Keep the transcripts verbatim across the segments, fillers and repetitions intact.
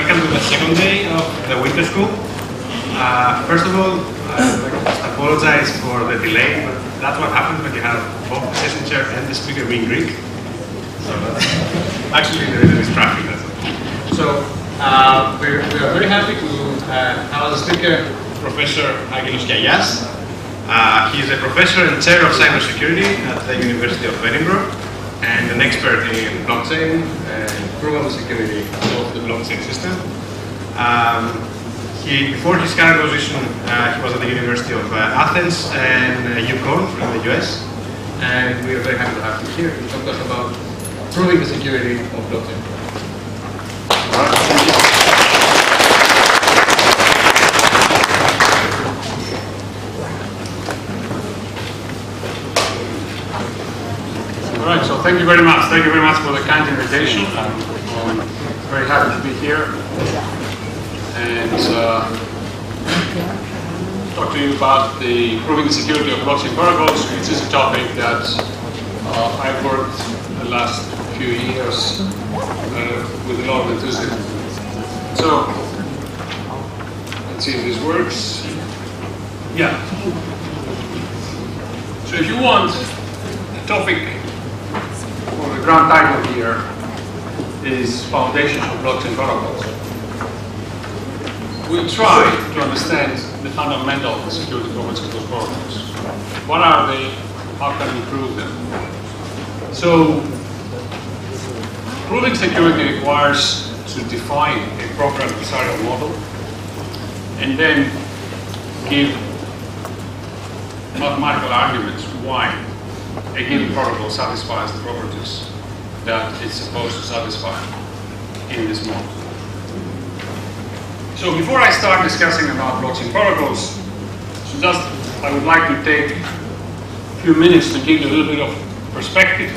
Welcome to the second day of the winter school. Uh, first of all, I apologize for the delay, but that's what happens when you have both the session chair and the speaker being Greek. So that's actually there is traffic. That's all. So uh, we're, we are very happy to uh, have as a speaker Professor Aggelos Kiayias. Uh, he is a professor and chair of cybersecurity at the University of Edinburgh, and an expert in blockchain and proven security of the blockchain system. Um, he, before his current position, uh, he was at the University of uh, Athens and uh, UConn from the U S, and we are very happy to have him here to talk to us about proving the security of blockchain. All right, so thank you very much. Thank you very much for the kind invitation. I'm um, very happy to be here and uh, talk to you about the proving the security of blockchain protocols, which is a topic that uh, I've worked the last few years uh, with a lot of enthusiasm. So, let's see if this works. Yeah. So if you want a topic, well, the grand title here is Foundations of Blockchain Protocols. We try to understand the fundamental security properties of those protocols. What are they? How can we prove them? So, proving security requires to define a proper adversarial model and then give mathematical arguments why a given protocol satisfies the properties that it's supposed to satisfy in this model. So before I start discussing about blockchain protocols, so just I would like to take a few minutes to give you a little bit of perspective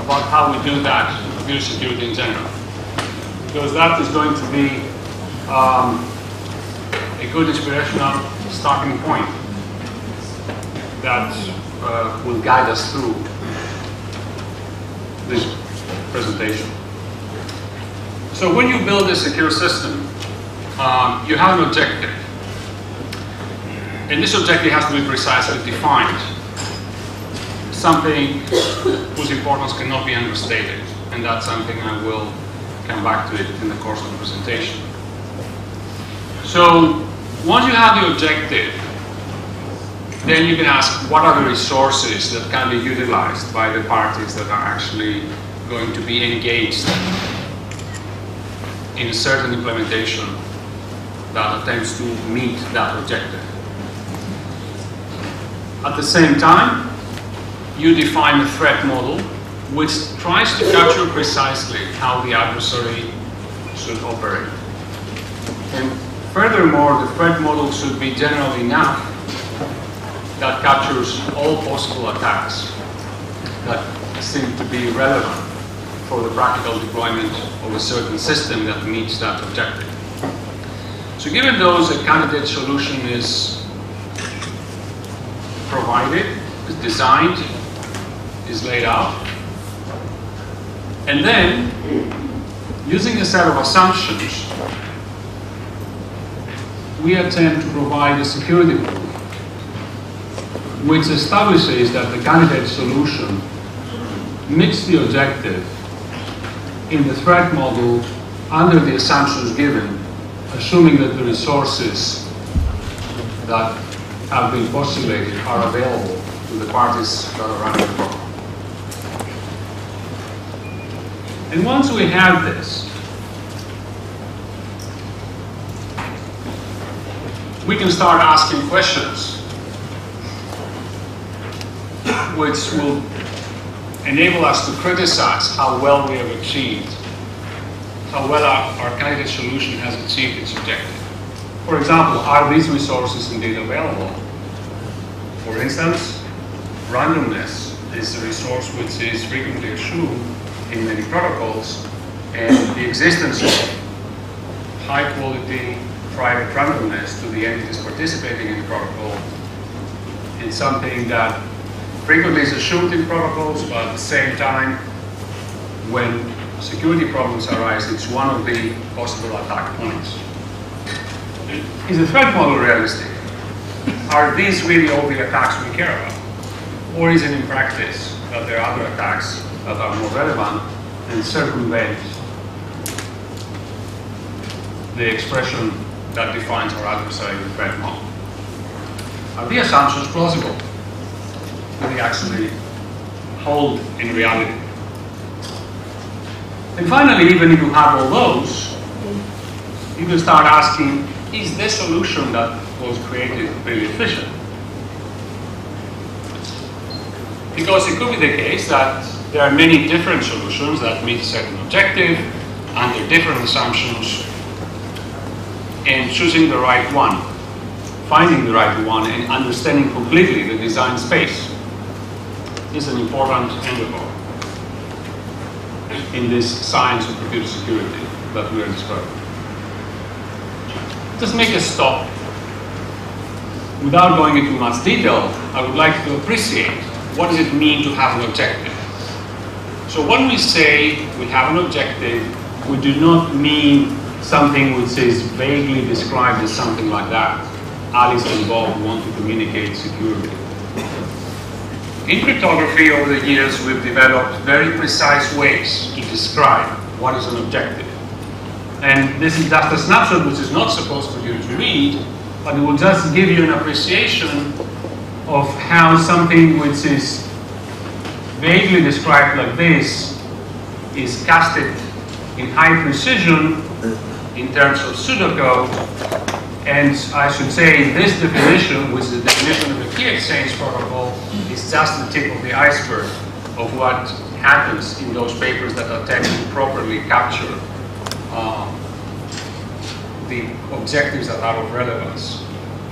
about how we do that in computer security in general, because that is going to be um, a good inspirational starting point that Uh, will guide us through this presentation. So when you build a secure system, um, you have an objective. And this objective has to be precisely defined. Something whose importance cannot be understated. And that's something I will come back to it in the course of the presentation. So once you have the objective, then you can ask, what are the resources that can be utilized by the parties that are actually going to be engaged in a certain implementation that attempts to meet that objective? At the same time, you define a threat model which tries to capture precisely how the adversary should operate. And furthermore, the threat model should be general enough that captures all possible attacks that seem to be relevant for the practical deployment of a certain system that meets that objective. So given those, a candidate solution is provided, is designed, is laid out. And then, using a set of assumptions, we attempt to provide a security model which establishes that the candidate solution meets the objective in the threat model under the assumptions given, assuming that the resources that have been postulated are available to the parties that are running the program. And once we have this, we can start asking questions which will enable us to criticize how well we have achieved, how well our, our candidate solution has achieved its objective. For example, are these resources indeed available? For instance, randomness is a resource which is frequently assumed in many protocols, and the existence of high quality private randomness to the entities participating in the protocol is something that frequently is assumed in protocols, but at the same time, when security problems arise, it's one of the possible attack points. Is the threat model realistic? Are these really all the attacks we care about? Or is it in practice that there are other attacks that are more relevant and circumvent the expression that defines our adversarial threat model? Are the assumptions plausible? Do they actually hold in reality? And finally, even if you have all those, you can start asking, is the solution that was created really efficient? Because it could be the case that there are many different solutions that meet a certain objective under different assumptions, and choosing the right one, finding the right one, and understanding completely the design space is an important endeavor in this science of computer security that we are describing. Just make a stop. Without going into much detail, I would like to appreciate what does it mean to have an objective. So when we say we have an objective, we do not mean something which is vaguely described as something like that. Alice and Bob want to communicate securely. In cryptography, over the years, we've developed very precise ways to describe what is an objective. And this is just a snapshot which is not supposed for you to read, but it will just give you an appreciation of how something which is vaguely described like this is casted in high precision in terms of pseudocode. And I should say this definition, which is the definition of the key exchange protocol, is just the tip of the iceberg of what happens in those papers that attempt to properly capture uh, the objectives that are of relevance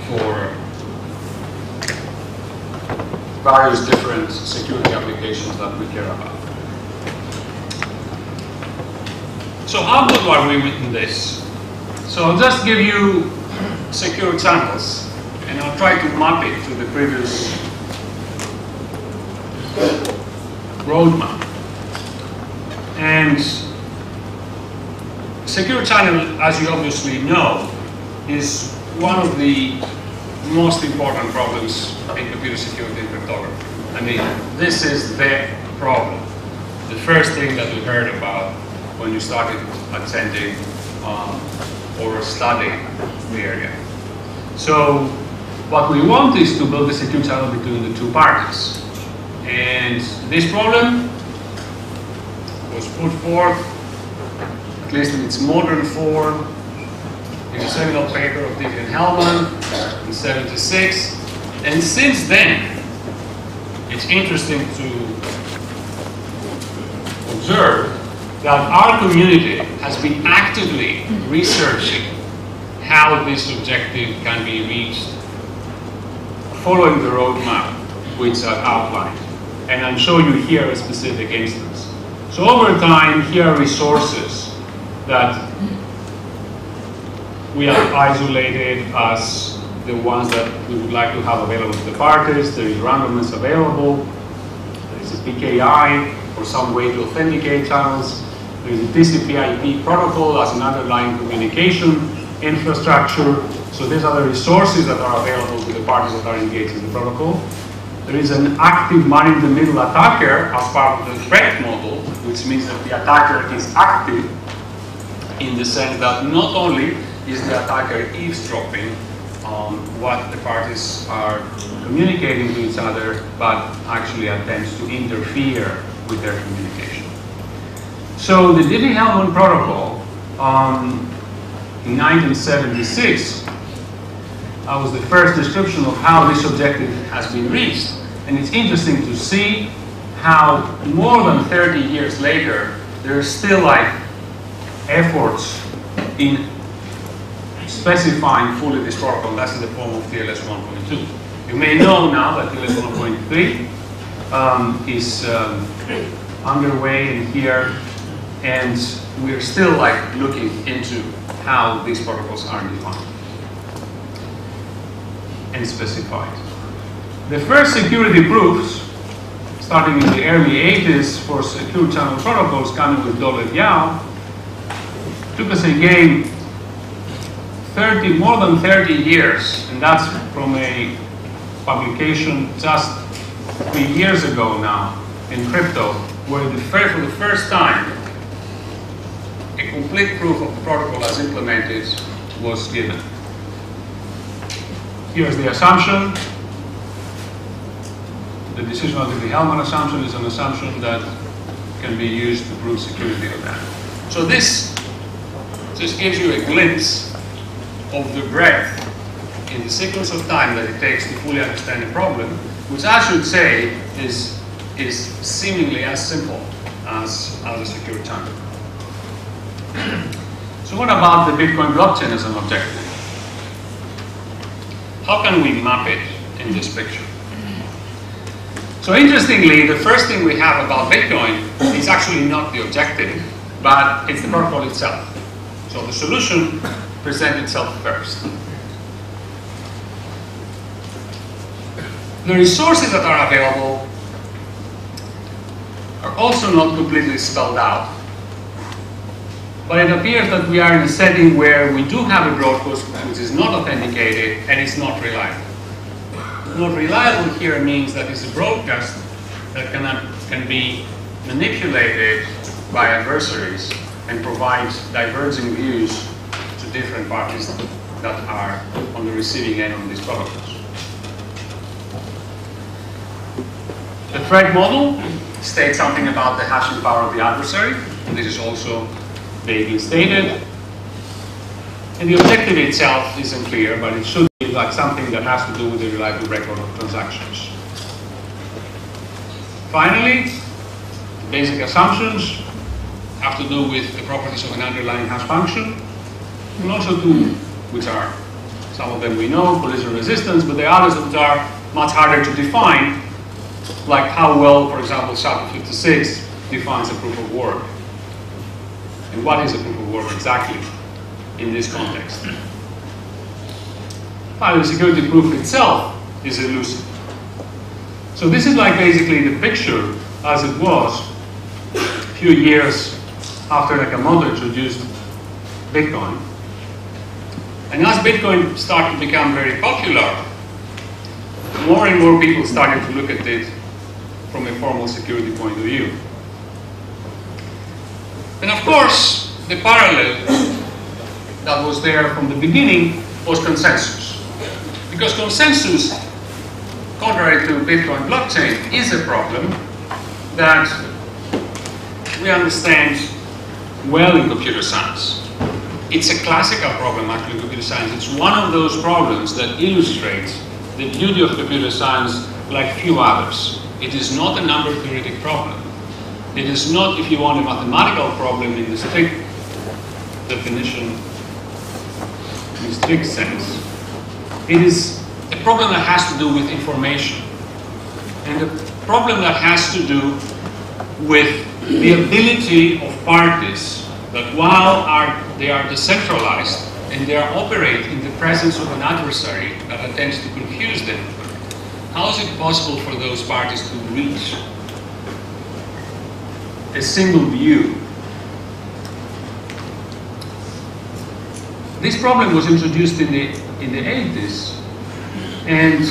for various different security applications that we care about. So how good are we in this? So I'll just give you secure channels, and I'll try to map it to the previous roadmap. And secure channel, as you obviously know, is one of the most important problems in computer security and cryptography. I mean, this is the problem. The first thing that we heard about when you started attending um, or studying the area. So what we want is to build a secure channel between the two parties. And this problem was put forth, at least in its modern form, in a seminal paper of Diffie-Hellman in seventy-six. And since then, it's interesting to observe that our community has been actively researching how this objective can be reached following the roadmap which I've outlined. And I'm showing you here a specific instance. So over time, here are resources that we have isolated as the ones that we would like to have available to the parties. There is randomness available. There is a P K I or some way to authenticate channels. There is a T C P I P protocol as an underlying communication infrastructure. So these are the resources that are available to the parties that are engaged in the protocol. There is an active man-in-the-middle attacker as part of the threat model, which means that the attacker is active in the sense that not only is the attacker eavesdropping on what the parties are communicating to each other, but actually attempts to interfere with their communication. So the Diffie-Hellman protocol um, in nineteen seventy-six that was the first description of how this objective has been reached. And it's interesting to see how more than thirty years later, there are still like efforts in specifying fully this protocol. That's in the form of T L S one point two. You may know now that T L S one point three um, is um, underway in here, and we're still like looking into how these protocols are defined and specified. The first security proofs starting in the early eighties for secure channel protocols coming with Dolev-Yao, took us a game thirty, more than thirty years, and that's from a publication just three years ago now in crypto, where the first, for the first time a complete proof of protocol as implemented was given. Here's the assumption. The decision of the Diffie-Hellman assumption is an assumption that can be used to prove security of that. So this just gives you a glimpse of the breadth in the sequence of time that it takes to fully understand a problem, which I should say is, is seemingly as simple as, as a secure channel. So what about the Bitcoin blockchain as an objective? How can we map it in this picture? So interestingly, the first thing we have about Bitcoin is actually not the objective, but it's the protocol itself. So the solution presents itself first. The resources that are available are also not completely spelled out. But it appears that we are in a setting where we do have a broadcast which is not authenticated and it's not reliable. Not reliable here means that it's a broadcast that cannot, can be manipulated by adversaries and provides diverging views to different parties that are on the receiving end of these protocols. The threat model states something about the hashing power of the adversary, and this is also vaguely stated. And the objective itself isn't clear, but it should be like something that has to do with the reliable record of transactions. Finally, the basic assumptions have to do with the properties of an underlying hash function, and also do, which are, some of them we know, collision resistance, but there are others that are much harder to define, like how well, for example, S H A two fifty-six defines a proof of work. And what is a proof of work exactly in this context? Finally, security proof itself is elusive. So this is like basically the picture as it was a few years after Nakamoto introduced Bitcoin. And as Bitcoin started to become very popular, more and more people started to look at it from a formal security point of view. And of course, the parallel that was there from the beginning was consensus. Because consensus, contrary to Bitcoin blockchain, is a problem that we understand well in computer science. It's a classical problem actually in computer science. It's one of those problems that illustrates the beauty of computer science like few others. It is not a number theoretic problem. It is not, if you want, a mathematical problem in the strict definition, in the strict sense. It is a problem that has to do with information, and a problem that has to do with the ability of parties that while are, they are decentralized, and they are operate in the presence of an adversary that attempts to confuse them. How is it possible for those parties to reach a single view? This problem was introduced in the in the eighties, and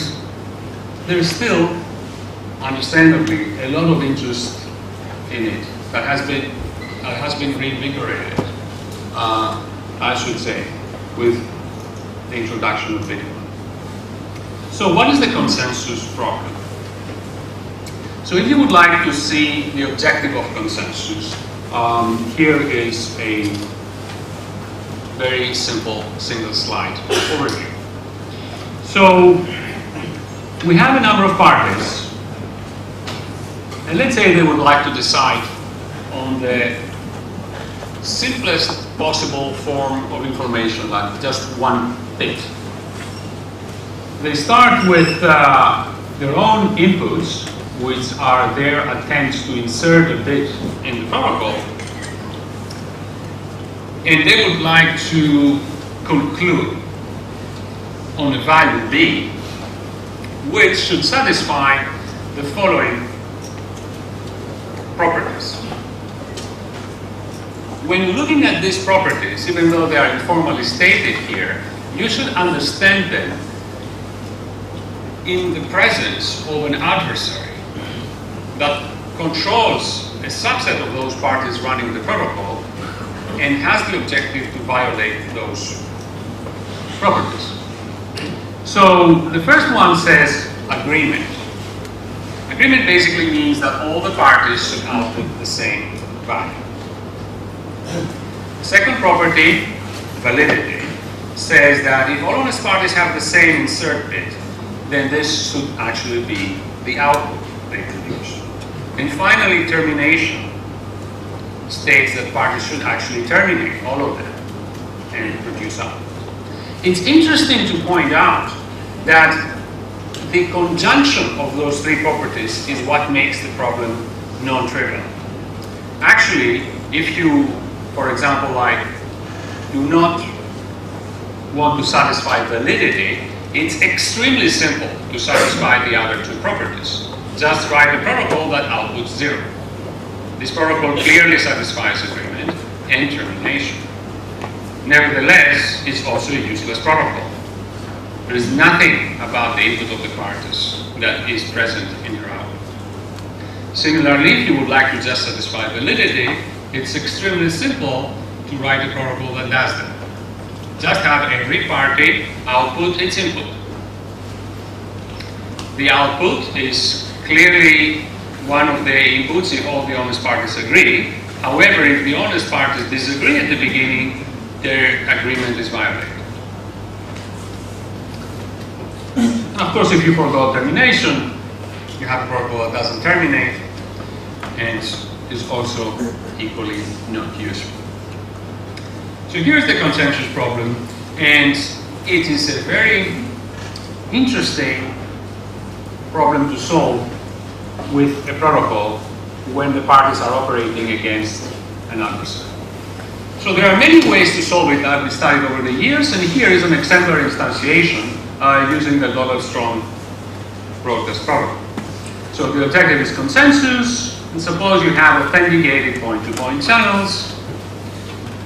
there's still, understandably, a lot of interest in it that has been that has been reinvigorated, uh, I should say, with the introduction of Bitcoin. So what is the consensus problem? So if you would like to see the objective of consensus, um, here is a very simple single slide overview. So we have a number of parties, and let's say they would like to decide on the simplest possible form of information, like just one bit. They start with uh, their own inputs, which are their attempts to insert a bit in the protocol, and they would like to conclude on a value B, which should satisfy the following properties. When looking at these properties, even though they are informally stated here, you should understand them in the presence of an adversary that controls a subset of those parties running the protocol and has the objective to violate those properties. So the first one says agreement. Agreement basically means that all the parties should output the same value. The second property, validity, says that if all honest parties have the same insert bit, then this should actually be the output they produce. And finally, termination states that parties should actually terminate all of them and produce output. It's interesting to point out that the conjunction of those three properties is what makes the problem non-trivial. Actually, if you, for example, like, do not want to satisfy validity, it's extremely simple to satisfy the other two properties. Just write a protocol that outputs zero. This protocol clearly satisfies agreement and termination. Nevertheless, it's also a useless protocol. There is nothing about the input of the parties that is present in your output. Similarly, if you would like to just satisfy validity, it's extremely simple to write a protocol that does that. Just have every party output its input. The output is clearly one of the inputs if all the honest parties agree. However, if the honest parties disagree at the beginning, their agreement is violated. And of course, if you forgo termination, you have a protocol that doesn't terminate and is also equally not useful. So here's the consensus problem, and it is a very interesting problem to solve with a protocol when the parties are operating against an adversary. So there are many ways to solve it that we studied over the years, and here is an exemplary instantiation uh, using the Dolev-Strom road test protocol. So the objective is consensus, and suppose you have authenticated point-to-point channels.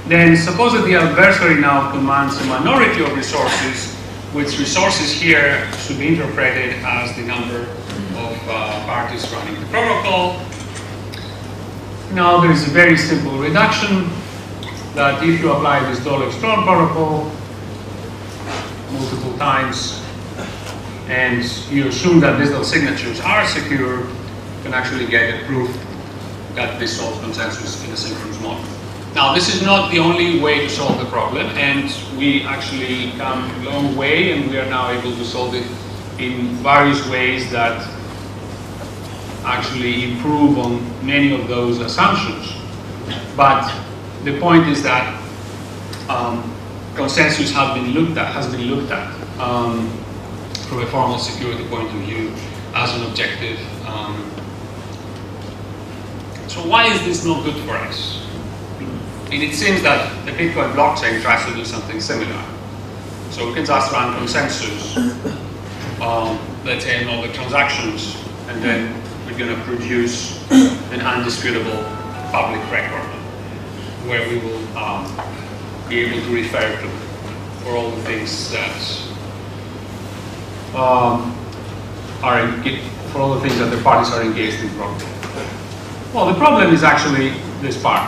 Then suppose that the adversary now commands a minority of resources, which resources here should be interpreted as the number of uh, parties running the protocol. Now there is a very simple reduction that if you apply this Dolev-Strom protocol multiple times and you assume that digital signatures are secure, you can actually get a proof that this solves consensus in a synchronous model. Now this is not the only way to solve the problem, and we actually come a long way and we are now able to solve it in various ways that actually improve on many of those assumptions. But the point is that um, consensus has been looked at, has been looked at um, from a formal security point of view as an objective. Um, so why is this not good for us? And it seems that the Bitcoin blockchain tries to do something similar. So we can just run consensus, um, let's say in all the transactions, and then we're going to produce an undisputable public record where we will um, be able to refer to for all the things that um, are for all the things that the parties are engaged in. Problem. Well, the problem is actually this part.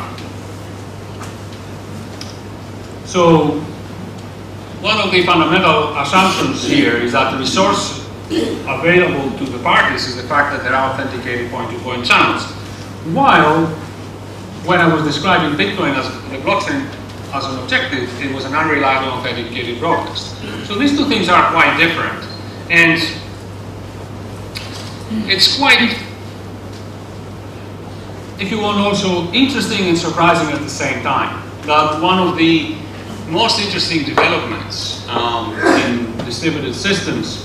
So one of the fundamental assumptions here is that the resource available to the parties is the fact that there are authenticated point-to-point channels, while when I was describing Bitcoin as the blockchain as an objective, it was an unreliable authenticated broadcast. So these two things are quite different. And it's quite, if you want, also interesting and surprising at the same time, that one of the most interesting developments um, in distributed systems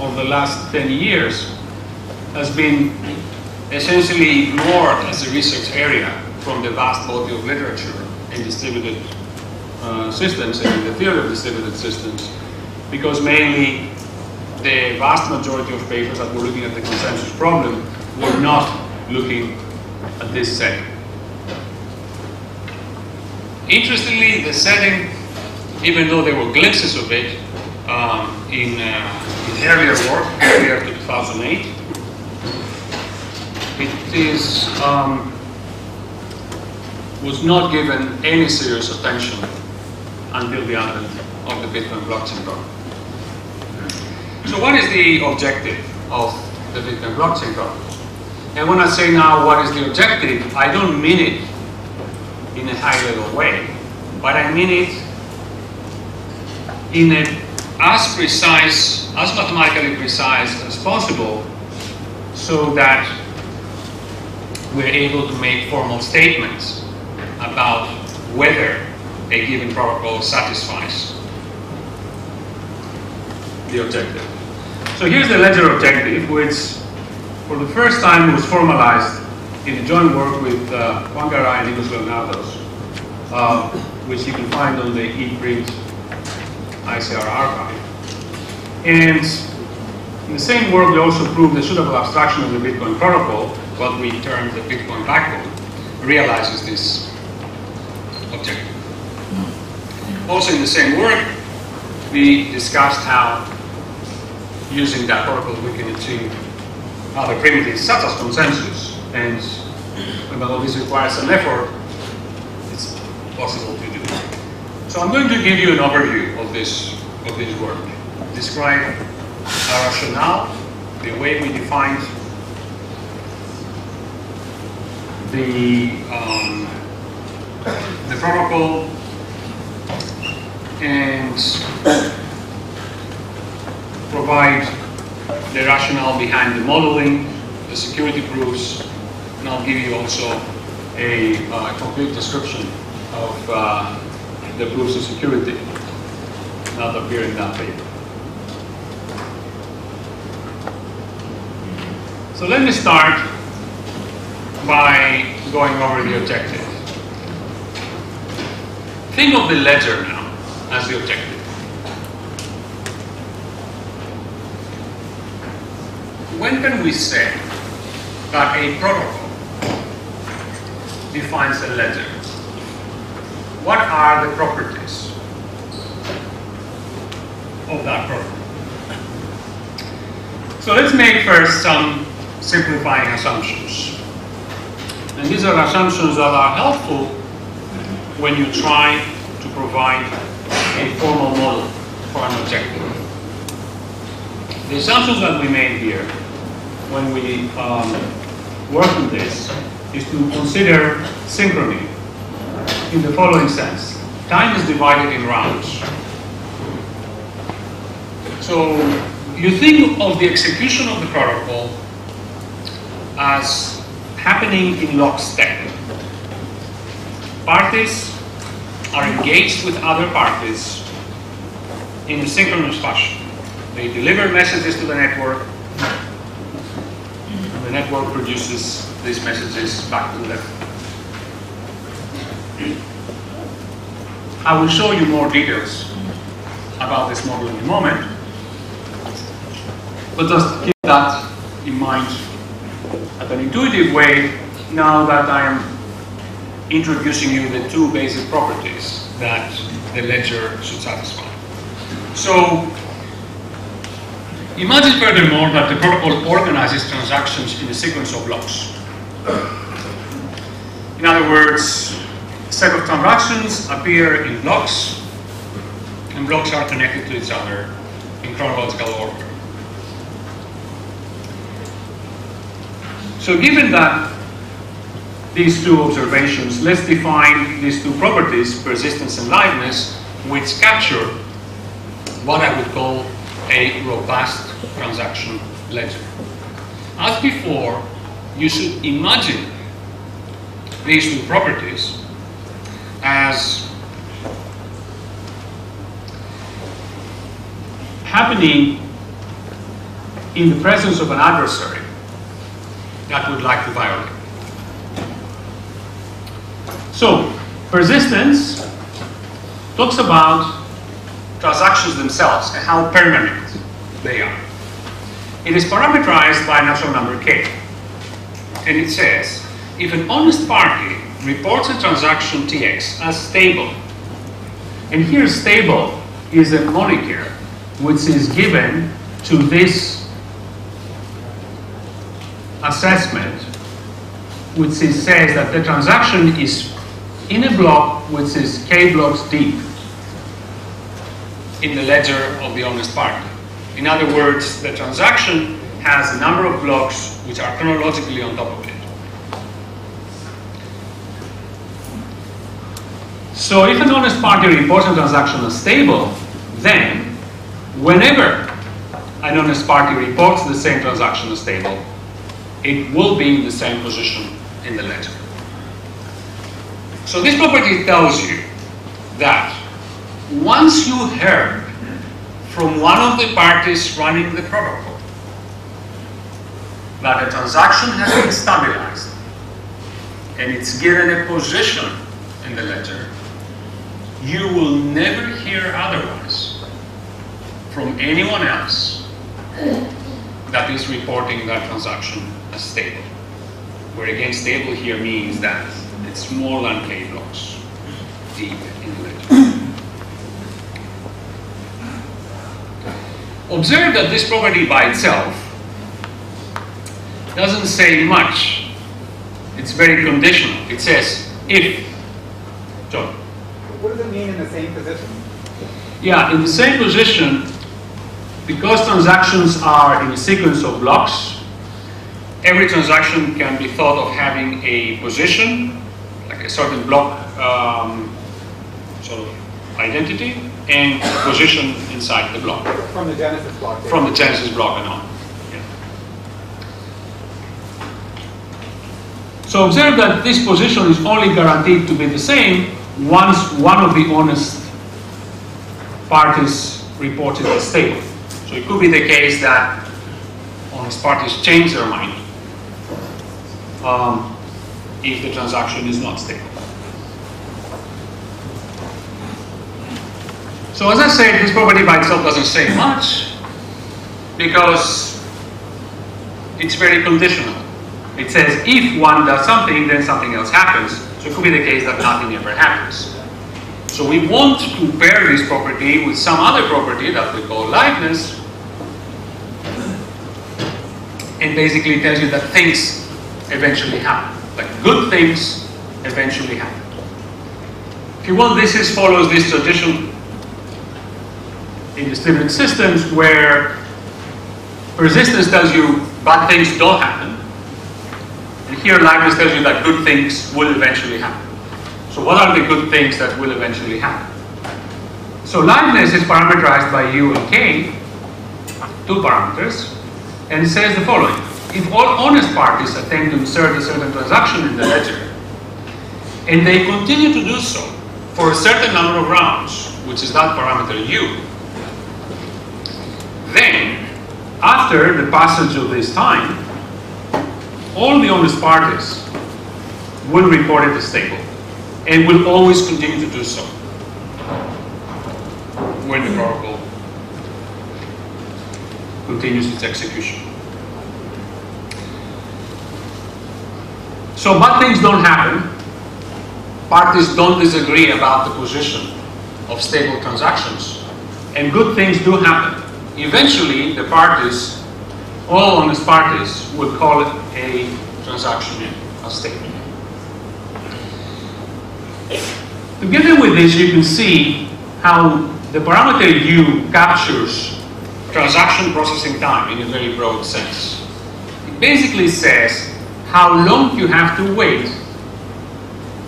over the last ten years has been essentially ignored as a research area from the vast body of literature in distributed uh, systems and in the theory of distributed systems, because mainly the vast majority of papers that were looking at the consensus problem were not looking at this setting. Interestingly, the setting, even though there were glimpses of it um, in, uh, in earlier work, earlier two thousand eight, it is, um, was not given any serious attention until the advent of the Bitcoin blockchain core. So what is the objective of the Bitcoin blockchain core? And when I say now what is the objective, I don't mean it in a high-level way, but I mean it in a, as precise, as mathematically precise as possible, so that we're able to make formal statements about whether a given protocol satisfies the objective. So here's the ledger objective, which for the first time was formalized in a joint work with uh, Juan Garay and Aggelos Leonardos, uh, which you can find on the ePrint I C R archive. And in the same work, we also proved the suitable abstraction of the Bitcoin protocol, what we term the Bitcoin backbone, realizes this objective. Also in the same work, we discussed how using that protocol we can achieve other primitives such as consensus. And although this requires an effort, it's possible to do. So I'm going to give you an overview of this, of this work. Describe our rationale, the way we defined the, um, the protocol, and provide the rationale behind the modeling, the security proofs, and I'll give you also a uh, complete description of uh, the proofs of security that appear in that paper. So let me start by going over the objective. Think of the ledger now as the objective. When can we say that a protocol defines a ledger? What are the properties of that protocol? So let's make first some simplifying assumptions. And these are assumptions that are helpful when you try to provide a formal model for an objective. The assumptions that we made here when we um, work on this is to consider synchrony in the following sense. Time is divided in rounds. So you think of the execution of the protocol as happening in lockstep. Parties are engaged with other parties in a synchronous fashion. They deliver messages to the network, and the network produces these messages back to them. I will show you more details about this model in a moment, but just keep that in mind at an intuitive way now that I am introducing you the two basic properties that the ledger should satisfy. So imagine furthermore that the protocol organizes transactions in a sequence of blocks. In other words, a set of transactions appear in blocks, and blocks are connected to each other in chronological order. So given that these two observations, let's define these two properties, persistence and liveness, which capture what I would call a robust transaction ledger. As before, you should imagine these two properties as happening in the presence of an adversary that would like to violate. So, persistence talks about transactions themselves and how permanent they are. It is parameterized by a natural number k. and it says, if an honest party reports a transaction T X as stable, and here stable is a moniker which is given to this assessment, which is, says that the transaction is in a block which is k blocks deep in the ledger of the honest party. In other words, the transaction has a number of blocks which are chronologically on top of it. So if an honest party reports a transaction as stable, then whenever an honest party reports the same transaction as stable, it will be in the same position in the ledger. So this property tells you that once you heard from one of the parties running the protocol that a transaction has been stabilized and it's given a position in the ledger, you will never hear otherwise from anyone else that is reporting that transaction as stable. Where again, stable here means that it's more than k blocks deep in the ledger. Observe that this property by itself doesn't say much. It's very conditional. It says if. John. What does it mean in the same position? Yeah, in the same position, because transactions are in a sequence of blocks, every transaction can be thought of having a position, like a certain block um, sort of identity, and position inside the block. From the Genesis block. From the Genesis block and on. Yeah. So observe that this position is only guaranteed to be the same once one of the honest parties reports it as stable. So it could be the case that honest parties change their mind um, if the transaction is not stable. So as I said, this property by itself doesn't say much because it's very conditional. It says if one does something, then something else happens. So it could be the case that nothing ever happens. So we want to pair this property with some other property that we call liveness, and basically tells you that things eventually happen. Like good things eventually happen. If you want, this is, follows this tradition in distributed systems where persistence tells you bad things don't happen, and here liveness tells you that good things will eventually happen. So what are the good things that will eventually happen? So liveness is parameterized by u and k, two parameters, and it says the following. If all honest parties attempt to insert a certain transaction in the ledger, and they continue to do so for a certain number of rounds, which is that parameter u, then, after the passage of this time, all the honest parties will report it as stable and will always continue to do so when the protocol continues its execution. So bad things don't happen. Parties don't disagree about the position of stable transactions, and good things do happen. Eventually, the parties, all honest parties, would call a transaction as stable. Together with this, you can see how the parameter u captures transaction processing time in a very broad sense. It basically says how long you have to wait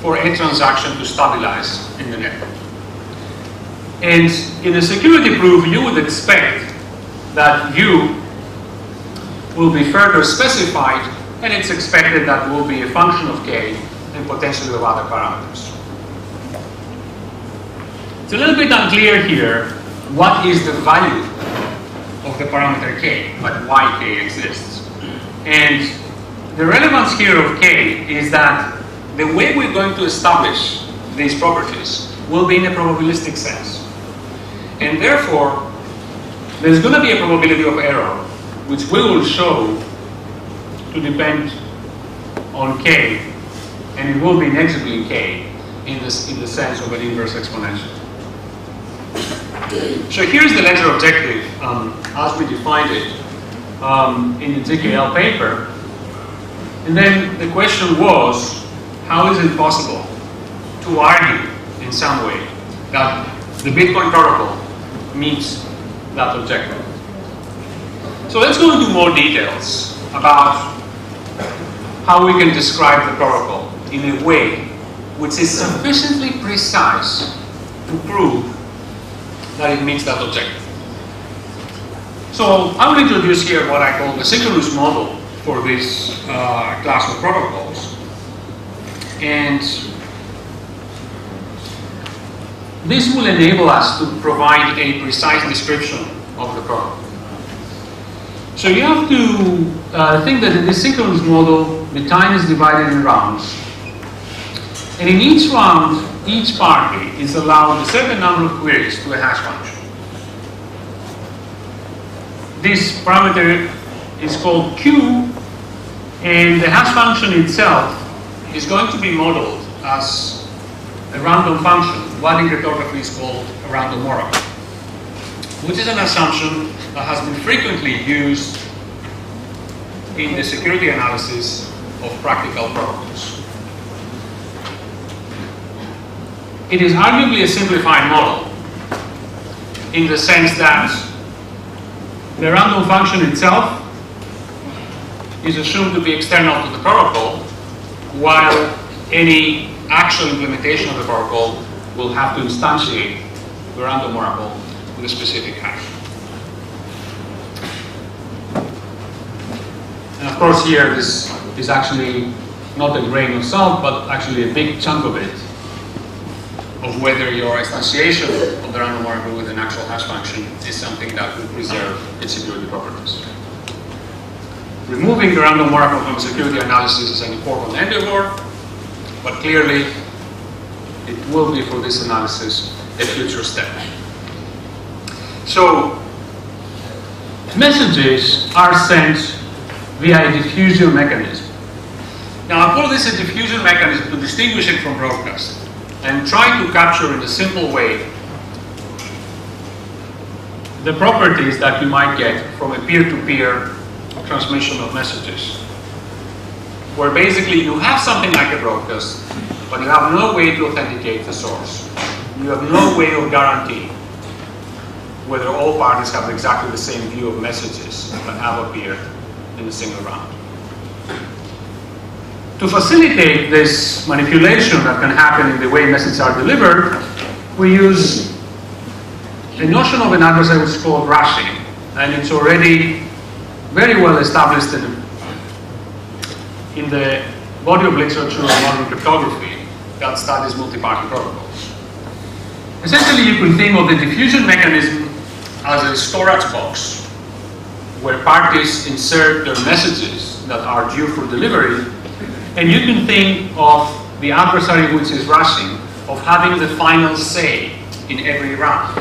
for a transaction to stabilize in the network. And in a security proof, you would expect that u will be further specified, and it's expected that will be a function of k and potentially of other parameters. It's a little bit unclear here what is the value of the parameter k, but why k exists. And the relevance here of k is that the way we're going to establish these properties will be in a probabilistic sense. And therefore, there's going to be a probability of error, which we will show to depend on K, and it will be inexorably in K in, this, in the sense of an inverse exponential. So here's the lecture objective um, as we defined it um, in the D K L paper. And then the question was, how is it possible to argue in some way that the Bitcoin protocol meets that objective? So let's go into more details about how we can describe the protocol in a way which is sufficiently precise to prove that it meets that objective. So I will introduce here what I call the synchronous model for this uh, class of protocols. And this will enable us to provide a precise description of the protocol. So you have to uh, think that in this synchronous model, the time is divided in rounds. And in each round, each party is allowed a certain number of queries to a hash function. This parameter is called Q, and the hash function itself is going to be modeled as a random function, what in cryptography is called a random oracle, which is an assumption that has been frequently used in the security analysis of practical protocols. It is arguably a simplified model in the sense that the random function itself is assumed to be external to the protocol, while any actual implementation of the protocol will have to instantiate the random oracle with a specific hash. And of course here this is actually not a grain of salt, but actually a big chunk of it, of whether your instantiation of the random oracle with an actual hash function is something that will preserve its security properties. Removing the random oracle from security analysis is an important endeavor, but clearly it will be for this analysis a future step. So, messages are sent via a diffusion mechanism. Now, I call this a diffusion mechanism to distinguish it from broadcast and try to capture in a simple way the properties that you might get from a peer-to-peer transmission of messages, where basically you have something like a broadcast, but you have no way to authenticate the source. You have no way of guaranteeing whether all parties have exactly the same view of messages that have appeared in a single round. To facilitate this manipulation that can happen in the way messages are delivered, we use the notion of an adversary which is called rashing, and it's already very well established in, in the body of literature on modern cryptography that studies multi-party protocols. Essentially, you could think of the diffusion mechanism as a storage box where parties insert their messages that are due for delivery, and you can think of the adversary which is rashing of having the final say in every round.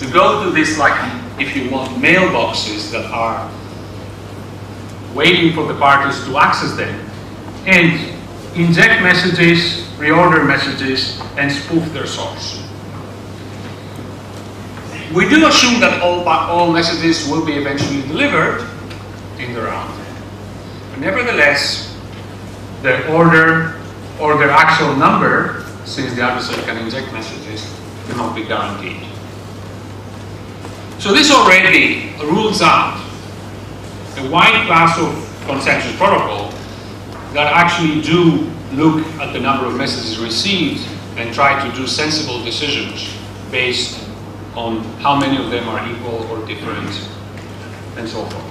To go to this, like, if you want, mailboxes that are waiting for the parties to access them, and inject messages, reorder messages, and spoof their source. We do assume that all, all messages will be eventually delivered in the round. But nevertheless, their order or their actual number, since the adversary can inject messages, cannot be guaranteed. So this already rules out a wide class of consensus protocol that actually do look at the number of messages received and try to do sensible decisions based on how many of them are equal or different and so forth.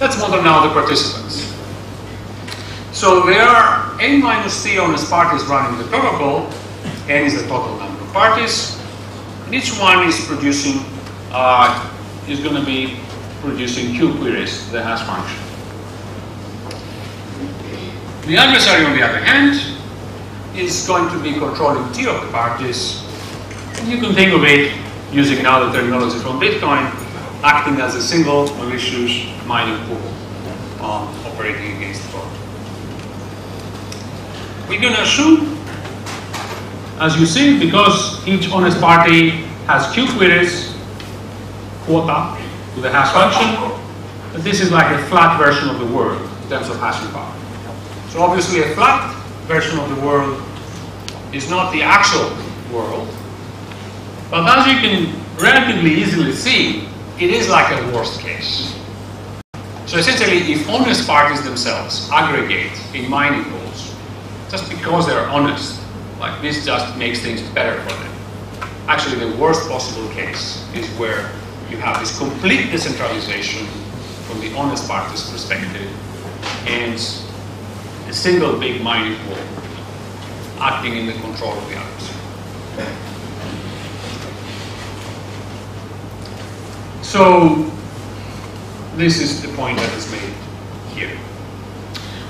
Let's model now the participants. So there are n minus three honest parties running the protocol. N is the total number of parties, and each one is producing Uh, is going to be producing Q queries to the hash function. The adversary, on the other hand, is going to be controlling T of the parties. And you can think of it, using now the terminology from Bitcoin, acting as a single malicious mining pool. on operating against fraud. We're going to assume, as you see, because each honest party has Q queries, quota to the hash function, that this is like a flat version of the world in terms of hashing power. So obviously a flat version of the world is not the actual world, but as you can relatively easily see, it is like a worst case. So essentially, if honest parties themselves aggregate in mining pools, just because they're honest, like this just makes things better for them. Actually, the worst possible case is where you have this complete decentralization from the honest parties' perspective and a single big mining pool acting in the control of the others. So, this is the point that is made here.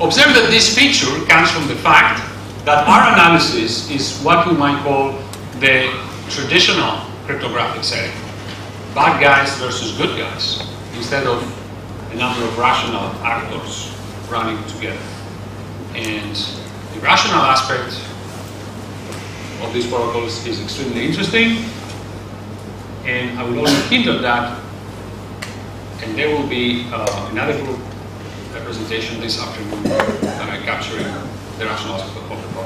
Observe that this feature comes from the fact that our analysis is what we might call the traditional cryptographic setting. Bad guys versus good guys, instead of a number of rational actors running together. And the rational aspect of these protocols is extremely interesting, and I will also hint at that. And there will be uh, another group presentation this afternoon that I'm capturing the rational aspect of the protocol,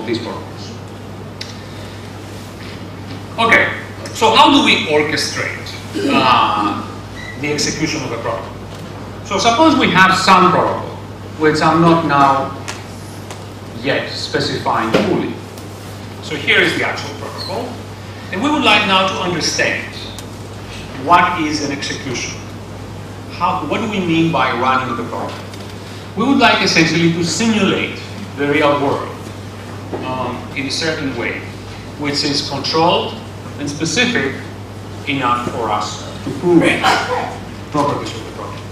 of these protocols. Okay, so how do we orchestrate uh, the execution of a protocol? So suppose we have some protocol, which I'm not now yet specifying fully. So here is the actual protocol. And we would like now to understand what is an execution? How, what do we mean by running the protocol? We would like essentially to simulate the real world um, in a certain way, which is controlled and specific enough for us to prove properties of the protocol.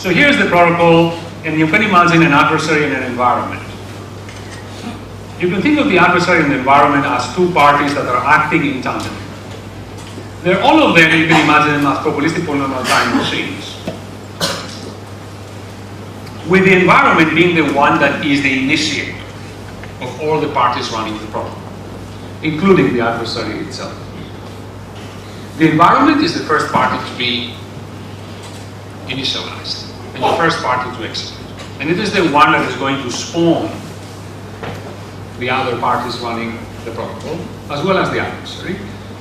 So here's the protocol, and you can imagine an adversary in an environment. You can think of the adversary and the environment as two parties that are acting in tandem. They're all of them, you can imagine them as probabilistic polynomial time machines, with the environment being the one that is the initiator of all the parties running the protocol, including the adversary itself. The environment is the first party to be initialized, and the first party to execute. And it is the one that is going to spawn the other parties running the protocol, as well as the adversary,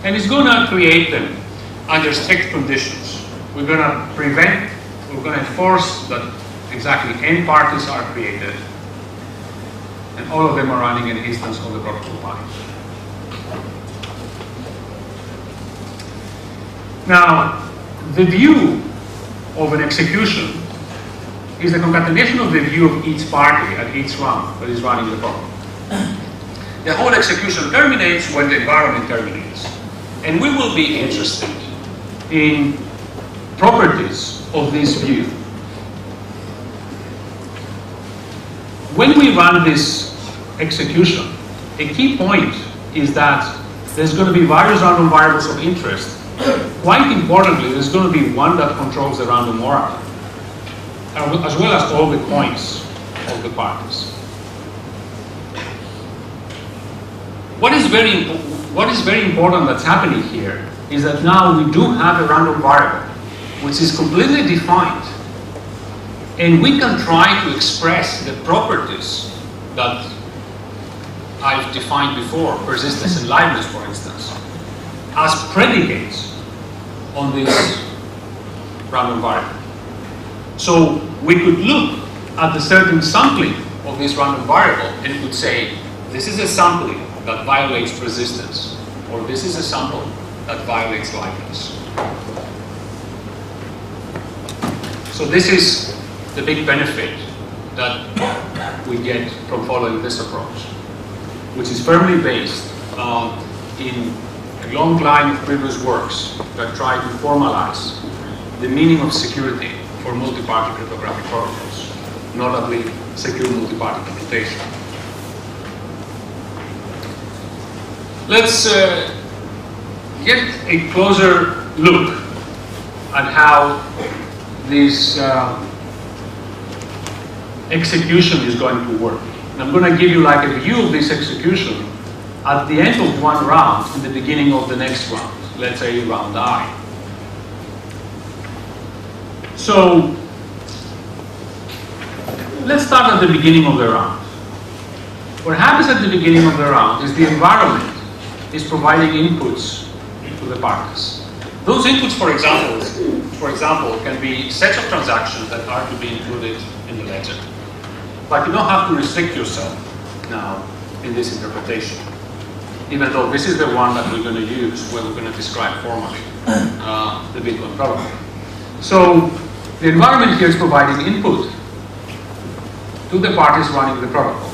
and it's going to create them under strict conditions. We're going to prevent, we're going to enforce that exactly n parties are created, and all of them are running an instance of the protocol party. Now, the view of an execution is the concatenation of the view of each party at each round that is running the protocol. The whole execution terminates when the environment terminates. And we will be interested in properties of this view. When we run this execution, a key point is that there's going to be various random variables of interest. Quite importantly, there's going to be one that controls the random order, as well as all the coins of the parties. What is, very what is very important that's happening here is that now we do have a random variable which is completely defined, and we can try to express the properties that I've defined before, persistence and liveness for instance, as predicates on this random variable. So we could look at the certain sampling of this random variable and could say this is a sampling that violates resistance, or this is a sample that violates liveness. So this is the big benefit that we get from following this approach, which is firmly based um, in a long line of previous works that try to formalize the meaning of security for multi-party cryptographic protocols, notably secure multi-party computation. Let's uh, get a closer look and how this uh, execution is going to work. And I'm going to give you like a view of this execution at the end of one round and the beginning of the next round, let's say round I. So let's start at the beginning of the round. What happens at the beginning of the round is the environment is providing inputs to the parties. Those inputs, for example, for example, can be sets of transactions that are to be included in the ledger. But you don't have to restrict yourself now in this interpretation, even though this is the one that we're going to use when we're going to describe formally uh, the Bitcoin problem. So the environment here is providing input to the parties running the protocol.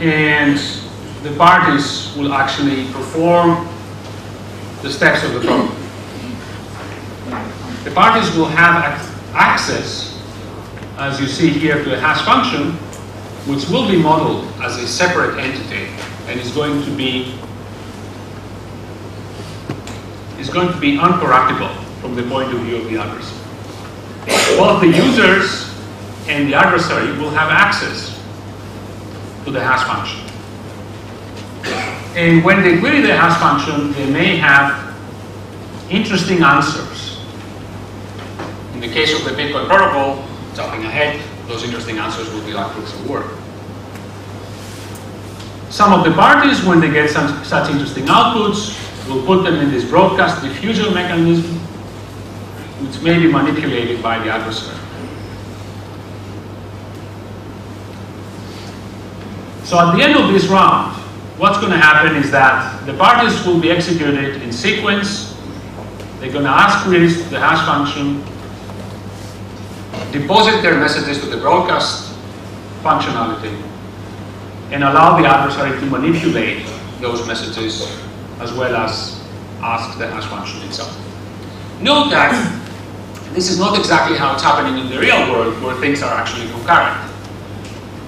And the parties will actually perform the steps of the protocol. The parties will have access, as you see here, to a hash function, which will be modeled as a separate entity and is going to be is going to be uncorruptible from the point of view of the adversary. Both the users and the adversary will have access to the hash function. And when they query the hash function, they may have interesting answers. In the case of the Bitcoin protocol, jumping ahead, those interesting answers will be like proofs of work. Some of the parties, when they get some, such interesting outputs, will put them in this broadcast diffusion mechanism, which may be manipulated by the adversary. So at the end of this round, what's going to happen is that the parties will be executed in sequence. They're going to ask queries to the hash function, deposit their messages to the broadcast functionality, and allow the adversary to manipulate those messages as well as ask the hash function itself. Note that this is not exactly how it's happening in the real world where things are actually concurrent.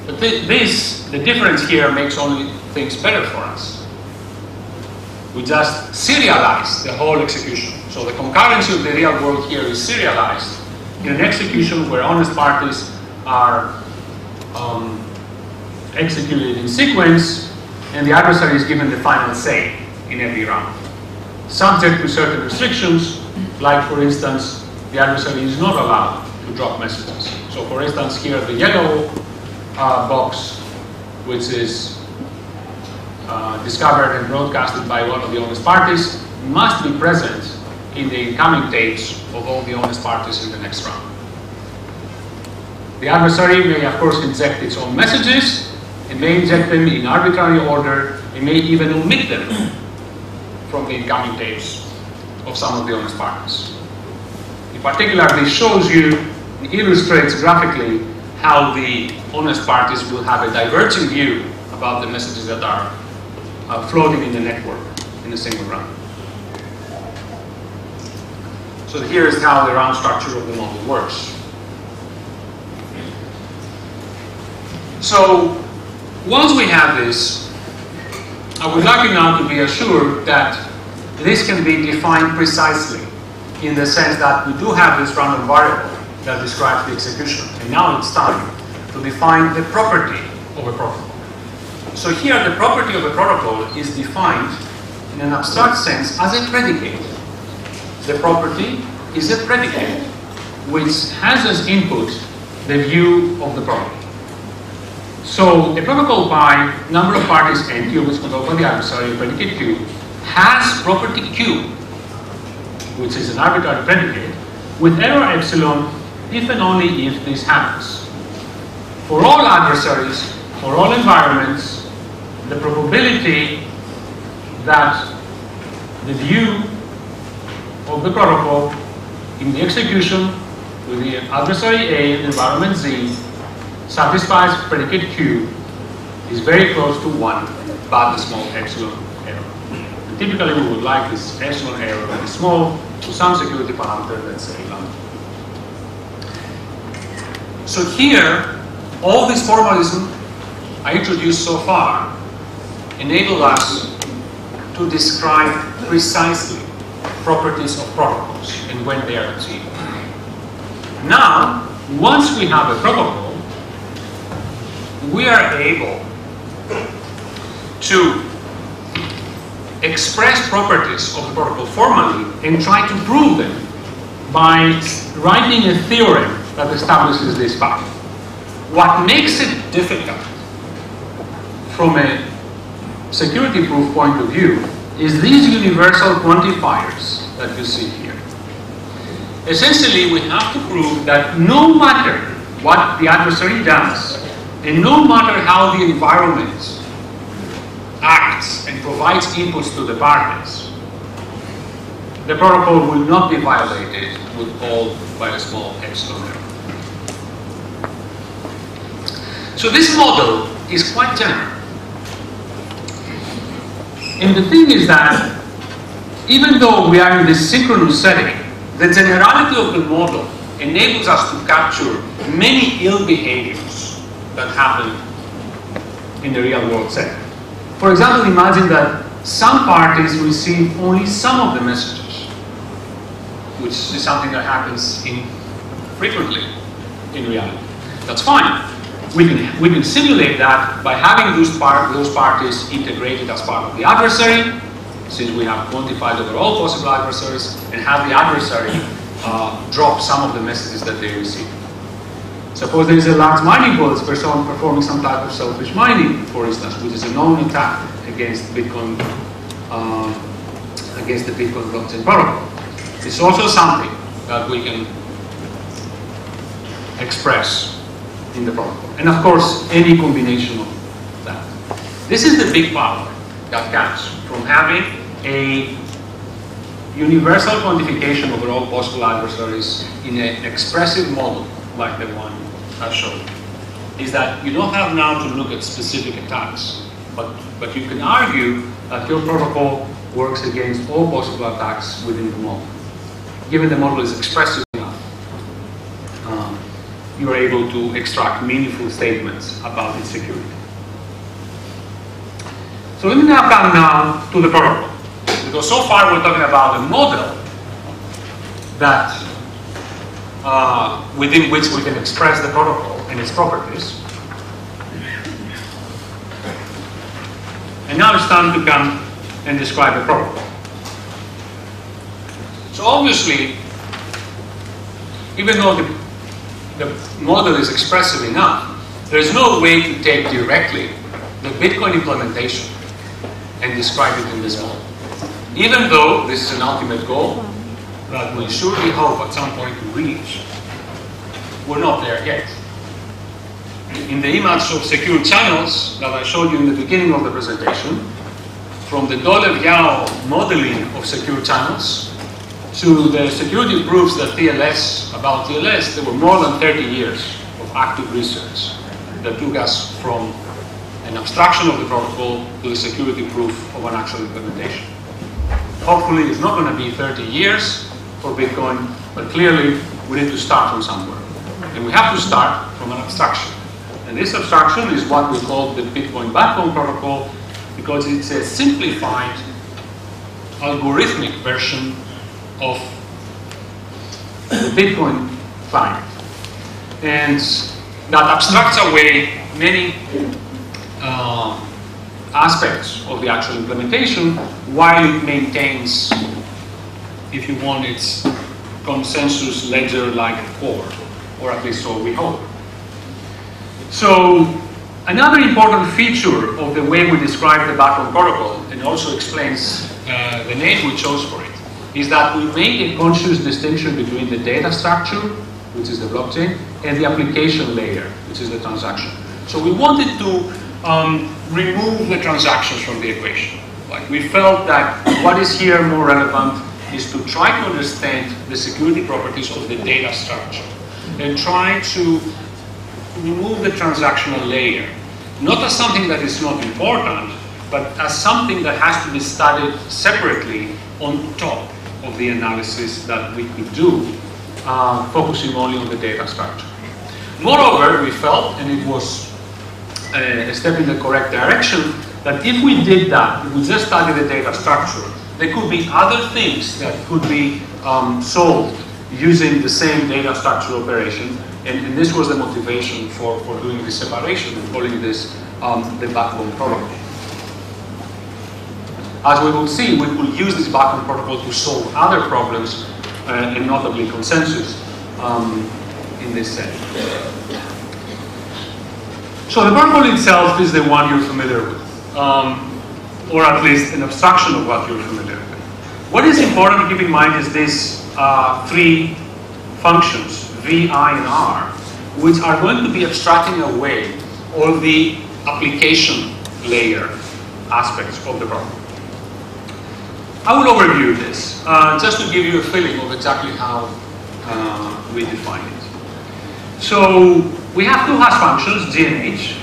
But th this, the difference here makes only things better for us. We just serialize the whole execution. So the concurrency of the real world here is serialized in an execution where honest parties are um, executed in sequence and the adversary is given the final say in every round, subject to certain restrictions, like for instance, the adversary is not allowed to drop messages. So for instance, here the yellow Uh, box, which is uh, discovered and broadcasted by one of the honest parties, must be present in the incoming tapes of all the honest parties in the next round. The adversary may, of course, inject its own messages. It may inject them in arbitrary order. It may even omit them from the incoming tapes of some of the honest parties. In particular, this shows you, it illustrates graphically how the honest parties will have a diverging view about the messages that are uh, floating in the network in a single round. So here is how the round structure of the model works. So once we have this, I would like you now to be assured that this can be defined precisely in the sense that we do have this random variable that describes the execution. And now it's time to define the property of a protocol. So here the property of a protocol is defined in an abstract sense as a predicate. The property is a predicate which has as input the view of the protocol. So a protocol by number of parties n, Q, which controlled by the adversary, predicate Q, has property Q, which is an arbitrary predicate, with error epsilon if and only if this happens. For all adversaries, for all environments, the probability that the view of the protocol in the execution with the adversary A and environment Z satisfies predicate Q is very close to one, but a small epsilon error. And typically we would like this epsilon error to be small to some security parameter, let's say lambda. So here, all this formalism I introduced so far enabled us to describe precisely properties of protocols and when they are achieved. Now, once we have a protocol, we are able to express properties of the protocol formally and try to prove them by writing a theorem that establishes this path. What makes it difficult from a security proof point of view is these universal quantifiers that you see here. Essentially, we have to prove that no matter what the adversary does, and no matter how the environment acts and provides inputs to the parties, the protocol will not be violated with all by a small epsilon error. So this model is quite general. And the thing is that even though we are in this synchronous setting, the generality of the model enables us to capture many ill behaviors that happen in the real world setting. For example, imagine that some parties receive only some of the messages, which is something that happens infrequently in reality. That's fine. We can, we can simulate that by having those, par those parties integrated as part of the adversary, since we have quantified over all possible adversaries, and have the adversary uh, drop some of the messages that they receive. Suppose there is a large mining pool, this person performing some type of selfish mining, for instance, which is a known attack against Bitcoin, um, against the Bitcoin blockchain protocol. It's also something that we can express in the protocol, and of course, any combination of that. This is the big power that comes from having a universal quantification over all possible adversaries in an expressive model like the one I showed, is that you don't have now to look at specific attacks, but, but you can argue that your protocol works against all possible attacks within the model. Given the model is expressive enough, um, you are able to extract meaningful statements about its security. So let me now come now to the protocol, because so far we're talking about a model that Uh, within which we can express the protocol and its properties. And now it's time to come and describe the protocol. So obviously, even though the, the model is expressive enough, there is no way to take directly the Bitcoin implementation and describe it in this model. Even though this is an ultimate goal that we surely hope at some point to reach, we're not there yet. In the image of secure channels that I showed you in the beginning of the presentation, from the Dolev-Yao modeling of secure channels to the security proofs that T L S, about T L S, there were more than thirty years of active research that took us from an abstraction of the protocol to the security proof of an actual implementation. Hopefully it's not going to be thirty years, for Bitcoin, but clearly we need to start from somewhere. And we have to start from an abstraction. And this abstraction is what we call the Bitcoin Backbone Protocol, because it's a simplified algorithmic version of the Bitcoin client. And that abstracts away many uh, aspects of the actual implementation while it maintains, if you want, its consensus ledger-like core, or at least so we hope. So another important feature of the way we describe the backbone protocol, and also explains uh, the name we chose for it, is that we make a conscious distinction between the data structure, which is the blockchain, and the application layer, which is the transaction. So we wanted to um, remove the transactions from the equation. Like, we felt that what is here more relevant is to try to understand the security properties of the data structure and try to remove the transactional layer, not as something that is not important, but as something that has to be studied separately on top of the analysis that we could do, uh, focusing only on the data structure. Moreover, we felt, and it was a step in the correct direction, that if we did that, if we just study the data structure, There could be other things that could be um, solved using the same data structure operation, and, and this was the motivation for, for doing this separation and calling this um, the backbone protocol. As we will see, we will use this backbone protocol to solve other problems, uh, and notably consensus um, in this setting. So the protocol itself is the one you're familiar with, um, or at least an abstraction of what you're familiar with. What is important to keep in mind is this. Uh, three functions, V, I, and R, which are going to be abstracting away all the application layer aspects of the problem. I will overview this, uh, just to give you a feeling of exactly how uh, we define it. So, we have two hash functions, G and H.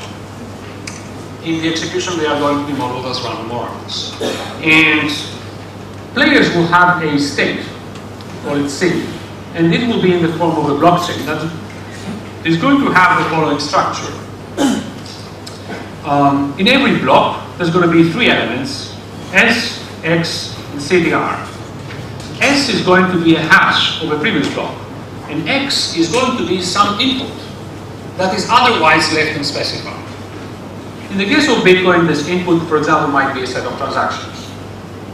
In the execution, they are going to be modeled as random oracles. And players will have a state, or its seed, and it will be in the form of a blockchain that is going to have the following structure. Um, in every block, there's going to be three elements, S, X, and C D R. S is going to be a hash of a previous block, and X is going to be some input that is otherwise left unspecified. In the case of Bitcoin, this input, for example, might be a set of transactions.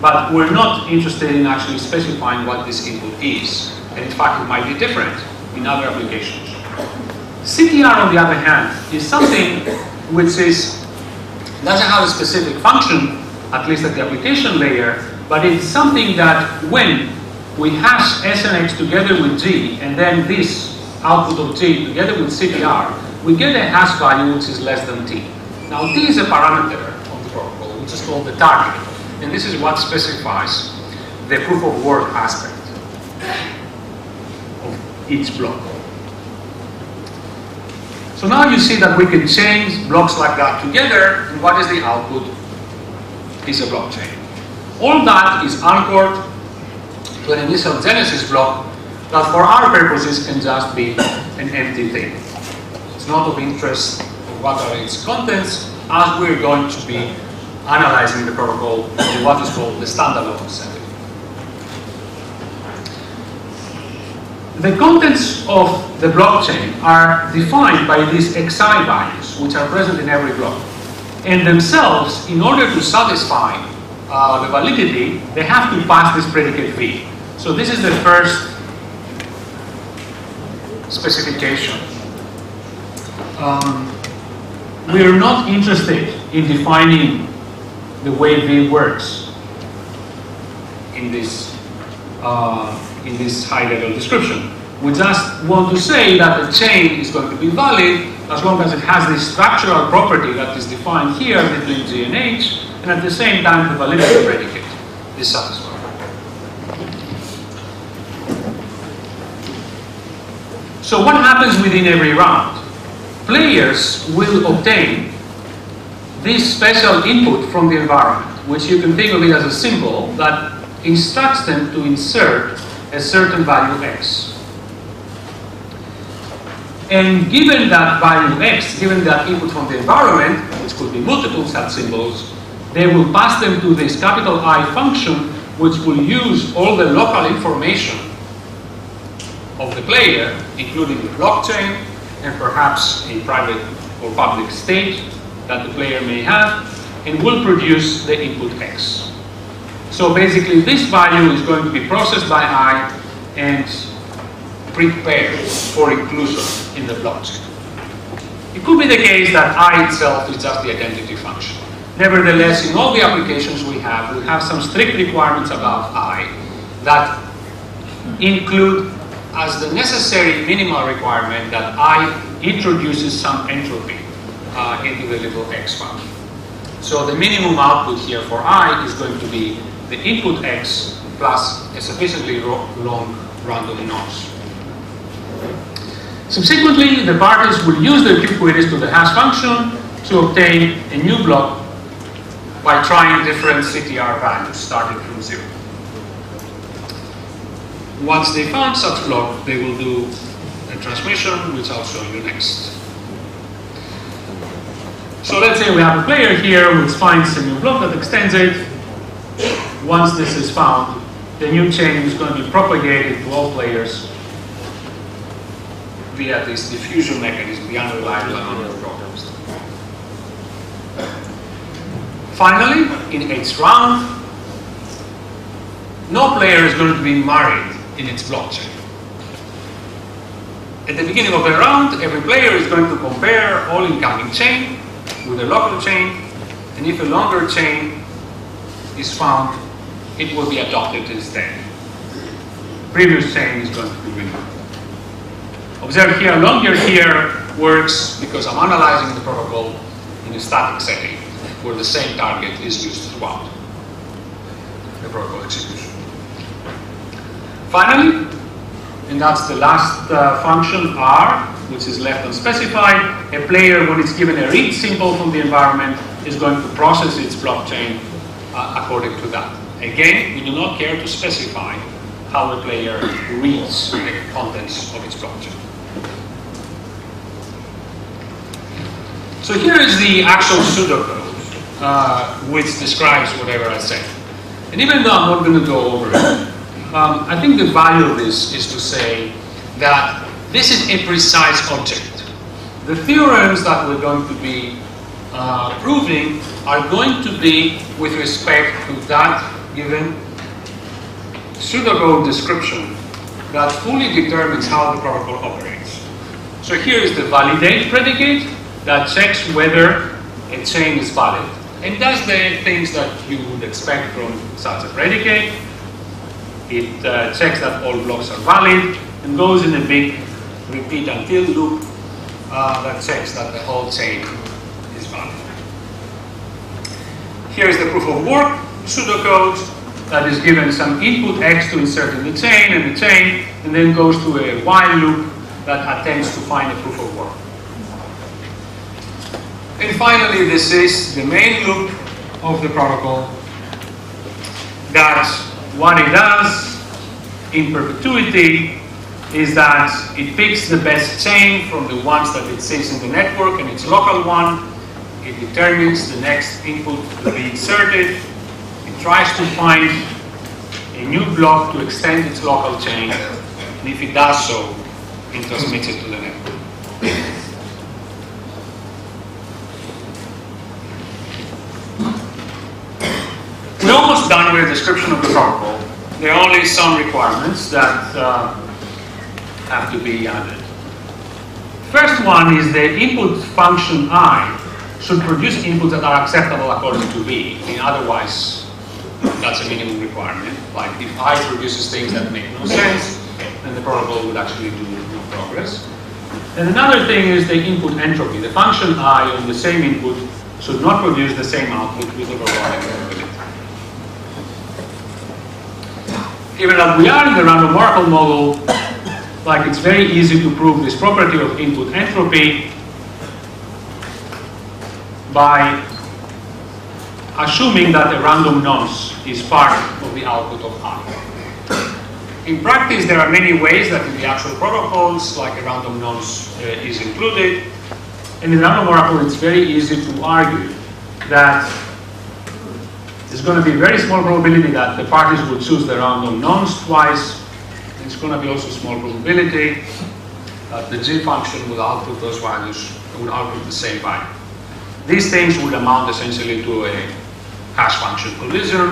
But we're not interested in actually specifying what this input is. And in fact, it might be different in other applications. C D R, on the other hand, is something which is, doesn't have a specific function, at least at the application layer, but it's something that when we hash S and X together with G, and then this output of G together with C D R, we get a hash value which is less than T. Now, T is a parameter of the protocol, which is called the target. And this is what specifies the proof of work aspect of each block. So now you see that we can change blocks like that together, and what is the output? Is a blockchain. All that is anchored to an initial genesis block that for our purposes can just be an empty thing. It's not of interest of what are its contents, as we're going to be analyzing the protocol in what is called the standalone setting. The contents of the blockchain are defined by these Xi values, which are present in every block. And themselves, in order to satisfy uh, the validity, they have to pass this predicate V. So this is the first specification. Um, we are not interested in defining the way V works in this, uh, in this high-level description. We just want to say that the chain is going to be valid as long as it has this structural property that is defined here between G and H, and at the same time the validity predicate is satisfied. So what happens within every round? Players will obtain this special input from the environment, which you can think of it as a symbol that instructs them to insert a certain value X. And given that value X, given that input from the environment, which could be multiple such symbols, they will pass them to this capital I function, which will use all the local information of the player, including the blockchain and perhaps a private or public state that the player may have, and will produce the input X. So basically this value is going to be processed by I and prepared for inclusion in the blockchain. It could be the case that I itself is just the identity function. Nevertheless, in all the applications we have, we have some strict requirements about I that include as the necessary minimal requirement that I introduces some entropy Uh, into the little X function. So the minimum output here for I is going to be the input X plus a sufficiently long random nonce. Subsequently, the parties will use their queries to the hash function to obtain a new block by trying different C T R values starting from zero. Once they found such block, they will do a transmission, which I'll show you next. So let's say we have a player here which finds a new block that extends it. once this is found, the new chain is going to be propagated to all players via this diffusion mechanism, the unreliable amount of programs. Finally, in its round, no player is going to be married in its blockchain. At the beginning of the round, every player is going to compare all incoming chain with a local chain, and if a longer chain is found, it will be adopted instead. Previous chain is going to be removed. Observe here, longer here works because I'm analyzing the protocol in a static setting where the same target is used throughout the protocol execution. Finally, and that's the last uh, function, R, which is left unspecified, a player, when it's given a read symbol from the environment, is going to process its blockchain uh, according to that. Again, we do not care to specify how the player reads the contents of its blockchain. So here is the actual pseudocode, uh, which describes whatever I said. And even though I'm not going to go over it, um, I think the value of this is to say that this is a precise object. The theorems that we're going to be uh, proving are going to be with respect to that given pseudocode description that fully determines how the protocol operates. So here is the validate predicate that checks whether a chain is valid. And does the things that you would expect from such a predicate. It uh, checks that all blocks are valid and goes in a big repeat until loop uh, that checks that the whole chain is valid. Here is the proof of work pseudocode that is given some input X to insert in the chain and the chain, and then goes to a while loop that attempts to find a proof of work. And finally, this is the main loop of the protocol. That's what it does in perpetuity is that it picks the best chain from the ones that it sees in the network and its local one. It determines the next input to be inserted. It tries to find a new block to extend its local chain, and if it does so, it transmits it to the network. We're almost done with a description of the protocol. There are only some requirements that uh, have to be added. First one is the input function I should produce inputs that are acceptable according to V. I mean, otherwise, that's a minimum requirement. Like if I produces things that make no sense, then the protocol would actually do no progress. And another thing is the input entropy. The function I on the same input should not produce the same output with overall probability. Given that we are in the random oracle model, like it's very easy to prove this property of input entropy by assuming that a random nonce is part of the output of I. In practice, there are many ways that in the actual protocols, like a random nonce uh, is included. And in random oracle, it's very easy to argue that there's going to be very small probability that the parties will choose the random nonce twice. It's going to be also small probability that the G function will output those values, will output the same value. These things would amount essentially to a hash function collision,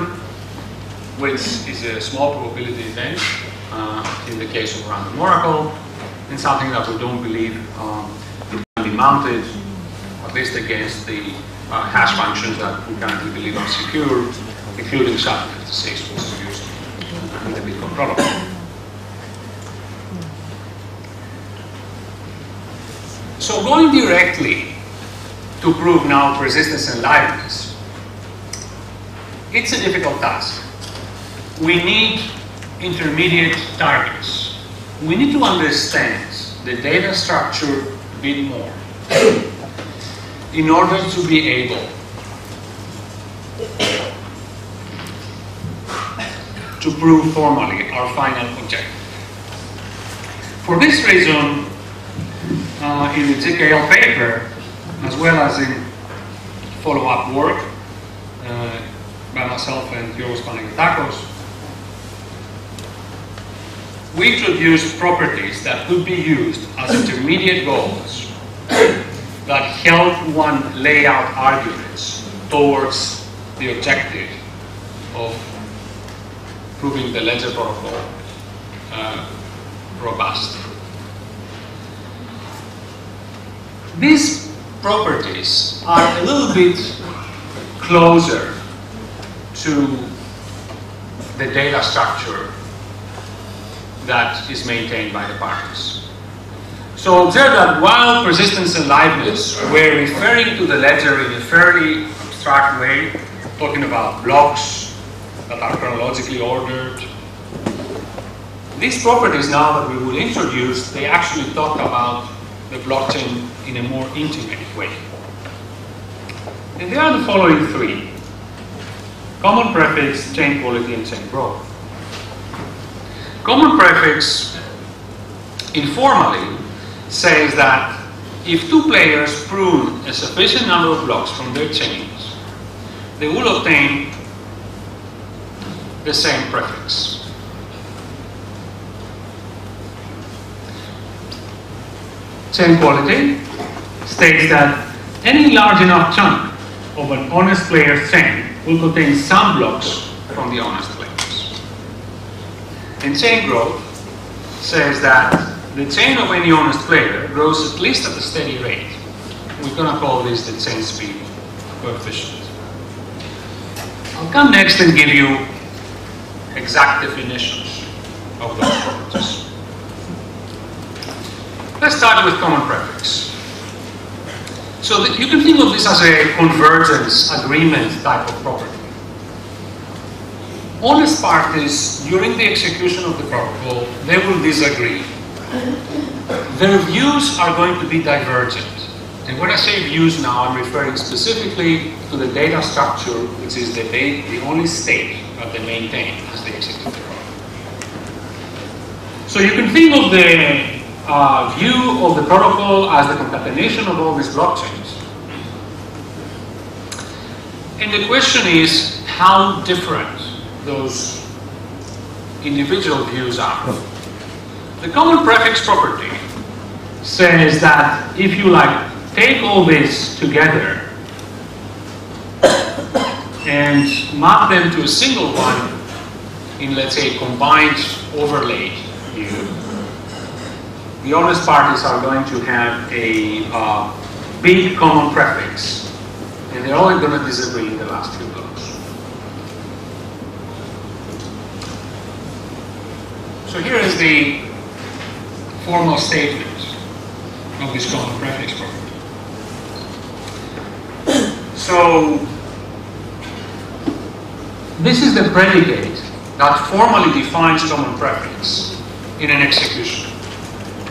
which is a small probability event uh, in the case of random oracle, and something that we don't believe um, can be mounted, at least against the uh, hash functions that we currently believe are secure, including S H A two fifty-six, which is used in the Bitcoin protocol. So going directly to prove now persistence and liveness, it's a difficult task. We need intermediate targets. We need to understand the data structure a bit more in order to be able to prove formally our final objective. For this reason, uh, in the G K L paper, as well as in follow-up work, uh, by myself and you're responding with Aggelos. We introduced properties that could be used as intermediate goals that help one lay out arguments towards the objective of proving the ledger protocol uh, robust. These properties are a little bit closer to the data structure that is maintained by the parties. So observe that while persistence and liveness were referring to the ledger in a fairly abstract way, talking about blocks that are chronologically ordered, these properties now that we will introduce, they actually talk about the blockchain in a more intimate way. And they are the following three: common prefix, chain quality, and chain growth. Common prefix informally says that if two players prove a sufficient number of blocks from their chains, they will obtain the same prefix. Chain quality states that any large enough chunk of an honest player's chain will contain some blocks from the honest player. And chain growth says that the chain of any honest player grows at least at a steady rate. We're going to call this the chain speed coefficient. I'll come next and give you exact definitions of those properties. Let's start with common prefix. So you can think of this as a convergence agreement type of property. Honest parties, during the execution of the protocol, they will disagree. Their views are going to be divergent. And when I say views now, I'm referring specifically to the data structure, which is the, the only state that they maintain as they execute the protocol. So you can think of the uh, view of the protocol as the concatenation of all these blockchains. And the question is, how different those individual views are. The common prefix property says that if you like take all this together and map them to a single one in, let's say, combined overlay view, the honest parties are going to have a uh, big common prefix, and they're all going to disagree in the last few blocks. So here is the formal statement of this common prefix property. So this is the predicate that formally defines common prefix in an execution.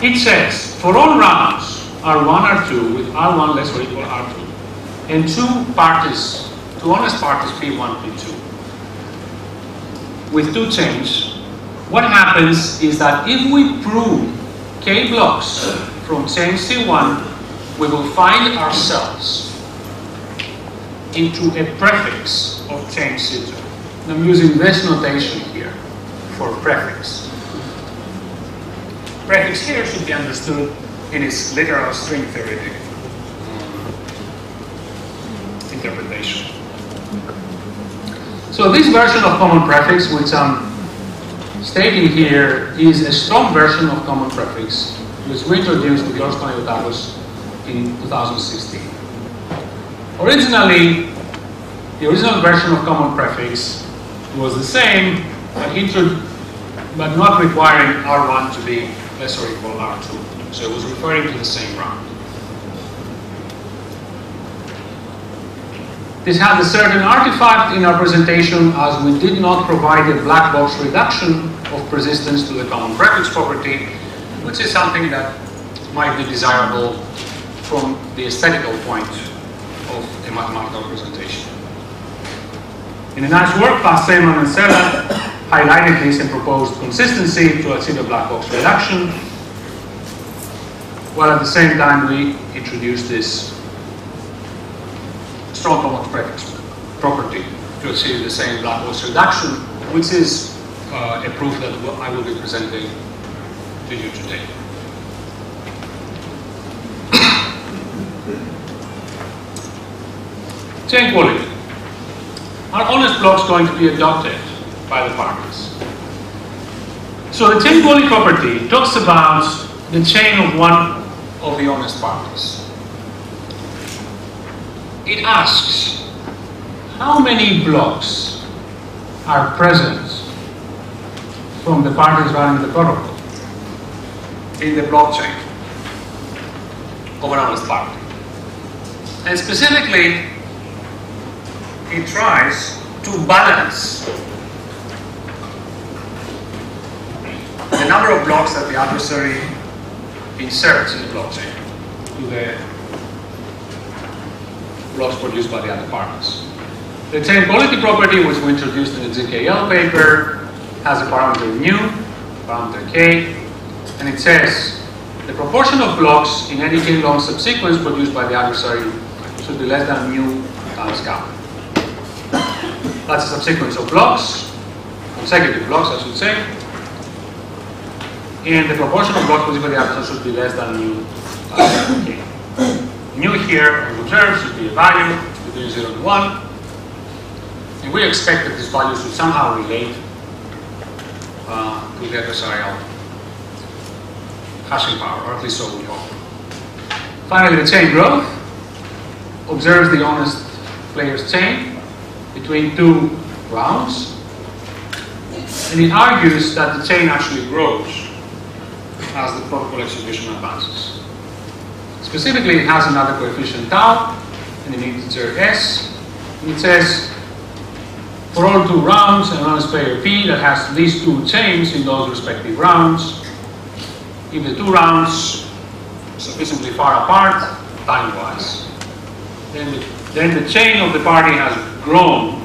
It says, for all rounds, R one, R two, with R one less or equal R two, and two parties, two honest parties, P one, P two, with two chains, what happens is that if we prove k blocks from chain C one, we will find ourselves into a prefix of chain C two. And I'm using this notation here for prefix. Prefix here should be understood in its literal string theoretic interpretation. So this version of common prefix, which I'm stating here, is a strong version of common prefix, which we introduced with Aggelos Leonardos in two thousand sixteen. Originally, the original version of common prefix was the same, but, intro but not requiring R one to be less or equal R two. So it was referring to the same round. This had a certain artifact in our presentation, as we did not provide a black box reduction of persistence to the common prefix property, which is something that might be desirable from the aesthetical point of a mathematical presentation. In a nice work, Pass, Sela, and Sela highlighted this and proposed consistency to achieve a black box reduction, while at the same time we introduced this strong common prefix property to achieve the same black box reduction, which is uh, a proof that I will be presenting to you today. Chain quality. Are honest blocks going to be adopted by the parties? So the chain quality property talks about the chain of one of the honest parties. It asks how many blocks are present from the parties running the protocol in the blockchain of an honest party. And specifically, it tries to balance the number of blocks that the adversary inserts in the blockchain to the blocks produced by the other parties. The chain quality property, which we introduced in the G K L paper, has a parameter nu, parameter k, and it says the proportion of blocks in any k-long subsequence produced by the adversary should be less than nu times kappa. That's a subsequence of blocks, consecutive blocks I should say, and the proportion of blocks produced by the adversary should be less than nu times k. Nu here, as observed, should be a value between zero and one, and we expect that this value should somehow relate uh, to the adversarial hashing power, or at least so we hope. Finally, the chain growth observes the honest player's chain between two rounds, and it argues that the chain actually grows as the protocol execution advances. Specifically, it has another coefficient tau and an integer s, and it says for all two rounds an honest player p that has at least two chains in those respective rounds, if the two rounds are sufficiently far apart time-wise, then the, then the chain of the party has grown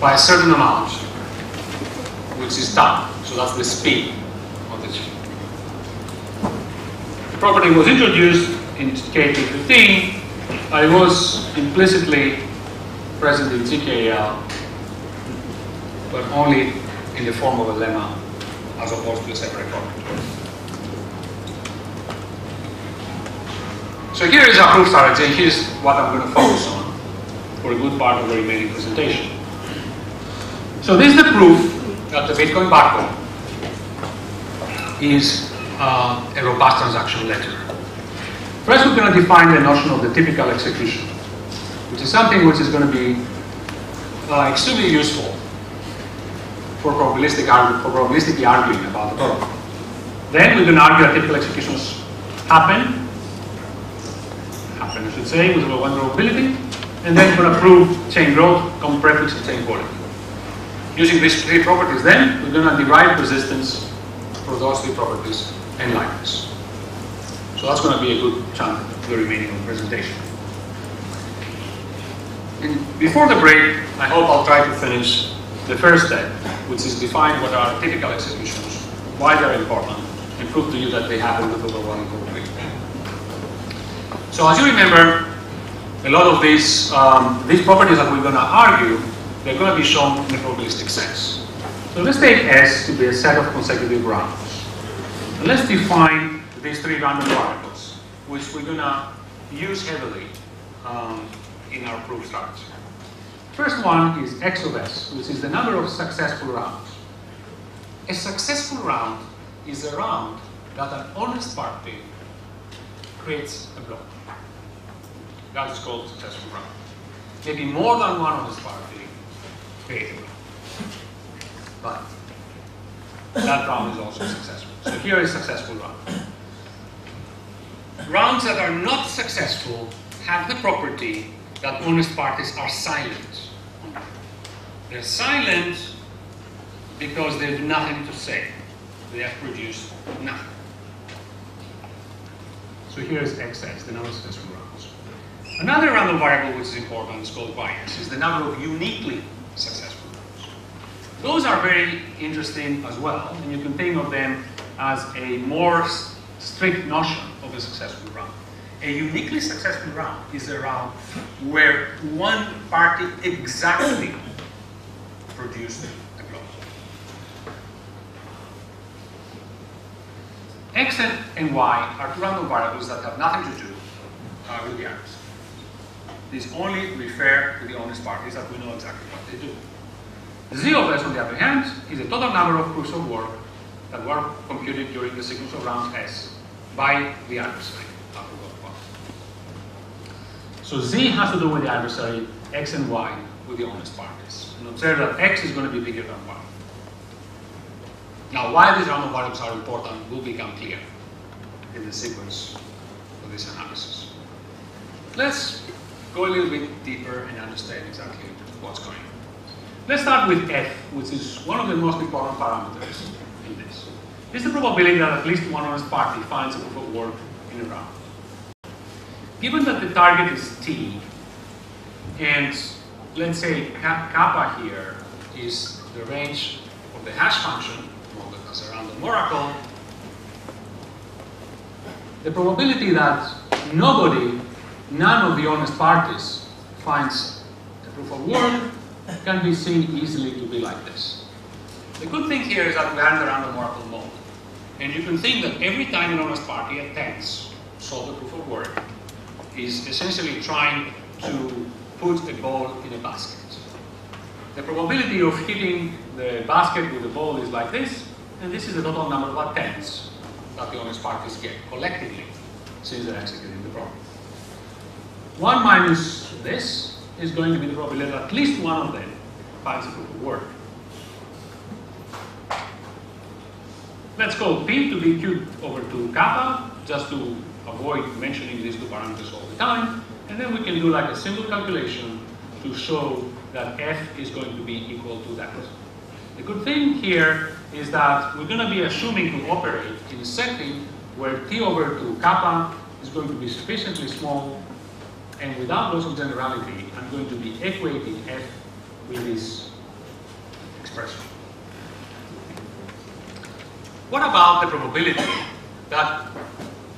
by a certain amount, which is tau. So that's the speed of the chain. The property was introduced in K T fifteen. I was implicitly present in G K L, but only in the form of a lemma as opposed to a separate property. So here is our proof strategy, and here's what I'm going to focus on for a good part of the remaining presentation. So this is the proof that the Bitcoin backbone is uh, a robust transaction ledger. First, we're going to define the notion of the typical execution, which is something which is going to be uh, extremely useful for probabilistic, for probabilistically arguing about the protocol. Then we're going to argue that typical executions happen. I should say, with one probability, and then we're going to prove chain growth, common prefix, and chain quality. Using these three properties, then we're going to derive resistance for those three properties and likeness. So that's going to be a good chunk of the remaining of the presentation. And before the break, I hope I'll try to finish the first step, which is define what are typical executions, why they're important, and prove to you that they happen with overwhelming probability. So as you remember, a lot of these, um, these properties that we're going to argue, they're going to be shown in a probabilistic sense. So let's take S to be a set of consecutive rounds. And let's define these three random variables, which we're going to use heavily um, in our proof strategy. First one is X of S, which is the number of successful rounds. A successful round is a round that an honest party creates a block. That is called successful round. Maybe more than one honest party created a block, but that round is also successful. So here is successful round. Rounds that are not successful have the property that honest parties are silent on them. They're silent because they have nothing to say. They have produced nothing. So here is X S, the number of successful rounds. Another random variable which is important is called Y S, is the number of uniquely successful rounds. Those are very interesting as well, and you can think of them as a more strict notion of a successful round. a uniquely successful round is a round where one party exactly produced the block. X and Y are two random variables that have nothing to do uh, with the others. These only refer to the honest parties that we know exactly what they do. Z of S, on the other hand, is the total number of proofs of work that were computed during the sequence of rounds S by the adversary. So Z has to do with the adversary, X and Y with the honest parties. And observe that X is going to be bigger than Y. Now, why these random variables are important will become clear in the sequence of this analysis. Let's go a little bit deeper and understand exactly what's going on. Let's start with F, which is one of the most important parameters in this. It's the probability that at least one honest party finds a proof of work in a round. Given that the target is T, and let's say kappa here is the range of the hash function modeled as a random oracle, the probability that nobody, none of the honest parties, finds a proof of work can be seen easily to be like this. The good thing here is that we are in the random oracle mode. And you can think that every time an honest party attempts to solve a proof of work, is essentially trying to put a ball in a basket. The probability of hitting the basket with the ball is like this, and this is the total number of attempts that the honest parties get collectively since they're executing the program. One minus this is going to be the probability that at least one of them finds a proof of work. Let's call P to be Q over two kappa, just to avoid mentioning these two parameters all the time, and then we can do like a simple calculation to show that F is going to be equal to that. The good thing here is that we're going to be assuming to operate in a setting where T over two kappa is going to be sufficiently small, and without loss of generality, I'm going to be equating F with this expression. What about the probability that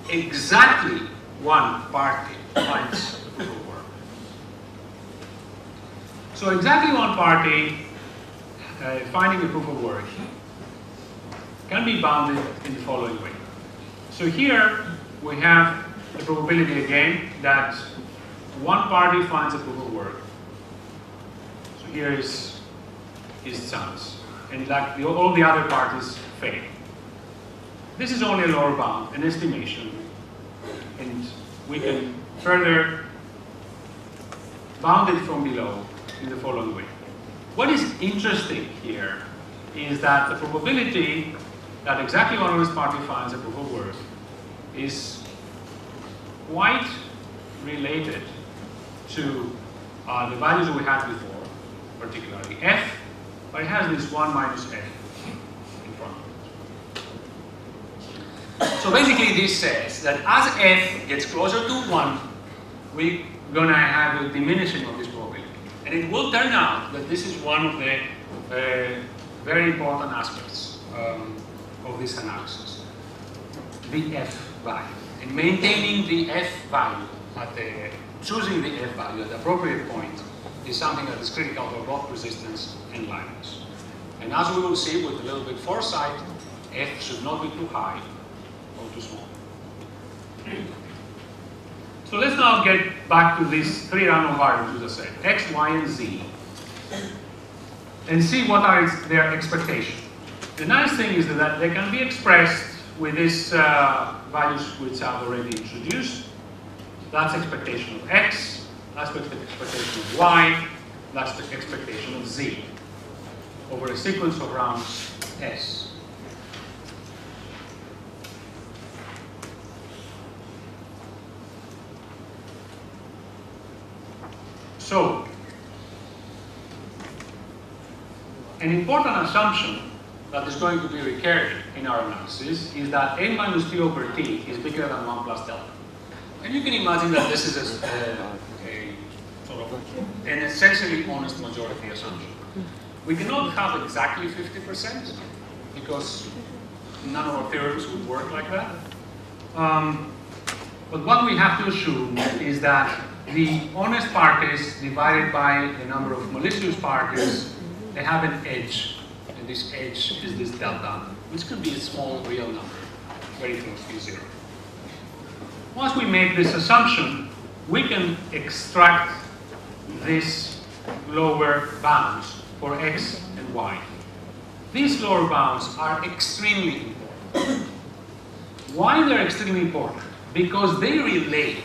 exactly one party finds a proof of work? So exactly one party uh, finding a proof of work can be bounded in the following way. So here we have the probability again that one party finds a proof of work. So here is his chance, and like the, all the other parties fail. This is only a lower bound, an estimation, and we can further bound it from below in the following way. What is interesting here is that the probability that exactly one honest party finds a proof of work is quite related to uh, the values we had before, particularly F, but it has this one minus F. So basically this says that as F gets closer to one, we're going to have a diminishing of this probability. And it will turn out that this is one of the uh, very important aspects um, of this analysis, the F value. And maintaining the F value, at the, choosing the F value at the appropriate point is something that is critical for both persistence and liveness. And as we will see with a little bit foresight, F should not be too high. Too small. So let's now get back to these three random variables, as I said, X, Y, and Z, and see what are their expectations. The nice thing is that they can be expressed with these uh, values which I've already introduced. That's expectation of X, that's expectation of Y, that's the expectation of Z over a sequence of rounds S. So, an important assumption that is going to be recurring in our analysis is that n minus t over t is bigger than one plus delta. And you can imagine that this is a, a, a sort of an essentially honest majority assumption. We cannot have exactly fifty percent because none of our theorems would work like that. Um, But what we have to assume is that the honest parties divided by the number of malicious parties, they have an edge. And this edge is this delta, which could be a small real number, very close to zero. Once we make this assumption, we can extract this lower bounds for x and y. These lower bounds are extremely important. Why they're extremely important? Because they relate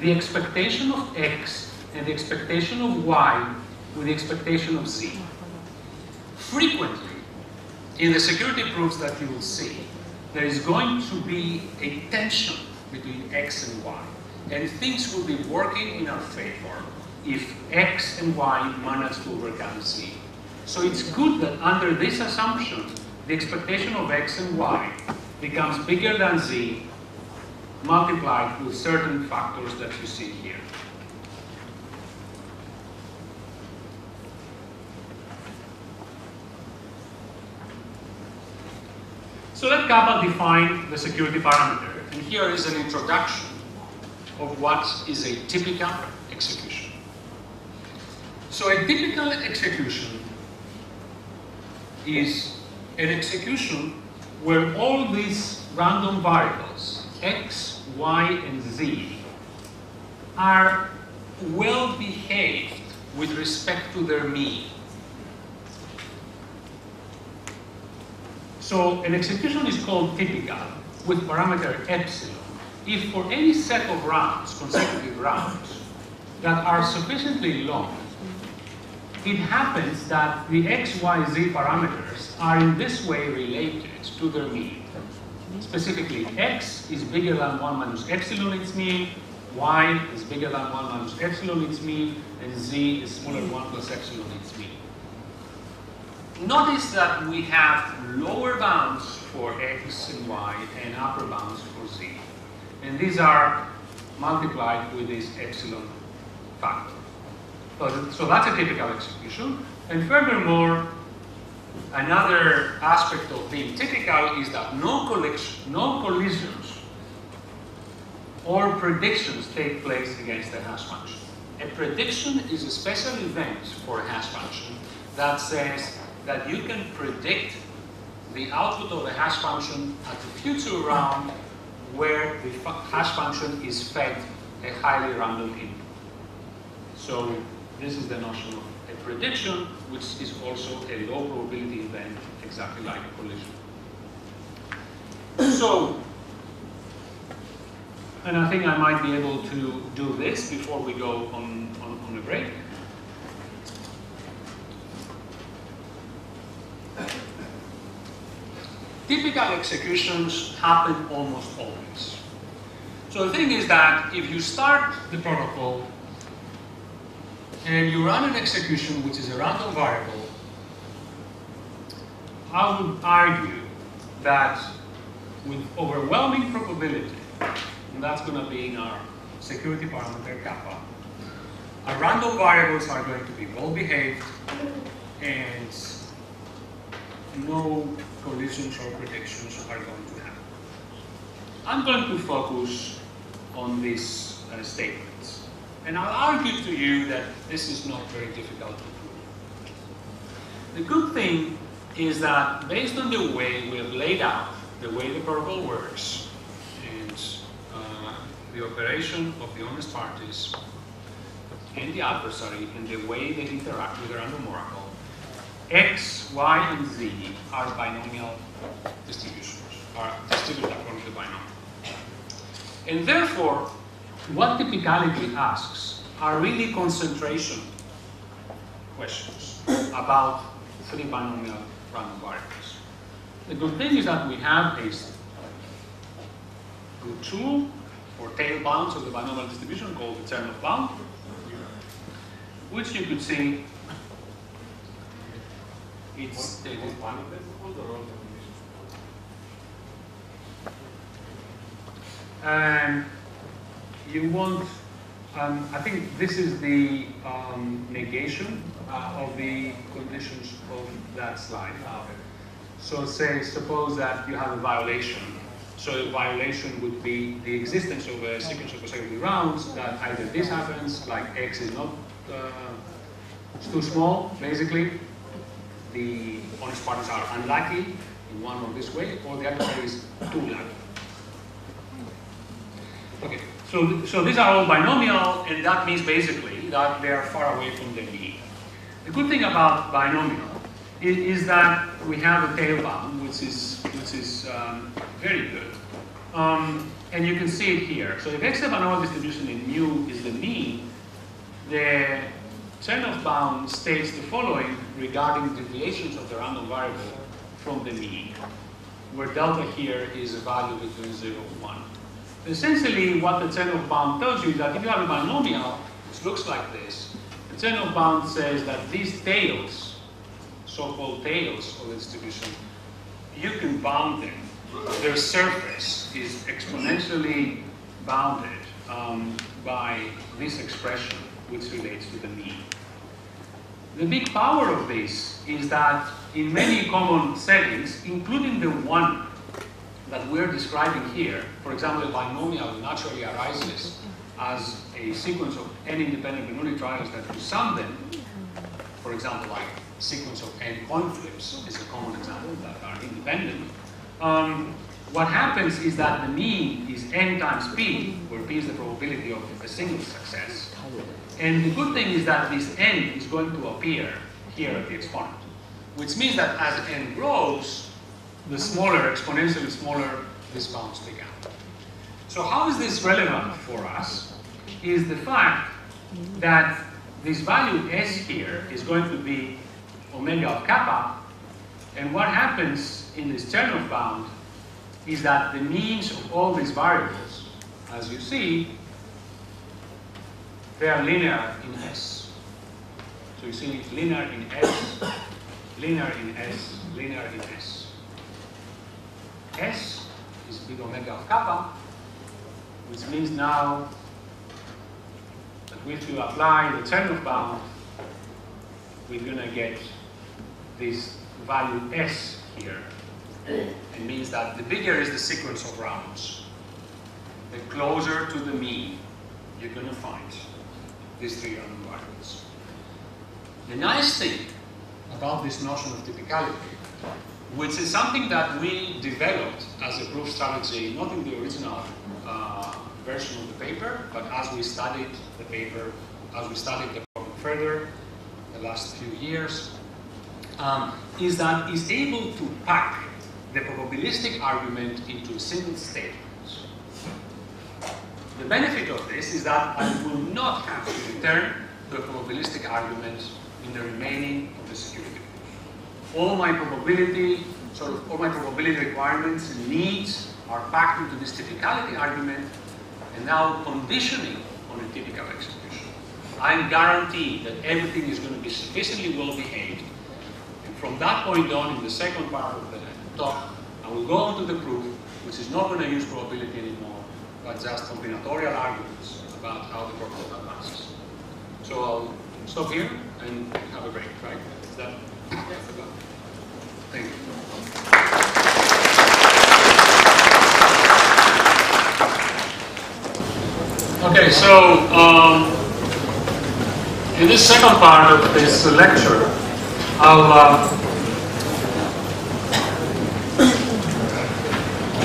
the expectation of x and the expectation of y with the expectation of z. Frequently, in the security proofs that you will see, there is going to be a tension between x and y, and things will be working in our favor if x and y manage to overcome z. So it's good that under this assumption, the expectation of x and y becomes bigger than z, multiplied with certain factors that you see here. So let Kappa define the security parameter. And here is an introduction of what is a typical execution. So a typical execution is an execution where all these random variables, x, y, and z, are well behaved with respect to their mean. So an execution is called typical with parameter epsilon if for any set of rounds, consecutive rounds, that are sufficiently long, it happens that the x, y, z parameters are in this way related to their mean. Specifically, x is bigger than one minus epsilon its mean, y is bigger than one minus epsilon its mean, and z is smaller than one plus epsilon its mean. Notice that we have lower bounds for x and y and upper bounds for z. And these are multiplied with this epsilon factor. So that's a typical execution. And furthermore, another aspect of being typical is that no, collection, no collisions or predictions take place against the hash function. A prediction is a special event for a hash function that says that you can predict the output of the hash function at the future round where the hash function is fed a highly random input. So this is the notion of a prediction, which is also a low probability event, exactly like a collision. So, and I think I might be able to do this before we go on, on, on a break. Typical executions happen almost always. So the thing is that if you start the protocol and you run an execution which is a random variable, I would argue that with overwhelming probability, and that's going to be in our security parameter kappa, our random variables are going to be well behaved and no collisions or predictions are going to happen. I'm going to focus on these uh, statements. And I'll argue to you that this is not very difficult to prove. The good thing is that based on the way we have laid out, the way the protocol works, and uh, the operation of the honest parties and the adversary, and the way they interact with the random oracle, x, y, and z are binomial distributions, are distributed according to binomial. And therefore, what typicality asks are really concentration questions about three binomial random variables. The good thing is that we have a good tool for tail bounds of the binomial distribution called the Chernov bound, which you could see it's the one of them. Um, you want, um, I think this is the um, negation uh, of the conditions of that slide. So say, suppose that you have a violation. So the violation would be the existence of a sequence of consecutive rounds that either this happens, like X is not, uh, it's too small, basically. The honest partners are unlucky in one or this way, or the adversary is too lucky. Okay, so, so these are all binomial, and that means basically that they are far away from the mean. The good thing about binomial is, is that we have a tail bound, which is, which is um, very good. Um, and you can see it here. So if X the binomial distribution in mu is the mean, the Chernoff bound states the following regarding deviations of the random variable from the mean, where delta here is a value between zero and one. Essentially, what the Chernoff bound tells you is that if you have a binomial which looks like this, the Chernoff bound says that these tails, so-called tails of the distribution, you can bound them. Their surface is exponentially bounded um, by this expression, which relates to the mean. The big power of this is that in many common settings, including the one that we're describing here, for example, a binomial naturally arises as a sequence of n independent Bernoulli trials that you sum them, for example, like sequence of n coin flips is a common example that are independent. Um, what happens is that the mean is n times p, where p is the probability of a single success. And the good thing is that this n is going to appear here at the exponent, which means that as n grows, the smaller, exponentially smaller, these bounds become. So how is this relevant for us? Is the fact that this value s here is going to be omega of kappa, and what happens in this Chernoff bound is that the means of all these variables, as you see, they are linear in S. So you see linear in S, linear in S, linear in S. S is big omega of kappa, which means now that if you apply the Chernoff bound, we're going to get this value S here. It means that the bigger is the sequence of rounds, the closer to the mean you're going to find these three random variables. The nice thing about this notion of typicality, which is something that we developed as a proof strategy, not in the original uh, version of the paper, but as we studied the paper, as we studied the problem further the last few years, um, is that it's able to pack the probabilistic argument into a single statement. The benefit of this is that I will not have to return to a probabilistic argument in the remaining of the security proof. All my probability, sort of all my probability requirements and needs are packed into this typicality argument, and now conditioning on a typical execution. I'm guaranteed that everything is going to be sufficiently well behaved. And from that point on, in the second part of the talk, I will go on to the proof, which is not going to use probability anymore, but just combinatorial arguments about how the problem advances. So I'll stop here and have a break, right? Is that? Yes. Thank you. Okay, so um, in this second part of this lecture, I'll uh,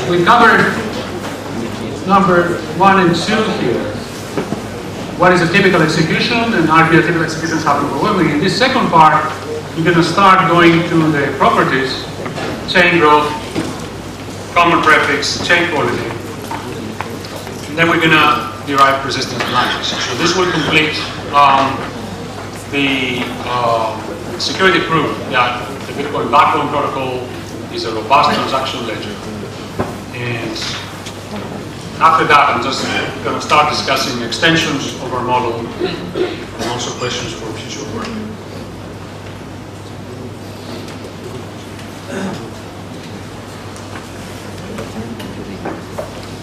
we covered number one and two here. What is a typical execution, and are the typical executions happen overwhelmingly? In this second part, we're going to start going to the properties, chain growth, common prefix, chain quality. And then we're going to derive persistence branches. So this will complete um, the uh, security proof that the Bitcoin backbone protocol is a robust transaction ledger. And after that, I'm just going to start discussing extensions of our model and also questions for future work.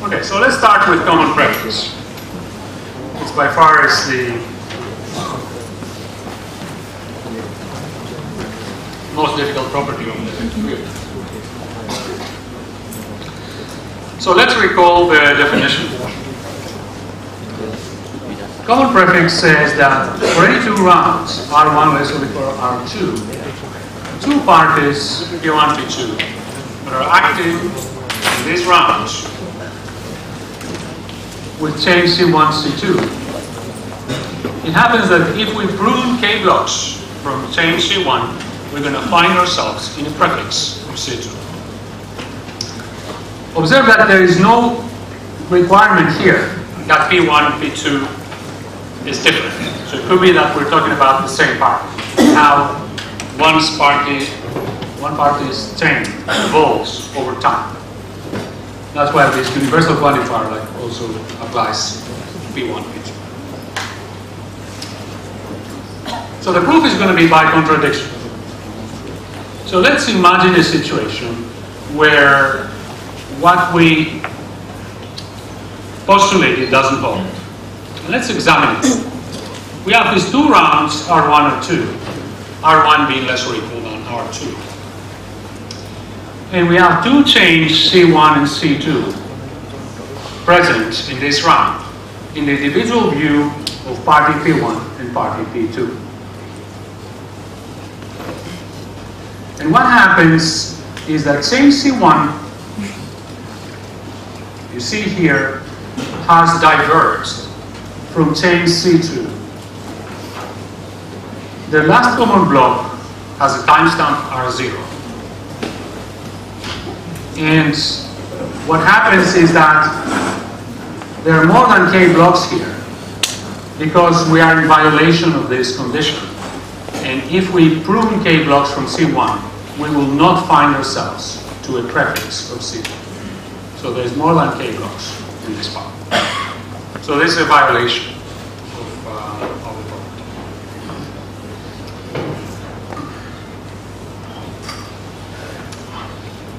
Okay, so let's start with common prefix. It's by far is the most difficult property of the field. So let's recall the definition. Common prefix says that for any two rounds, R one is equal to R two, two parties P one, P two that are active in these rounds will change C one, C two. It happens that if we prune K blocks from chain C one, we're going to find ourselves in a prefix of C two. Observe that there is no requirement here that P one, P two is different. So it could be that we're talking about the same party. Now, one's party, one party's chain evolves over time. That's why this universal quantifier like also applies P one, P two. So the proof is going to be by contradiction. So let's imagine a situation where what we postulated doesn't hold. Let's examine it. We have these two rounds, R one and R two, R one being less or equal than R two. And we have two chains, C one and C two, present in this round, in the individual view of party P one and party P two. And what happens is that chain C one, you see here, has diverged from chain C two. The last common block has a timestamp R zero. And what happens is that there are more than K blocks here because we are in violation of this condition. And if we prune K blocks from C one, we will not find ourselves to a prefix of C two. So there's more than K blocks in this part. So this is a violation of, uh, of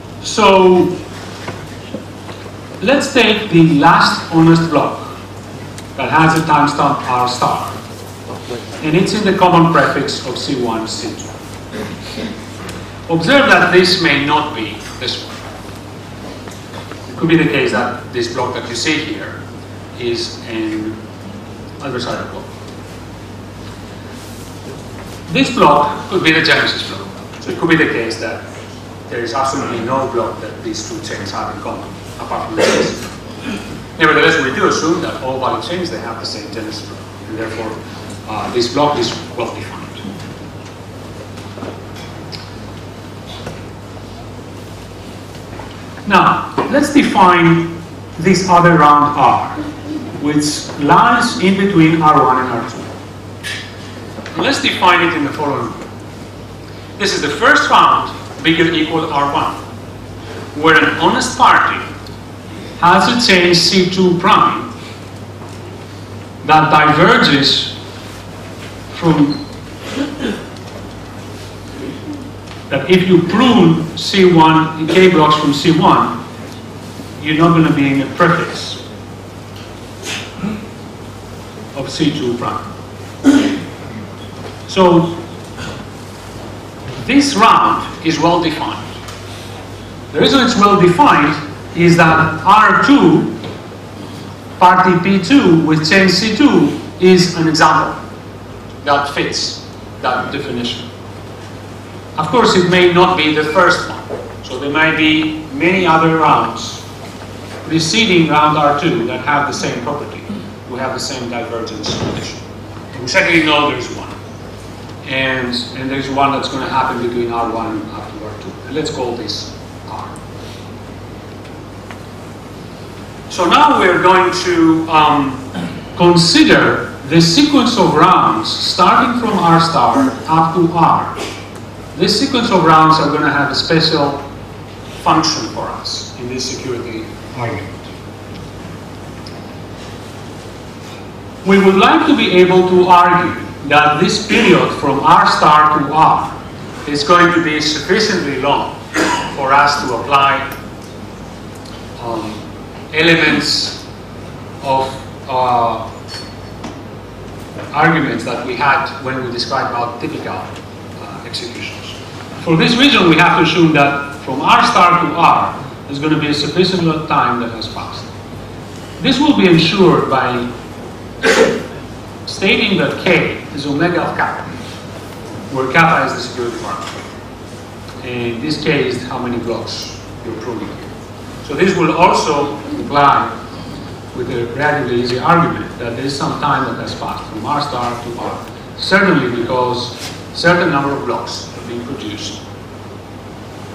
the property. So let's take the last honest block that has a timestamp R star. And it's in the common prefix of C one, C two. Observe that this may not be this one. Could be the case that this block that you see here is an adversarial block. This block could be the genesis block. So it could be the case that there is absolutely no block that these two chains have in common, apart from this. Nevertheless, we do assume that all valid chains, they have the same genesis block, and therefore uh, this block is well defined. Now, let's define this other round R, which lies in between R one and R two. And let's define it in the following way. This is the first round bigger than or equal to R one, where an honest party has a chain C two prime that diverges from, that if you prune C one, K blocks from C one, you're not going to be in a prefix of C two prime. So this round is well defined. The reason it's well defined is that R two, party P two with chain C two, is an example that fits that definition. Of course, it may not be the first one. So there might be many other rounds preceding round R two that have the same property, who have the same divergence condition. We certainly know there's one. And, and there's one that's going to happen between R one and R two. And let's call this R. So now we're going to um, consider the sequence of rounds starting from R star up to R. This sequence of rounds are going to have a special function for us in this security argument. We would like to be able to argue that this period from R star to R is going to be sufficiently long for us to apply um, elements of uh, arguments that we had when we described our typical uh, execution. For this reason, we have to assume that from R star to R, There's going to be a sufficient amount of time that has passed. This will be ensured by stating that K is omega of kappa, where kappa is the security marker. And this K is how many blocks you're proving here. So this will also imply, with a relatively easy argument, that there is some time that has passed from R star to R. Certainly because certain number of blocks are being produced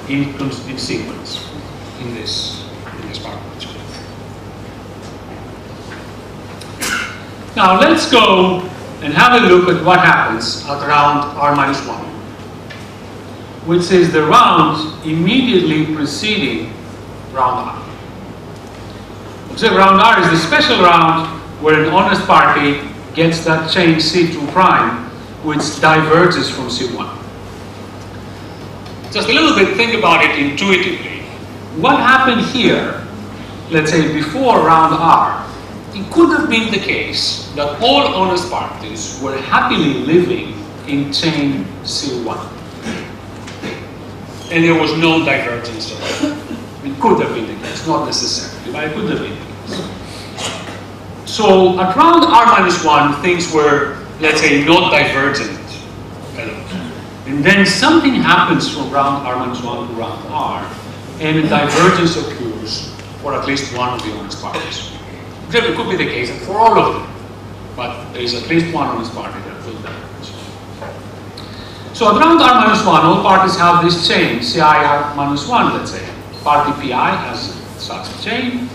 in, in sequence in this, in this part. Now let's go and have a look at what happens at round R minus one, which is the round immediately preceding round R. So round R is the special round where an honest party gets that change C two prime, which diverges from C one. Just a little bit, think about it intuitively. What happened here, let's say before round R, it could have been the case that all honest parties were happily living in chain C one. And there was no divergence at all. It could have been the case, not necessarily, but it could have been the case. So at round R minus one, things were, let's say, not divergent at all. And then something happens from round R minus one to round R, and a divergence occurs for at least one of the honest parties. It could be the case for all of them, but there is at least one honest party that will diverge. So at round R minus one, all parties have this chain, C I R minus one, let's say. Party P I has such a chain,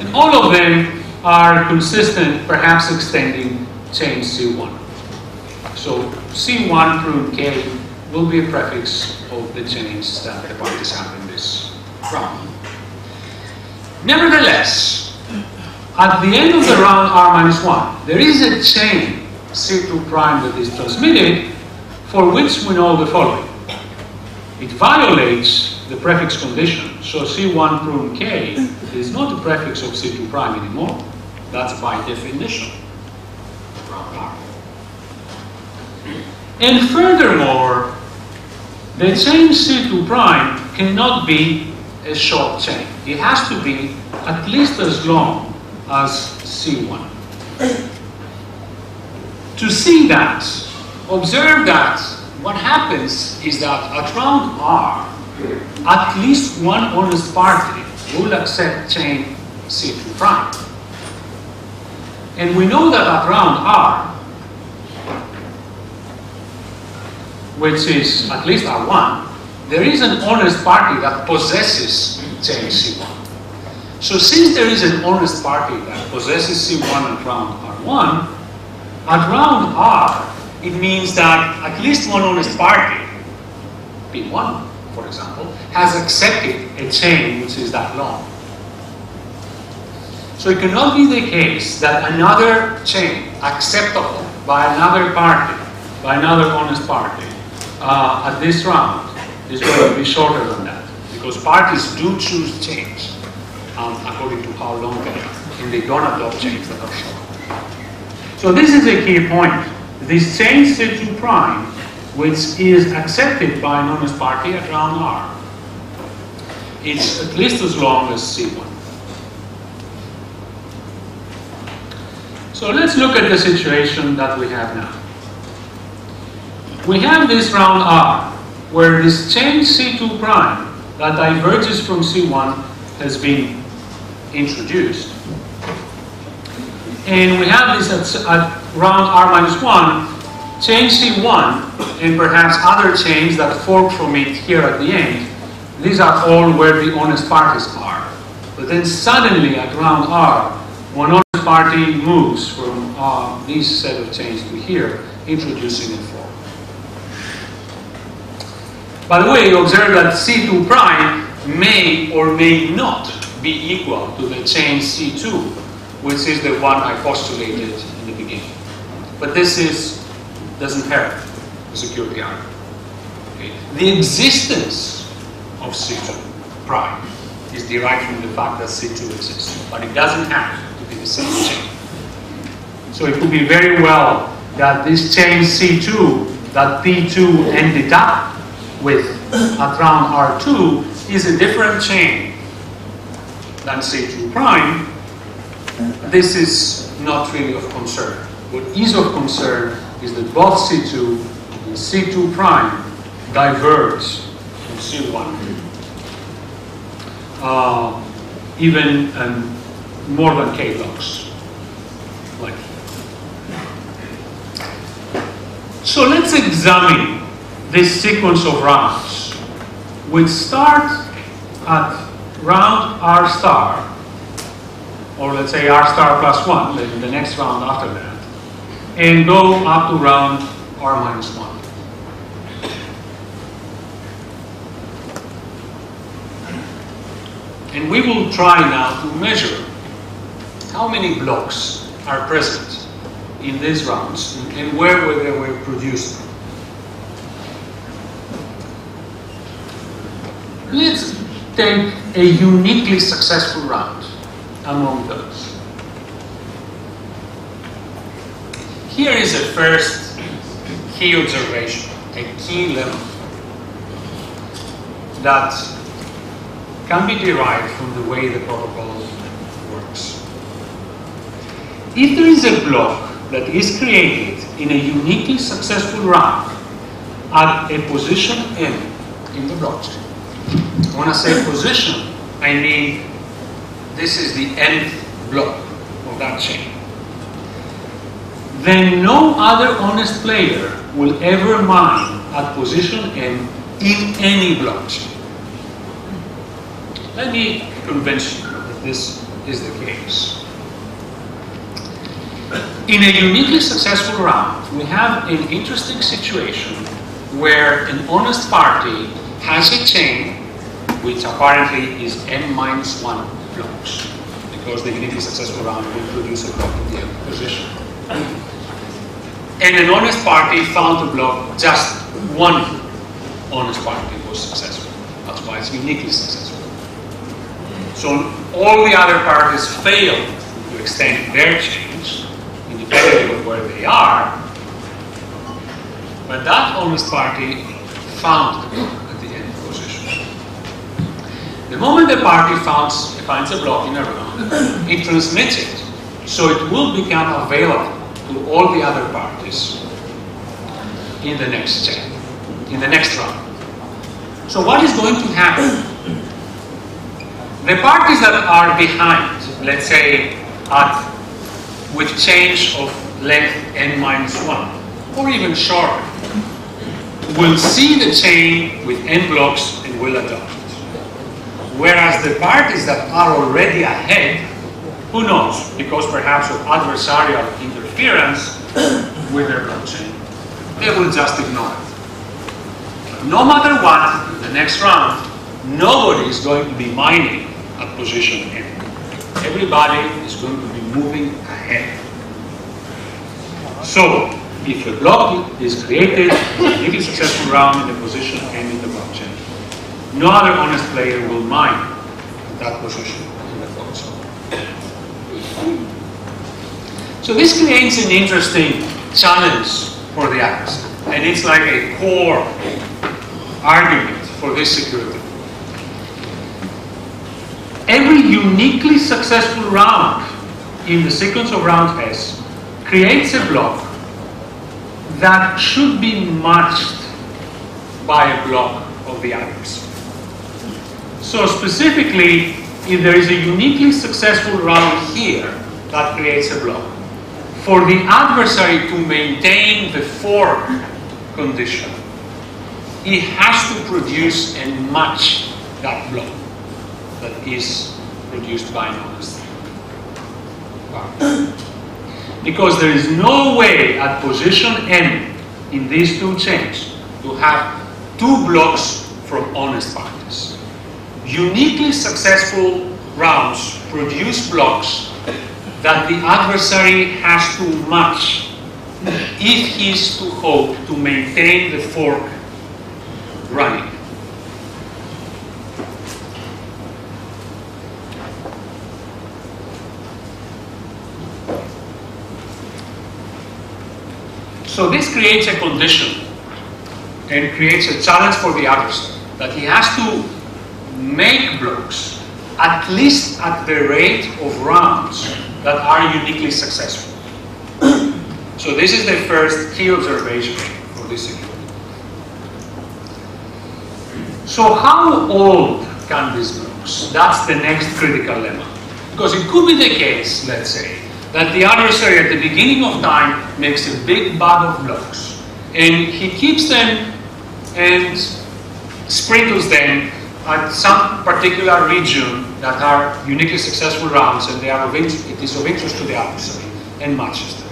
and all of them are consistent, perhaps extending chain C one. So C one through K will be a prefix of the chains that the parties have in this round. Nevertheless, at the end of the round R minus one, there is a chain C two prime that is transmitted, for which we know the following. It violates the prefix condition, so C one prime K is not a prefix of C two prime anymore. That's by definition round R. And furthermore, the chain C two prime cannot be a short chain. It has to be at least as long as C one. To see that, observe that what happens is that at round R, at least one honest party will accept chain C two prime. And we know that at round R, which is at least R one, there is an honest party that possesses chain C one. So since there is an honest party that possesses C one at round R one, at round R, it means that at least one honest party, P one for example, has accepted a chain which is that long. So it cannot be the case that another chain acceptable by another party, by another honest party, uh, at this round is going to be shorter than that, because parties do choose chains Um, according to how long they are, and they don't adopt chains that are short. So this is a key point. This chain C two prime, which is accepted by an honest party at round R, it's at least as long as C one. So let's look at the situation that we have now. We have this round R, where this chain C two prime that diverges from C one has been introduced. And we have this at, at round R minus one, chain C one, and perhaps other chains that fork from it here at the end. These are all where the honest parties are. But then suddenly at round R, one honest party moves from uh, this set of chains to here, introducing a fork. By the way, you observe that C two prime may or may not be equal to the chain C two, which is the one I postulated in the beginning. But this is, doesn't hurt the security argument. Okay. The existence of C two prime is derived from the fact that C two exists, but it doesn't have to be the same chain. So it could be very well that this chain C two that P two ended up with at round R two is a different chain than say two prime, this is not really of concern. What is of concern is that both C two and C two prime diverge from C one. Uh, even um, more than K logs, like here. So let's examine this sequence of rounds, which start at round R star, or let's say R star plus one, the, the next round after that, and go up to round R minus one. And we will try now to measure how many blocks are present in these rounds and where they were produced. Let's take a uniquely successful round among those. Here is a first key observation, a key lemma that can be derived from the way the protocol works. If there is a block that is created in a uniquely successful round at a position M in the blockchain, when I say position, I mean this is the nth block of that chain, then no other honest player will ever mine at position M in any blockchain. Let me convince you that this is the case. In a uniquely successful round, we have an interesting situation where an honest party has a chain which apparently is n minus one blocks, because the uniquely successful round will produce a block in the nth position. And an honest party found a block, just one honest party was successful. That's why it's uniquely successful. So all the other parties fail to extend their chains, independently of where they are, but that honest party found the block at the end position. The moment the party finds, finds a block in a round, it transmits it, so it will become available to all the other parties in the next chain, in the next round. So what is going to happen? The parties that are behind, let's say at with change of length n minus one, or even shorter, will see the chain with n blocks and will adopt it. Whereas the parties that are already ahead, who knows, because perhaps of adversarial interference with their blockchain, they will just ignore it. No matter what, in the next round, nobody is going to be mining at position M. Everybody is going to be moving ahead. So, if a block is created, it is a successful round in the position M in the blockchain, no other honest player will mine at that position in the blockchain. So this creates an interesting challenge for the adversary, and it's like a core argument for this security. Every uniquely successful round in the sequence of round S creates a block that should be matched by a block of the others. So specifically, if there is a uniquely successful round here that creates a block, for the adversary to maintain the fork condition, he has to produce and match that block that is produced by an honest party. Because there is no way at position M in these two chains to have two blocks from honest parties. Uniquely successful rounds produce blocks that the adversary has to match if he is to hope to maintain the fork running. So this creates a condition and creates a challenge for the adversary that he has to make blocks at least at the rate of rounds that are uniquely successful. So this is the first key observation for this security. So how old can these blocks? That's the next critical lemma. Because it could be the case, let's say, that the adversary at the beginning of time makes a big bag of blocks and he keeps them and sprinkles them at some particular region that are uniquely successful rounds and they are of interest, it is of interest to the adversary and matches them.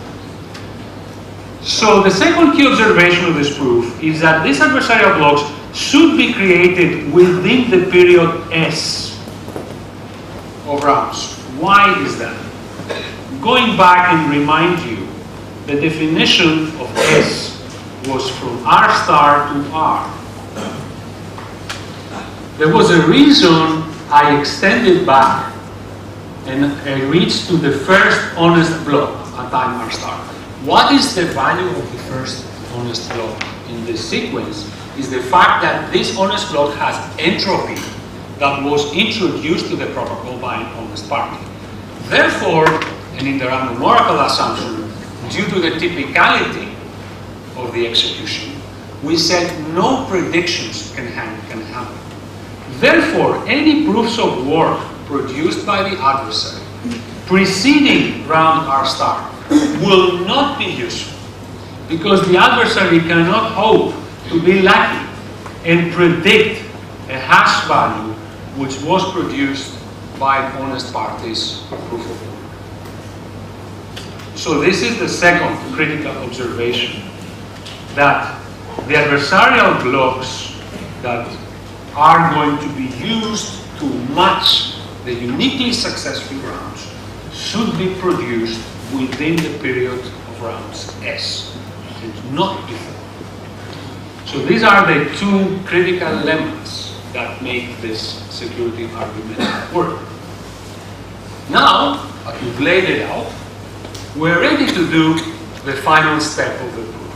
So the second key observation of this proof is that these adversarial blocks should be created within the period S of rounds. Why is that? Going back and remind you, the definition of S was from R star to R. There was a reason I extended back and I reached to the first honest block at time R star. What is the value of the first honest block in this sequence? Is the fact that this honest block has entropy that was introduced to the protocol by an honest party. Therefore, and in the random-oracle assumption, due to the typicality of the execution, we said no predictions can can happen. Therefore, any proofs of work produced by the adversary preceding round R star will not be useful because the adversary cannot hope to be lucky and predict a hash value which was produced by honest parties proof of work. So this is the second critical observation, that the adversarial blocks that are going to be used to match the uniquely successful rounds should be produced within the period of rounds S and not before. So these are the two critical lemmas that make this security argument work. Now that we've laid it out, we're ready to do the final step of the proof.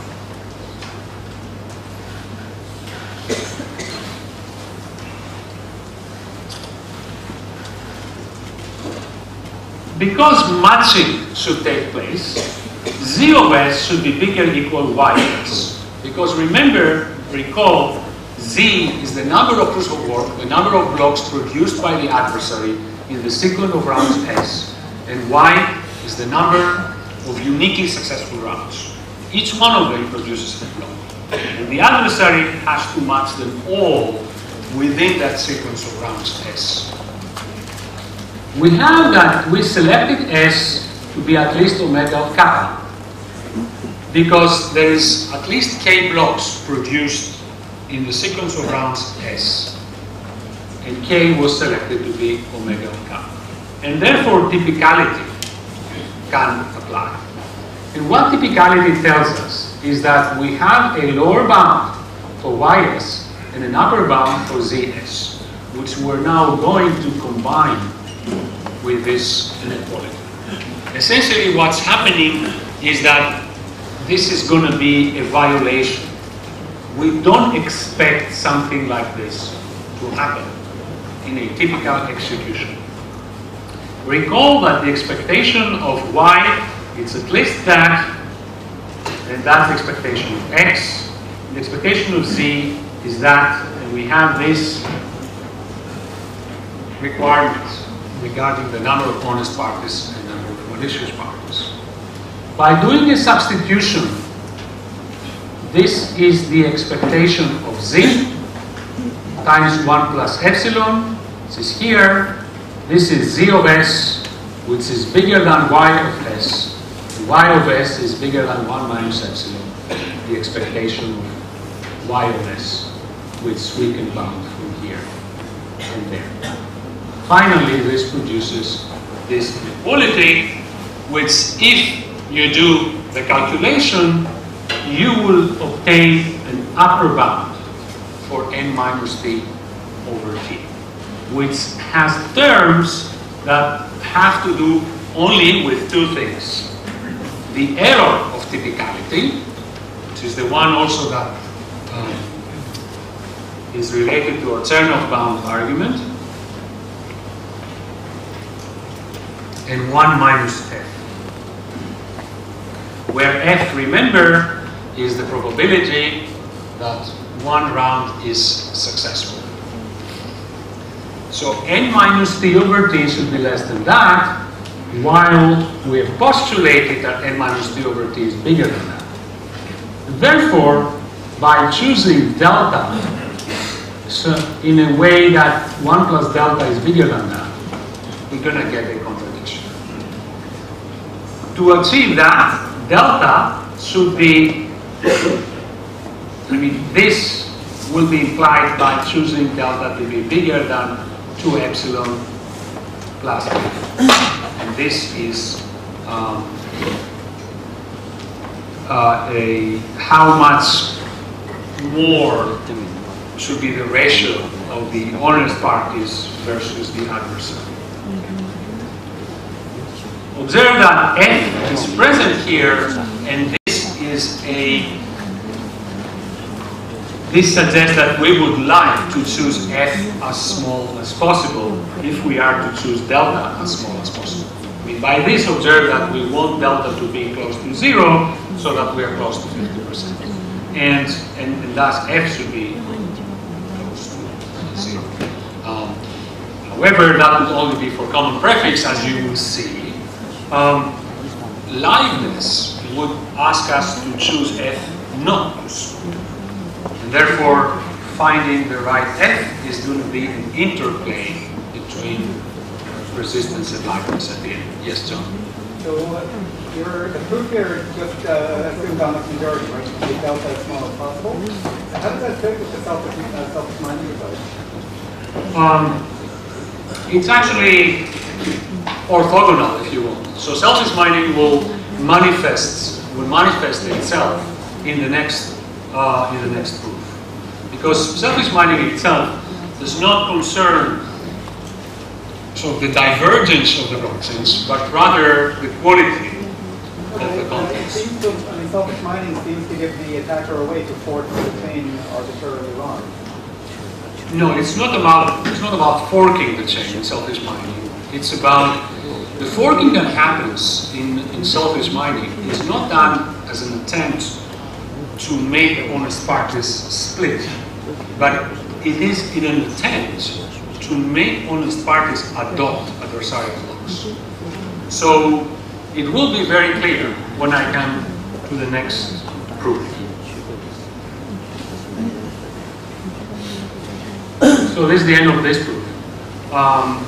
Because matching should take place, Z of S should be bigger equal Y of S. Because remember, recall, Z is the number of proofs of work, the number of blocks produced by the adversary in the sequence of rounds S, and Y is the number of uniquely successful rounds. Each one of them produces a block. And the adversary has to match them all within that sequence of rounds S. We have that we selected S to be at least omega of kappa because there is at least k blocks produced in the sequence of rounds S, and k was selected to be omega of kappa, and therefore typicality can apply. And what typicality tells us is that we have a lower bound for Y S and an upper bound for Z S, which we're now going to combine with this inequality. Essentially what's happening is that this is going to be a violation. We don't expect something like this to happen in a typical execution. Recall that the expectation of Y is at least that, and that's the expectation of X. The expectation of Z is that, and we have this requirement regarding the number of honest parties and the number of malicious parties. By doing a substitution, this is the expectation of Z times one plus epsilon. This is here. This is Z of S, which is bigger than Y of S. And Y of S is bigger than one minus epsilon, the expectation of Y of S, which we can bound from here and there. Finally, this produces this inequality, which if you do the calculation, you will obtain an upper bound for n minus t over t, which has terms that have to do only with two things. The error of typicality, which is the one also that um, is related to our Chernov bound argument, and one minus F, where F, remember, is the probability that one round is successful. So n minus t over t should be less than that, while we have postulated that n minus t over t is bigger than that. Therefore, by choosing delta, so in a way that one plus delta is bigger than that, we're going to get a contradiction. To achieve that, delta should be, I mean, this will be implied by choosing delta to be bigger than two epsilon plus delta. And this is um, uh, a how much more should be the ratio of the honest parties versus the adversary. Observe that F is present here, and this is a, this suggests that we would like to choose F as small as possible if we are to choose delta as small as possible. I mean, by this, observe that we want delta to be close to zero so that we are close to fifty percent. And, and, and thus F should be close to zero. Um, however, that would only be for common prefix, as you will see. Um, Leibniz would ask us to choose F not to school. And therefore, finding the right F is going to be an interplay between persistence and Leibniz at the end. Yes, John? So, uh, your, the proof here just uh, assumed on the majority, right? To make delta as small as possible. So how does that fit with the self-defining approach? Um, it's actually orthogonal, if you will. So Celsius mining will manifest will manifest itself in the next uh, in the next proof, because Celsius mining itself does not concern sort of the divergence of the rotations, but rather the quality okay. of the context. I mean, Celsius mining seems to give the attacker a way to force the chain arbitrarily long. No, it's not about it's not about forking the chain in Celsius mining. It's about the forking that happens in, in selfish mining is not done as an attempt to make the honest parties split, but it is in an attempt to make honest parties adopt adversarial laws. So it will be very clear when I come to the next proof. So this is the end of this proof. Um,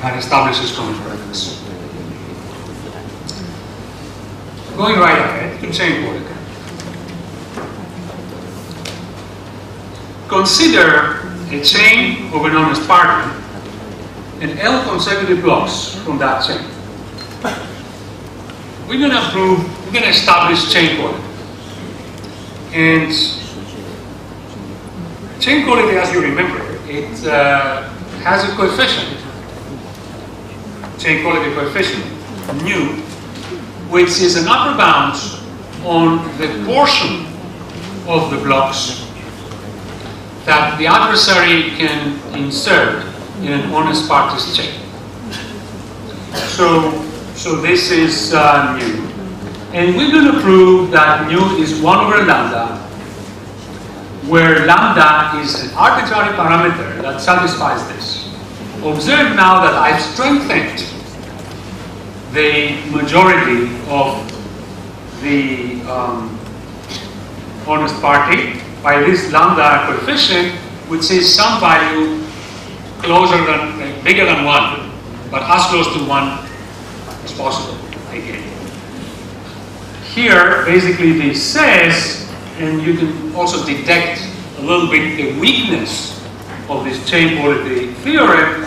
and establishes common prefix. Going right ahead to chain polygon. Consider a chain of an honest party and L consecutive blocks from that chain. We're going to prove, we're going to establish chain quality. And chain quality, as you remember, it uh, has a coefficient. Chain quality coefficient, nu, which is an upper bound on the portion of the blocks that the adversary can insert in an honest parties chain. So, so this is uh, nu. And we're going to prove that nu is one over lambda, where lambda is an arbitrary parameter that satisfies this. Observe now that I've strengthened the majority of the um, honest party by this lambda coefficient, which is some value closer than, uh, bigger than one, but as close to one as possible, again. Here, basically this says, and you can also detect a little bit the weakness of this chain quality theorem,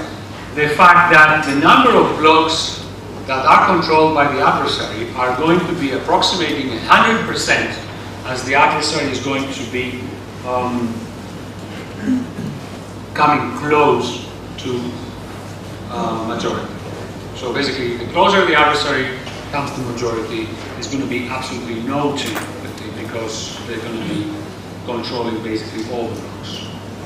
the fact that the number of blocks that are controlled by the adversary are going to be approximating one hundred percent, as the adversary is going to be um, coming close to uh, majority. So basically, the closer the adversary comes to majority, there's going to be absolutely no chain quality because they're going to be controlling basically all the blocks.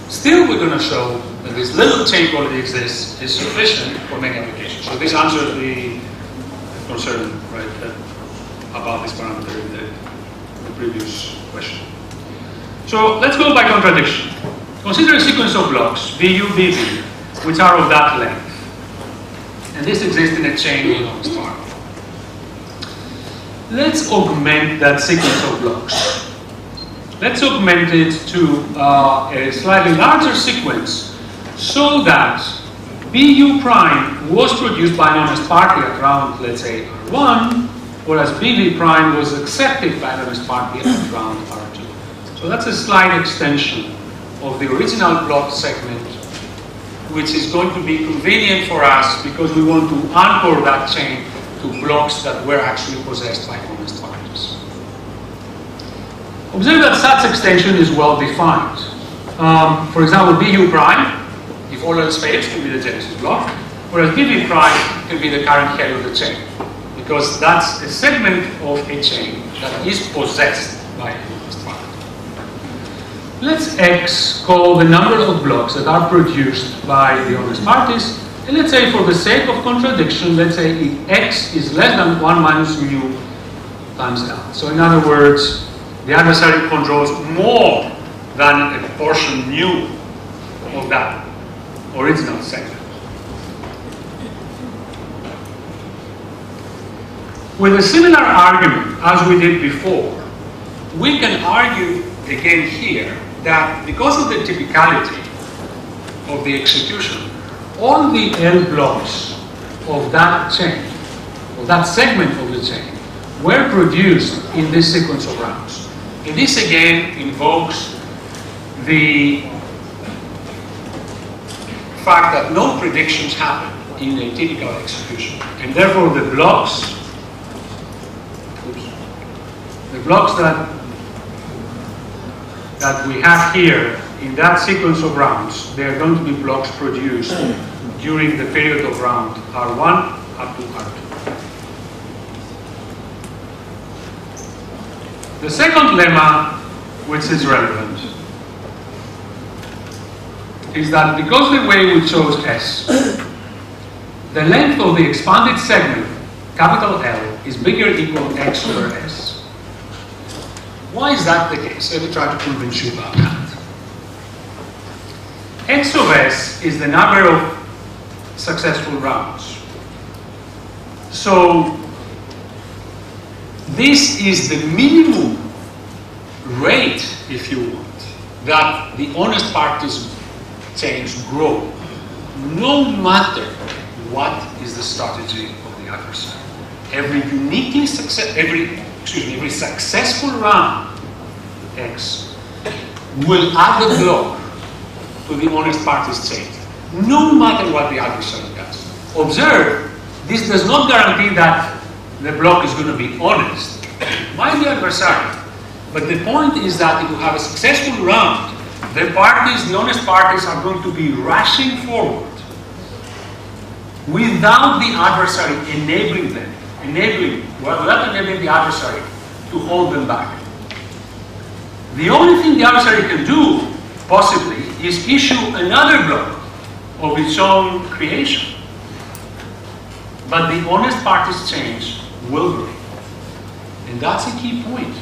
Still, we're going to show that this little chain quality exists is sufficient for many applications. So this answers the concern, right, that about this parameter in the, the previous question. So let's go by contradiction. Consider a sequence of blocks, B U, B B, which are of that length. And this exists in a chain with long star. Let's augment that sequence of blocks. Let's augment it to uh, a slightly larger sequence so that B U prime was produced by an honest party at round, let's say, R one, whereas B V prime was accepted by an honest party at round R two. So that's a slight extension of the original block segment, which is going to be convenient for us because we want to anchor that chain to blocks that were actually possessed by honest parties. Observe that such extension is well defined. Um, for example, B U prime, if all else fails, can be the genesis block, whereas B V prime can be the current head of the chain, because that's a segment of a chain that is possessed by an honest party. Let's X call the number of blocks that are produced by the honest parties. And let's say for the sake of contradiction, let's say if x is less than one minus mu times L. So in other words, the adversary controls more than a portion mu of that original segment. With a similar argument as we did before, we can argue again here that because of the typicality of the execution, all the L blocks of that chain, of that segment of the chain, were produced in this sequence of rounds. And this again invokes the fact that no predictions happen in a typical execution. And therefore the blocks, oops, the blocks that, that we have here in that sequence of rounds, there are going to be blocks produced during the period of round R one up to R two. The second lemma, which is relevant, is that because the way we chose S, the length of the expanded segment, capital L, is bigger or equal to X over S. Why is that the case? Let me try to convince you about that. X of S is the number of successful rounds. So this is the minimum rate, if you want, that the honest parties chains grow, no matter what is the strategy of the adversary. Every uniquely success, every excuse me, every successful round X will add a block to the honest parties chain, no matter what the adversary does. Observe, this does not guarantee that the block is going to be honest by the adversary. But the point is that if you have a successful round, the parties, the honest parties, are going to be rushing forward without the adversary enabling them, enabling, well, without enabling the adversary to hold them back. The only thing the adversary can do, possibly, is issue another block of its own creation. But the honest parties change will grow. And that's a key point.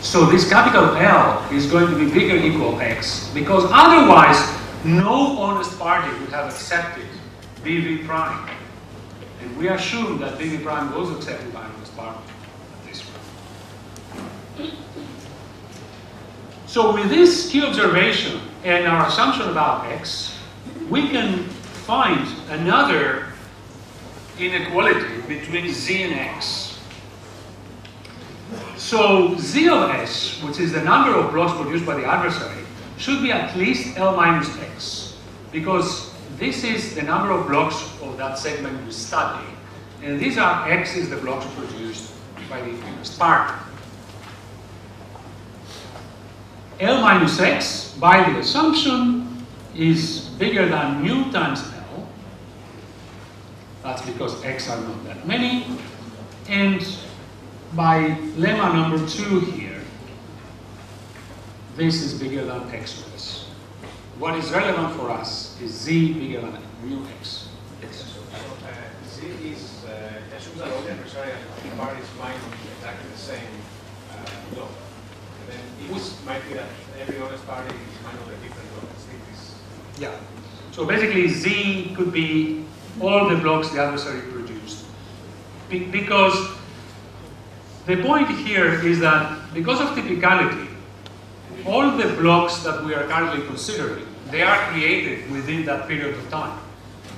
So this capital L is going to be bigger or equal to X, because otherwise no honest party would have accepted B V prime. And we assume that B V prime was accepted by an honest party at this point. So with this key observation and our assumption about X, we can find another inequality between Z and X. So Z of S, which is the number of blocks produced by the adversary, should be at least L minus X, because this is the number of blocks of that segment we study, and these are X is the blocks produced by the honest party. L minus X, by the assumption, is bigger than mu times L. That's because X are not that many. And by lemma number two here, this is bigger than X plus. what is relevant for us is z bigger than mu x. Yes. Uh, z is, uh, assumes that all the adversarial bar is minus exactly the same uh, law. And then it Which, might be that every honest party is minus a different law. Yeah. So basically, z could be all the blocks the adversary produced. Be because the point here is that because of typicality, all the blocks that we are currently considering, they are created within that period of time.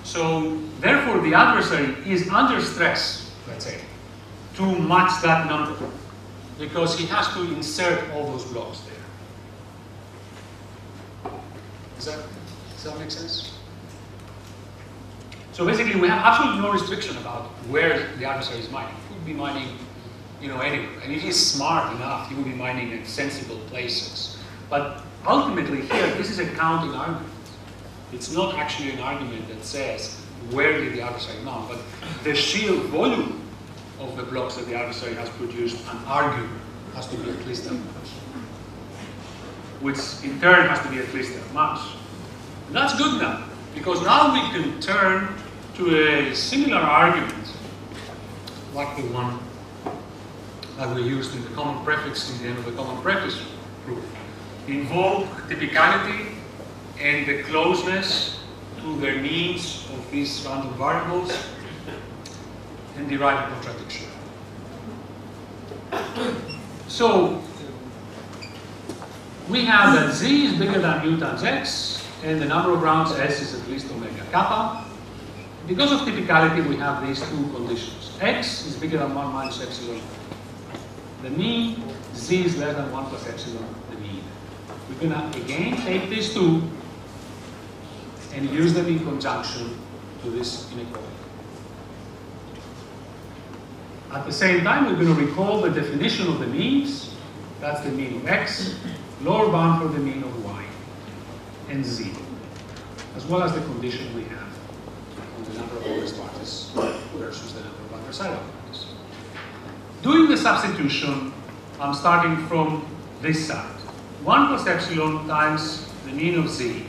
So therefore the adversary is under stress, let's say, to match that number, because he has to insert all those blocks there. Does that, does that make sense? So basically we have absolutely no restriction about where the adversary is mining. He would be mining, you know, anywhere. And if he's smart enough, he would be mining in sensible places. But ultimately here, this is a counting argument. It's not actually an argument that says where did the adversary mount, but the sheer volume of the blocks that the adversary has produced and argued has to be at least that much, which in turn has to be at least that much. And that's good now, because now we can turn to a similar argument like the one that we used in the common prefix, in the end of the common prefix proof. Invoke typicality and the closeness to their means of these random variables and derive a contradiction. So we have that z is bigger than mu times x and the number of rounds s is at least omega kappa. Because of typicality we have these two conditions. X is bigger than one minus epsilon the mean, z is less than one plus epsilon the mean. We're going to again take these two and use them in conjunction to this inequality. At the same time, we're going to recall the definition of the means. That's the mean of x, lower bound for the mean of y, and z, as well as the condition we have on the number of honest parties versus the number of adversarial parties. Doing the substitution, I'm starting from this side. one plus epsilon times the mean of z,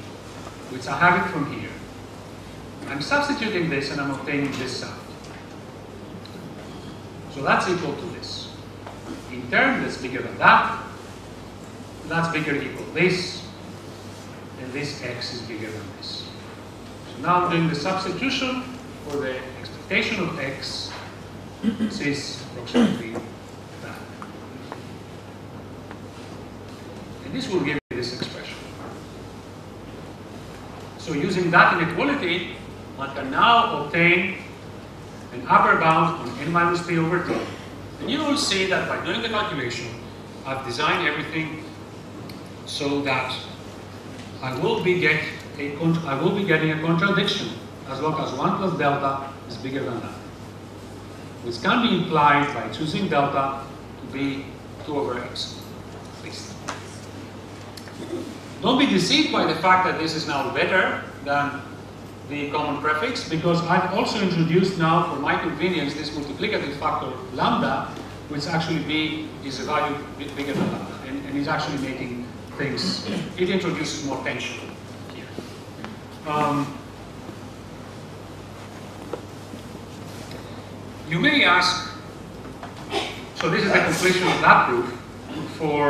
which I have it from here. I'm substituting this and I'm obtaining this side. So that's equal to this. In turn, that's bigger than that. That's bigger equal this. And this x is bigger than this. So now I'm doing the substitution for the expectation of x, which is approximately that. And this will give me this expression. So using that inequality, I can now obtain an upper bound on n minus p over two. And you will see that by doing the calculation, I've designed everything so that I will be get a I will be getting a contradiction as long as one plus delta is bigger than that, which can be implied by choosing delta to be two over x, at least. Don't be deceived by the fact that this is now better than the common prefix, because I've also introduced now, for my convenience, this multiplicative factor lambda, which actually b is a value bigger than lambda, and, and is actually making things, it introduces more tension here. Um, you may ask, so this is the completion of that proof for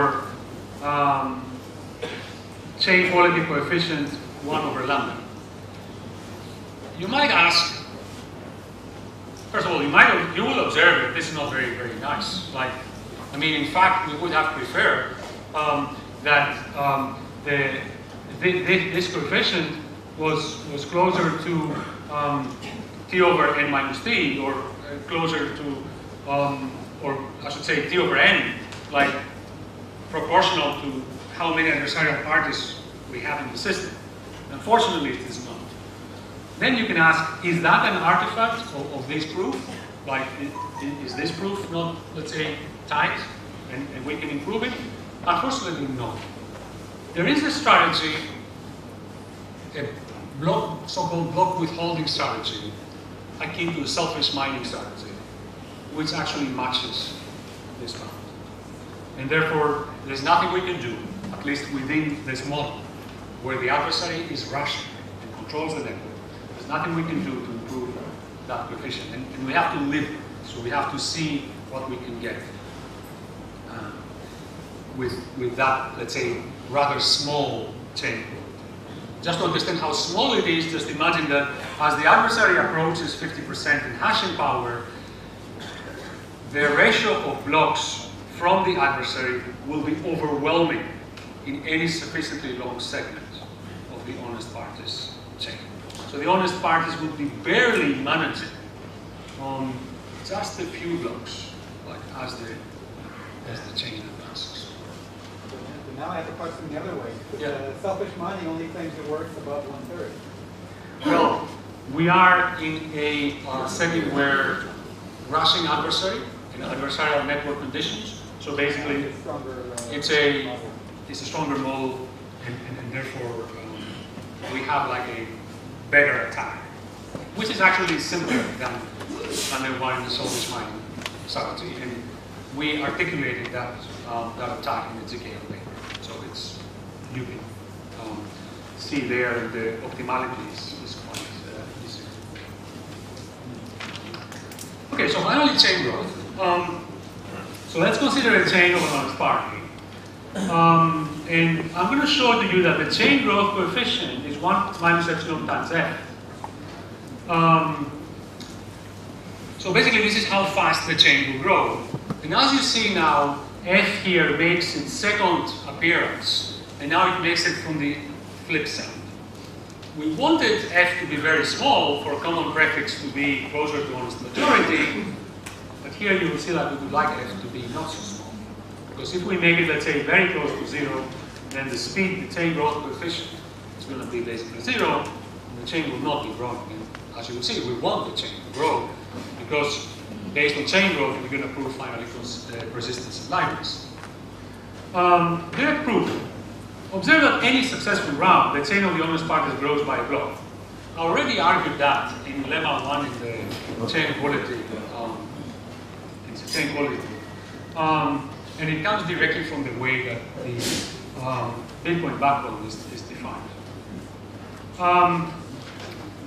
um, chain quality coefficient one over lambda. You might ask, first of all, you might you will observe that this is not very, very nice. Like, I mean, in fact, we would have preferred um, that um, the, the, this coefficient was, was closer to um, t over n minus t, or closer to, um, or I should say t over n, like proportional to how many adversarial parties we have in the system. Unfortunately, it is not. Then you can ask, is that an artifact of, of this proof? Like, is, is this proof not, let's say, tight, and, and we can improve it? Unfortunately, no. There is a strategy, a block, so-called block withholding strategy, akin to a selfish mining strategy, which actually matches this one. And therefore, there's nothing we can do, at least within this model, where the adversary is Russia and controls the network. There's nothing we can do to improve that coefficient, and, and we have to live it. So we have to see what we can get uh, with, with that, let's say, rather small chain. Just to understand how small it is, just imagine that as the adversary approaches fifty percent in hashing power, the ratio of blocks from the adversary will be overwhelming in any sufficiently long segment of the honest parties chain. So the honest parties will be barely managing on just a few blocks, like as the as the chain advances. But now I have a question the other way. Yeah. Uh, selfish mining only claims it works above one third. Well, we are in a uh, setting where rushing adversary and adversarial network conditions. So basically, it's, stronger, uh, it's a model. it's a stronger model, and, and, and therefore um, we have like a better attack, which is actually simpler than than the one in the selfish mining strategy. And we articulated that um, that attack in the G K L paper. So it's you can um, see there the optimality is, is quite uh, easy. Okay, so finally chain growth. Um, so let's consider a chain of an honest party. Um, and I'm going to show to you that the chain growth coefficient is one minus epsilon times f. Um, so basically this is how fast the chain will grow. And as you see now, f here makes its second appearance. And now it makes it from the flip side. We wanted f to be very small for a common prefix to be closer to honest majority. But here you will see that we would like f to be not so small. Because if we make it, let's say, very close to zero, then the speed, the chain growth coefficient is going to be basically zero. And the chain will not be growing. And as you will see, we want the chain to grow. Because based on chain growth, we're going to prove finally persistence in libraries. Um, direct proof. Observe that any successful round, the chain of the honest parties grows by a block. I already argued that in lemma one in the chain quality. Um, it's a chain quality. Um, and it comes directly from the way that the um, Bitcoin backbone is, is defined. Um,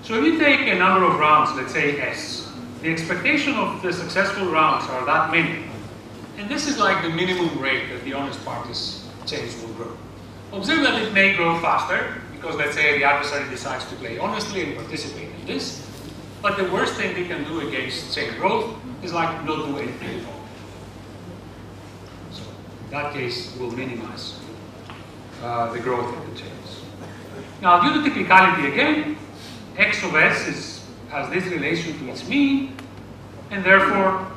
so if you take a number of rounds, let's say S, the expectation of the successful rounds are that many. And this is like the minimum rate that the honest parties chains will grow. Observe that it may grow faster, because let's say the adversary decides to play honestly and participate in this. But the worst thing they can do against chain growth is like not do anything at all. So in that case, we'll minimize uh, the growth of the chains. Now, due to typicality again, X of S is, has this relation to its mean, and therefore,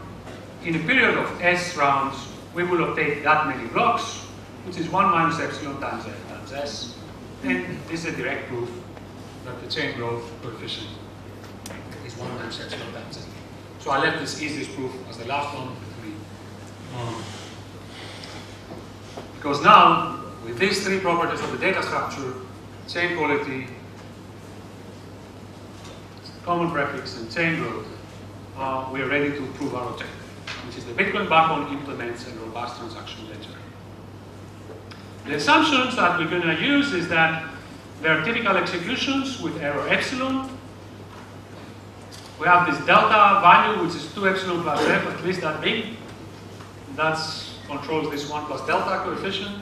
in a period of S rounds, we will obtain that many blocks, which is one minus epsilon times f times s. And this is a direct proof that the chain growth coefficient is one minus epsilon times s. So I left this easiest proof as the last one. Um, because now, with these three properties of the data structure, chain quality, common prefix, and chain growth, uh, we are ready to prove our objective, which is the Bitcoin backbone implements a robust transaction ledger. The assumptions that we're going to use is that there are typical executions with error epsilon. We have this delta value, which is two epsilon plus f, at least that big. That controls this one plus delta coefficient.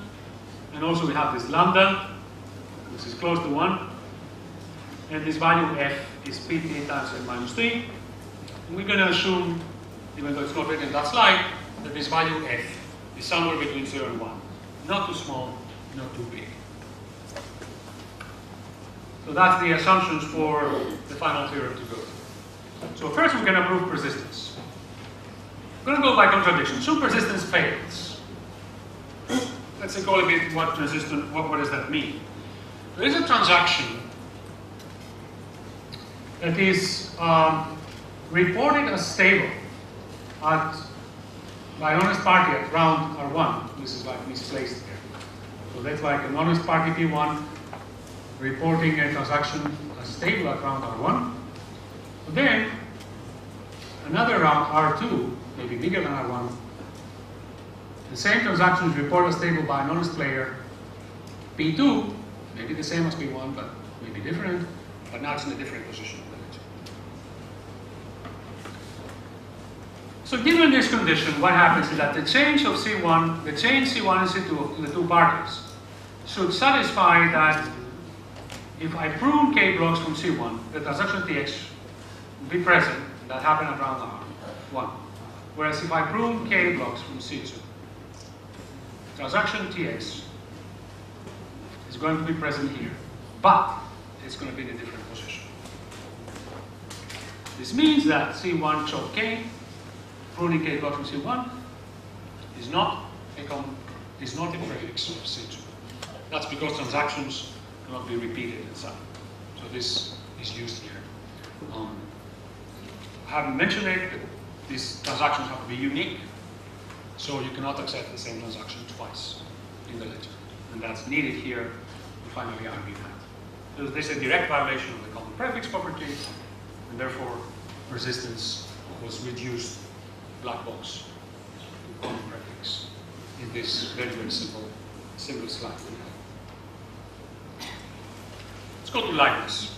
And also we have this lambda, which is close to one. And this value f is pt times n minus three. And we're going to assume, even though it's not written in that slide, that this value f is somewhere between zero and one. Not too small, not too big. So that's the assumptions for the final theorem to go through. So first we're going to prove persistence. We're going to go by contradiction. So persistence fails. Let's go a bit what persistence, what, what does that mean? There is a transaction that is um, reported as stable at by honest party at round R one. This is like misplaced here. So that's like an honest party P one reporting a transaction as stable at round R one. But then another round R two, maybe bigger than R one, the same transaction is reported as stable by an honest player P two, Maybe the same as B one, but maybe different. But now it's in a different position of energy. So given this condition, what happens is that the change of C one, the change C one and C two of the two particles should satisfy that if I prune K blocks from C one, the transaction T X should be present. That happened at round one. Whereas if I prune K blocks from C two, transaction T X is going to be present here, but it's going to be in a different position. This means that C one choke K, pruning K block from C one, is not a is not a prefix of C two. That's because transactions cannot be repeated inside. So this is used here. Um, I haven't mentioned it, but these transactions have to be unique, so you cannot accept the same transaction twice in the ledger. And that's needed here to finally argue that. So there's a direct violation of the common prefix property, and therefore resistance was reduced black box to common prefix in this very, very simple, simple slide. Let's go to Leibniz.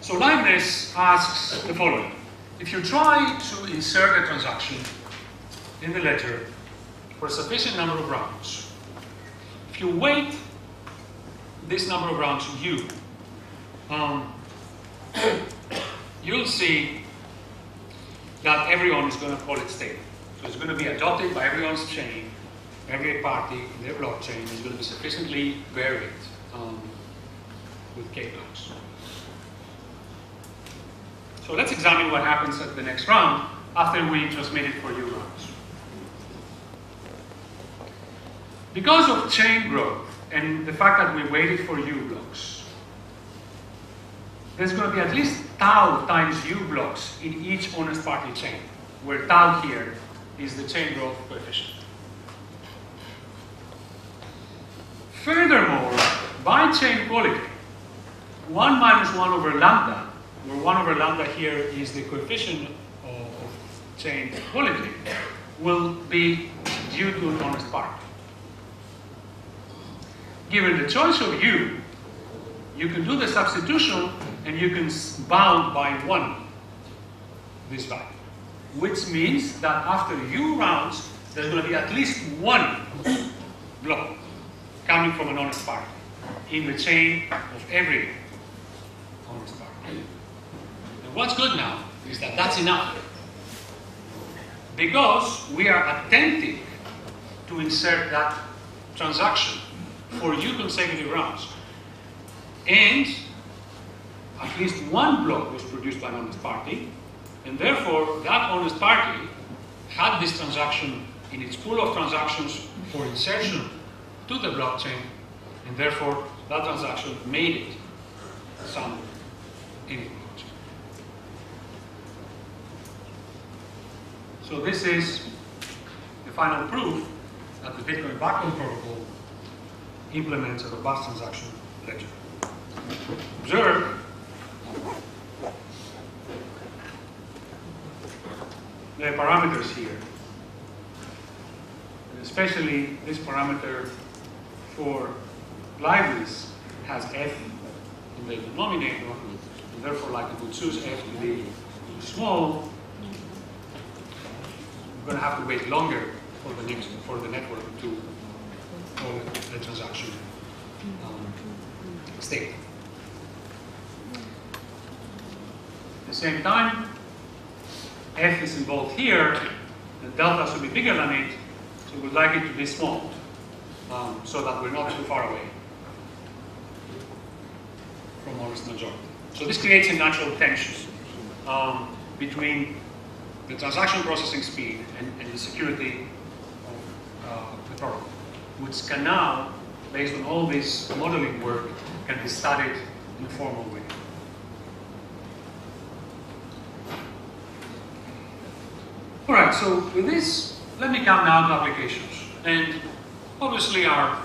So Leibniz asks the following. If you try to insert a transaction in the ledger for a sufficient number of rounds, if you weight this number of rounds U, um, you'll see that everyone is going to call it stable. So it's going to be adopted by everyone's chain. Every party in their blockchain is going to be sufficiently varied um, with K-blocks. So let's examine what happens at the next round after we transmit it for U rounds. Because of chain growth and the fact that we waited for U blocks, there's going to be at least tau times U blocks in each honest party chain, where tau here is the chain growth coefficient. Furthermore, by chain quality, one minus one over lambda, where one over lambda here is the coefficient of, of chain quality, will be due to an honest party. Given the choice of U, you can do the substitution and you can bound by one this value, which means that after U rounds, there's going to be at least one block coming from an honest party in the chain of every honest party. What's good now is that that's enough, because we are attempting to insert that transaction for U consecutive rounds, and at least one block was produced by an honest party, and therefore that honest party had this transaction in its pool of transactions for insertion to the blockchain, and therefore that transaction made it some in it. So this is the final proof that the Bitcoin backbone protocol implements a robust transaction ledger. Observe the parameters here, and especially this parameter for liveness has F in the denominator, and therefore like I would choose F to be small, going to have to wait longer for the next for the network to call the transaction um, state. At the same time, F is involved here. The delta should be bigger than it, so we'd like it to be small, um, so that we're not too far away from honest majority. So this creates a natural tension um, between the transaction processing speed and, and the security of uh, the protocol, which can now, based on all this modeling work, can be studied in a formal way. All right, so with this, let me come now to applications. And obviously our,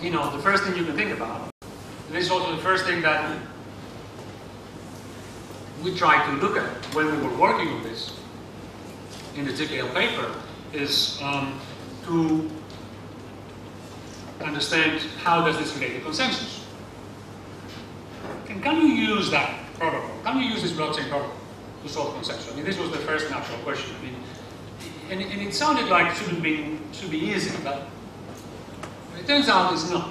you know, the first thing you can think about, and this is also the first thing that we tried to look at when we were working on this in the G K L paper, is um, to understand how does this relate to consensus. And can you use that protocol? Can you use this blockchain protocol to solve consensus? I mean, this was the first natural question. I mean, and, and it sounded like it should be, should be easy, but it turns out it's not.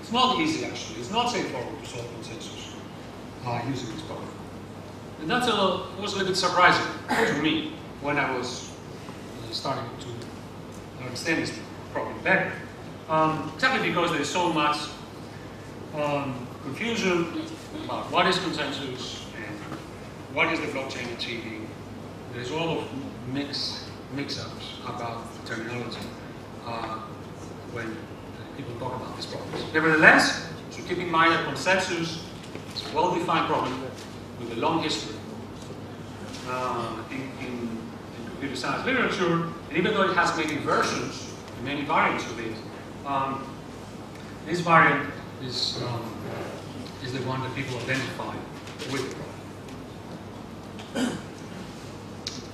It's not easy, actually. It's not straightforward to solve consensus by using this protocol. And that was a little bit surprising to me when I was starting to understand this problem better. Um, exactly because there's so much um, confusion about what is consensus and what is the blockchain achieving. There's a lot of mix, mix-ups about the terminology uh, when people talk about these problems. Nevertheless, so keep in mind that consensus is a well-defined problem with a long history uh, in, in, in computer science literature, and even though it has many versions, many variants of it, um, this variant is, um, is the one that people identify with the problem.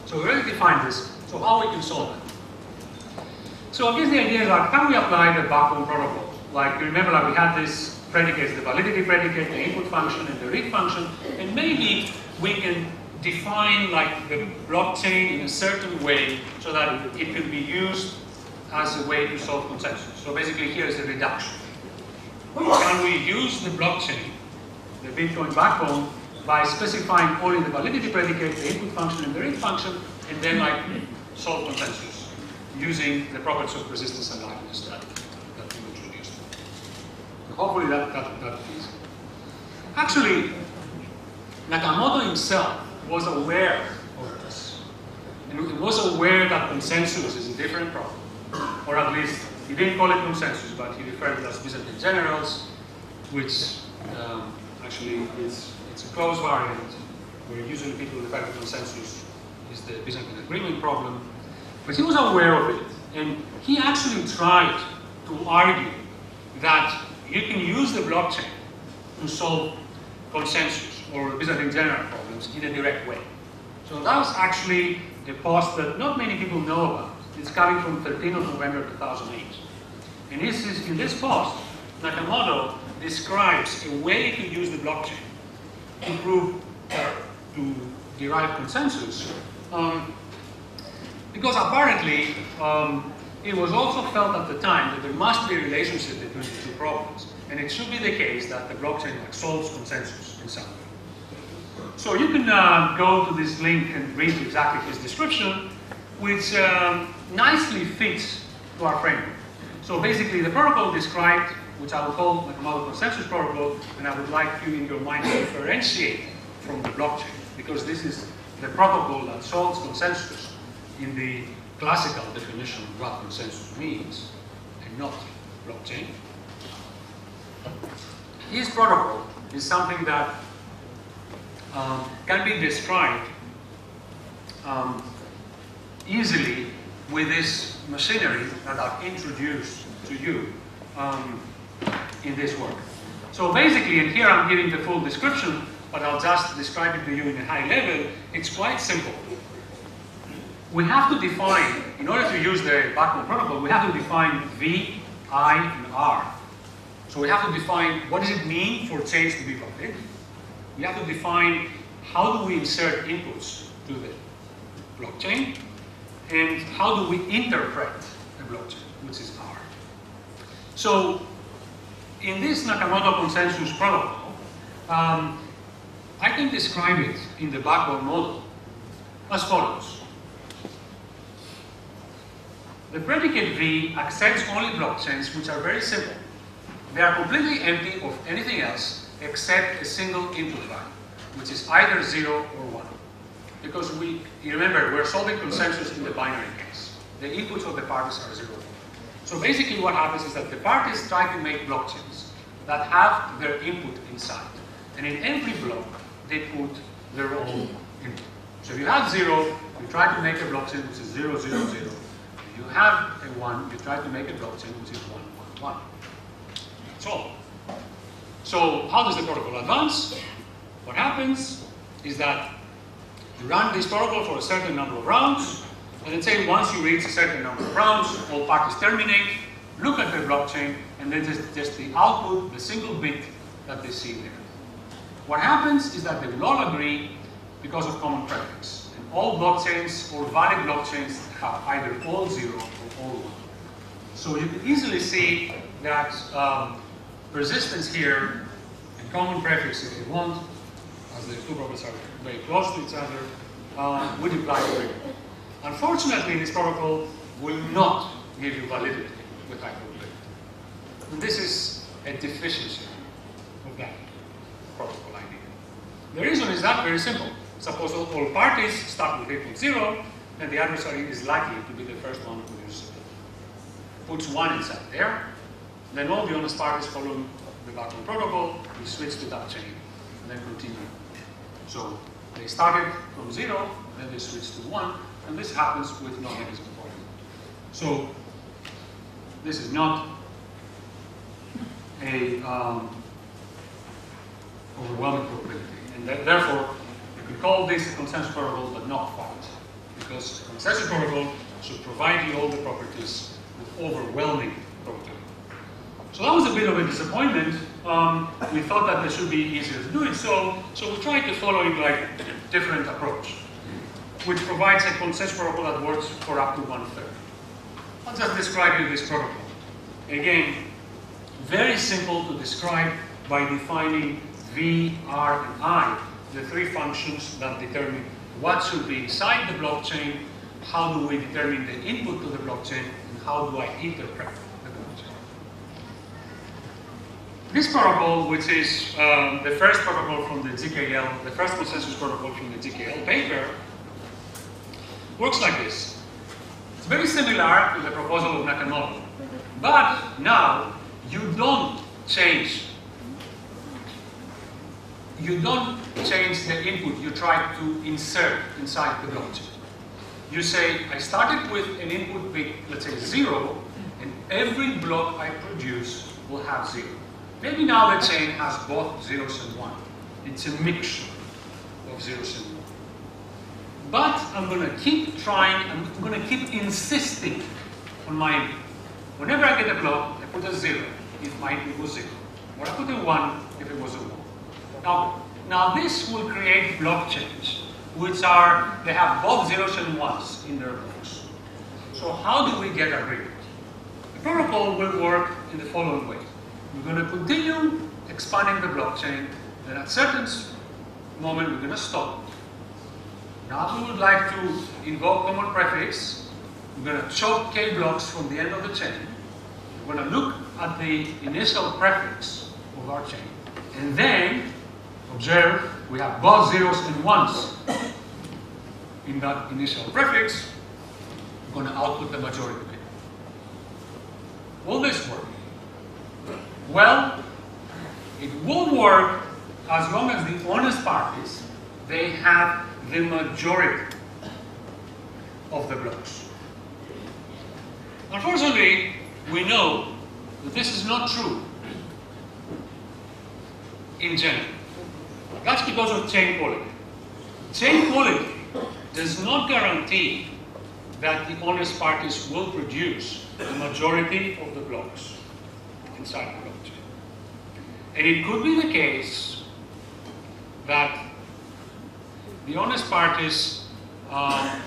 So we already defined this, so how we can solve it. So I guess the idea is like, can we apply the backbone protocol? Like, you remember, like we had this predicates, the validity predicate, the input function, and the read function, and maybe we can define like the blockchain in a certain way so that it, it can be used as a way to solve consensus. So basically here is a reduction. Can we use the blockchain, the Bitcoin backbone, by specifying only the validity predicate, the input function, and the read function, and then like solve consensus using the properties of persistence and liveness that we introduced? Hopefully that, that, that is. Actually, Nakamoto himself was aware of this. And he was aware that consensus is a different problem. Or at least, he didn't call it consensus, but he referred to it as Byzantine generals, which um, actually is it's a close variant, where usually people refer to consensus is the Byzantine agreement problem. But he was aware of it, and he actually tried to argue that you can use the blockchain to solve consensus or Byzantine general problems in a direct way. So that was actually a post that not many people know about. It's coming from thirteenth of November two thousand eight. And this is, in this post, Nakamoto describes a way to use the blockchain to prove, uh, to derive consensus. Um, Because apparently, um, it was also felt at the time that there must be a relationship between the two problems. And it should be the case that the blockchain like, solves consensus in some way. So you can uh, go to this link and read exactly his description, which um, nicely fits to our framework. So basically, the protocol described, which I will call the Nakamoto consensus protocol, and I would like you in your mind to differentiate from the blockchain, because this is the protocol that solves consensus in the classical definition of what consensus means, and not blockchain. His protocol is something that um, can be described um, easily with this machinery that I've introduced to you um, in this work. So basically, and here I'm giving the full description, but I'll just describe it to you in a high level, it's quite simple. We have to define, in order to use the backbone protocol, we have to define V, I, and R. So we have to define what does it mean for change to be valid. We have to define how do we insert inputs to the blockchain, and how do we interpret the blockchain, which is R. So in this Nakamoto consensus protocol, um, I can describe it in the backbone model as follows. The predicate V accepts only blockchains which are very simple. They are completely empty of anything else except a single input value, which is either zero or one. Because we, you remember, we're solving consensus in the binary case. The inputs of the parties are zero or one. So basically what happens is that the parties try to make blockchains that have their input inside. And in every block, they put their own input. So if you have zero, you try to make a blockchain which is zero, zero, zero. You have a one, you try to make a blockchain which is one, one, one. That's all. So how does the protocol advance? What happens is that you run this protocol for a certain number of rounds, and then say once you reach a certain number of rounds, all parties terminate, look at their blockchain, and then just, just the output, the single bit that they see there. What happens is that they will all agree because of common preference. And all blockchains or valid blockchains have either all zero or all one. So you can easily see that um, persistence here and common preference, if you want, as the two problems are very close to each other, uh, would imply agreement. Unfortunately, this protocol will not give you validity with hypervalidity. And this is a deficiency of that protocol idea. The reason is that very simple. Suppose all parties start with eight point zero, and the adversary is likely to be the first one who uses it. Puts one inside there, then all the honest parties follow the Backbone protocol, we switch to that chain, and then continue. So they started from zero, then they switched to one, and this happens with non-hemism volume. So this is not a um, overwhelming probability. And th therefore, you could call this a consensus protocol, but not quite. Because the consensus protocol should provide you all the properties with overwhelming probability. So that was a bit of a disappointment. Um, we thought that there should be easier to do it, so, so we tried to follow it like a different approach, which provides a consensus protocol that works for up to one third. I'll just describe you this protocol. Again, very simple to describe by defining V, R, and I, the three functions that determine what should be inside the blockchain, how do we determine the input to the blockchain, and how do I interpret the blockchain. This protocol, which is um, the first protocol from the G K L, the first consensus protocol from the G K L paper, works like this. It's very similar to the proposal of Nakamoto. But now, you don't change. You don't change the input you try to insert inside the blockchain. You say, I started with an input bit, let's say zero, and every block I produce will have zero. Maybe now the chain has both zeros and one. It's a mixture of zeros and one. But I'm going to keep trying, I'm going to keep insisting on my input. Whenever I get a block, I put a zero if my input was zero. Or I put a one if it was a one. Now, now this will create block chains, which are, they have both zeros and ones in their blocks. So how do we get agreement? The protocol will work in the following way. We're going to continue expanding the blockchain, then at a certain moment we're going to stop. Now we would like to invoke common prefix. We're going to chop k blocks from the end of the chain. We're going to look at the initial prefix of our chain. And then, observe, we have both zeros and ones in that initial prefix. We're going to output the majority of it. Will this work? Well, it will work as long as the honest parties, they have the majority of the blocks. Unfortunately, we know that this is not true in general. That's because of chain polity. Chain polity does not guarantee that the honest parties will produce the majority of the blocks inside the blockchain. And it could be the case that the honest parties uh,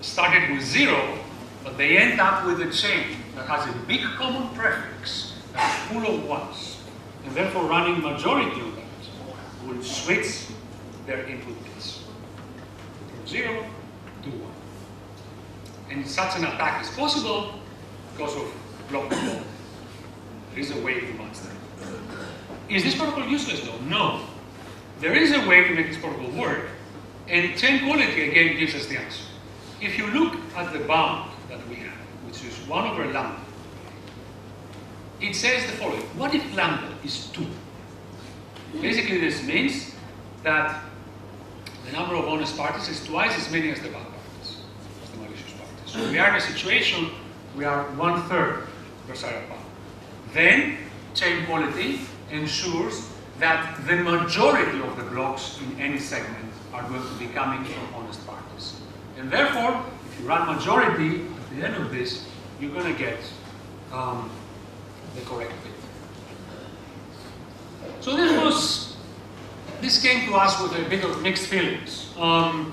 started with zero, but they end up with a chain that has a big common prefix that's full of ones, and therefore running majority of that will switch their input bits from zero to one. And such an attack is possible because of block control. There is a way to match that. Is this protocol useless though? No. There is a way to make this protocol work. And chain quality again gives us the answer. If you look at the bound that we have, which is one over lambda, it says the following. What if lambda is two? Basically this means that the number of honest parties is twice as many as the bad parties, as the malicious parties. So we are in a situation, we are one third adversarial power. Then chain quality ensures that the majority of the blocks in any segment are going to be coming from honest parties. And therefore, if you run majority at the end of this, you're going to get um, the correct way. So this was, this came to us with a bit of mixed feelings. Um,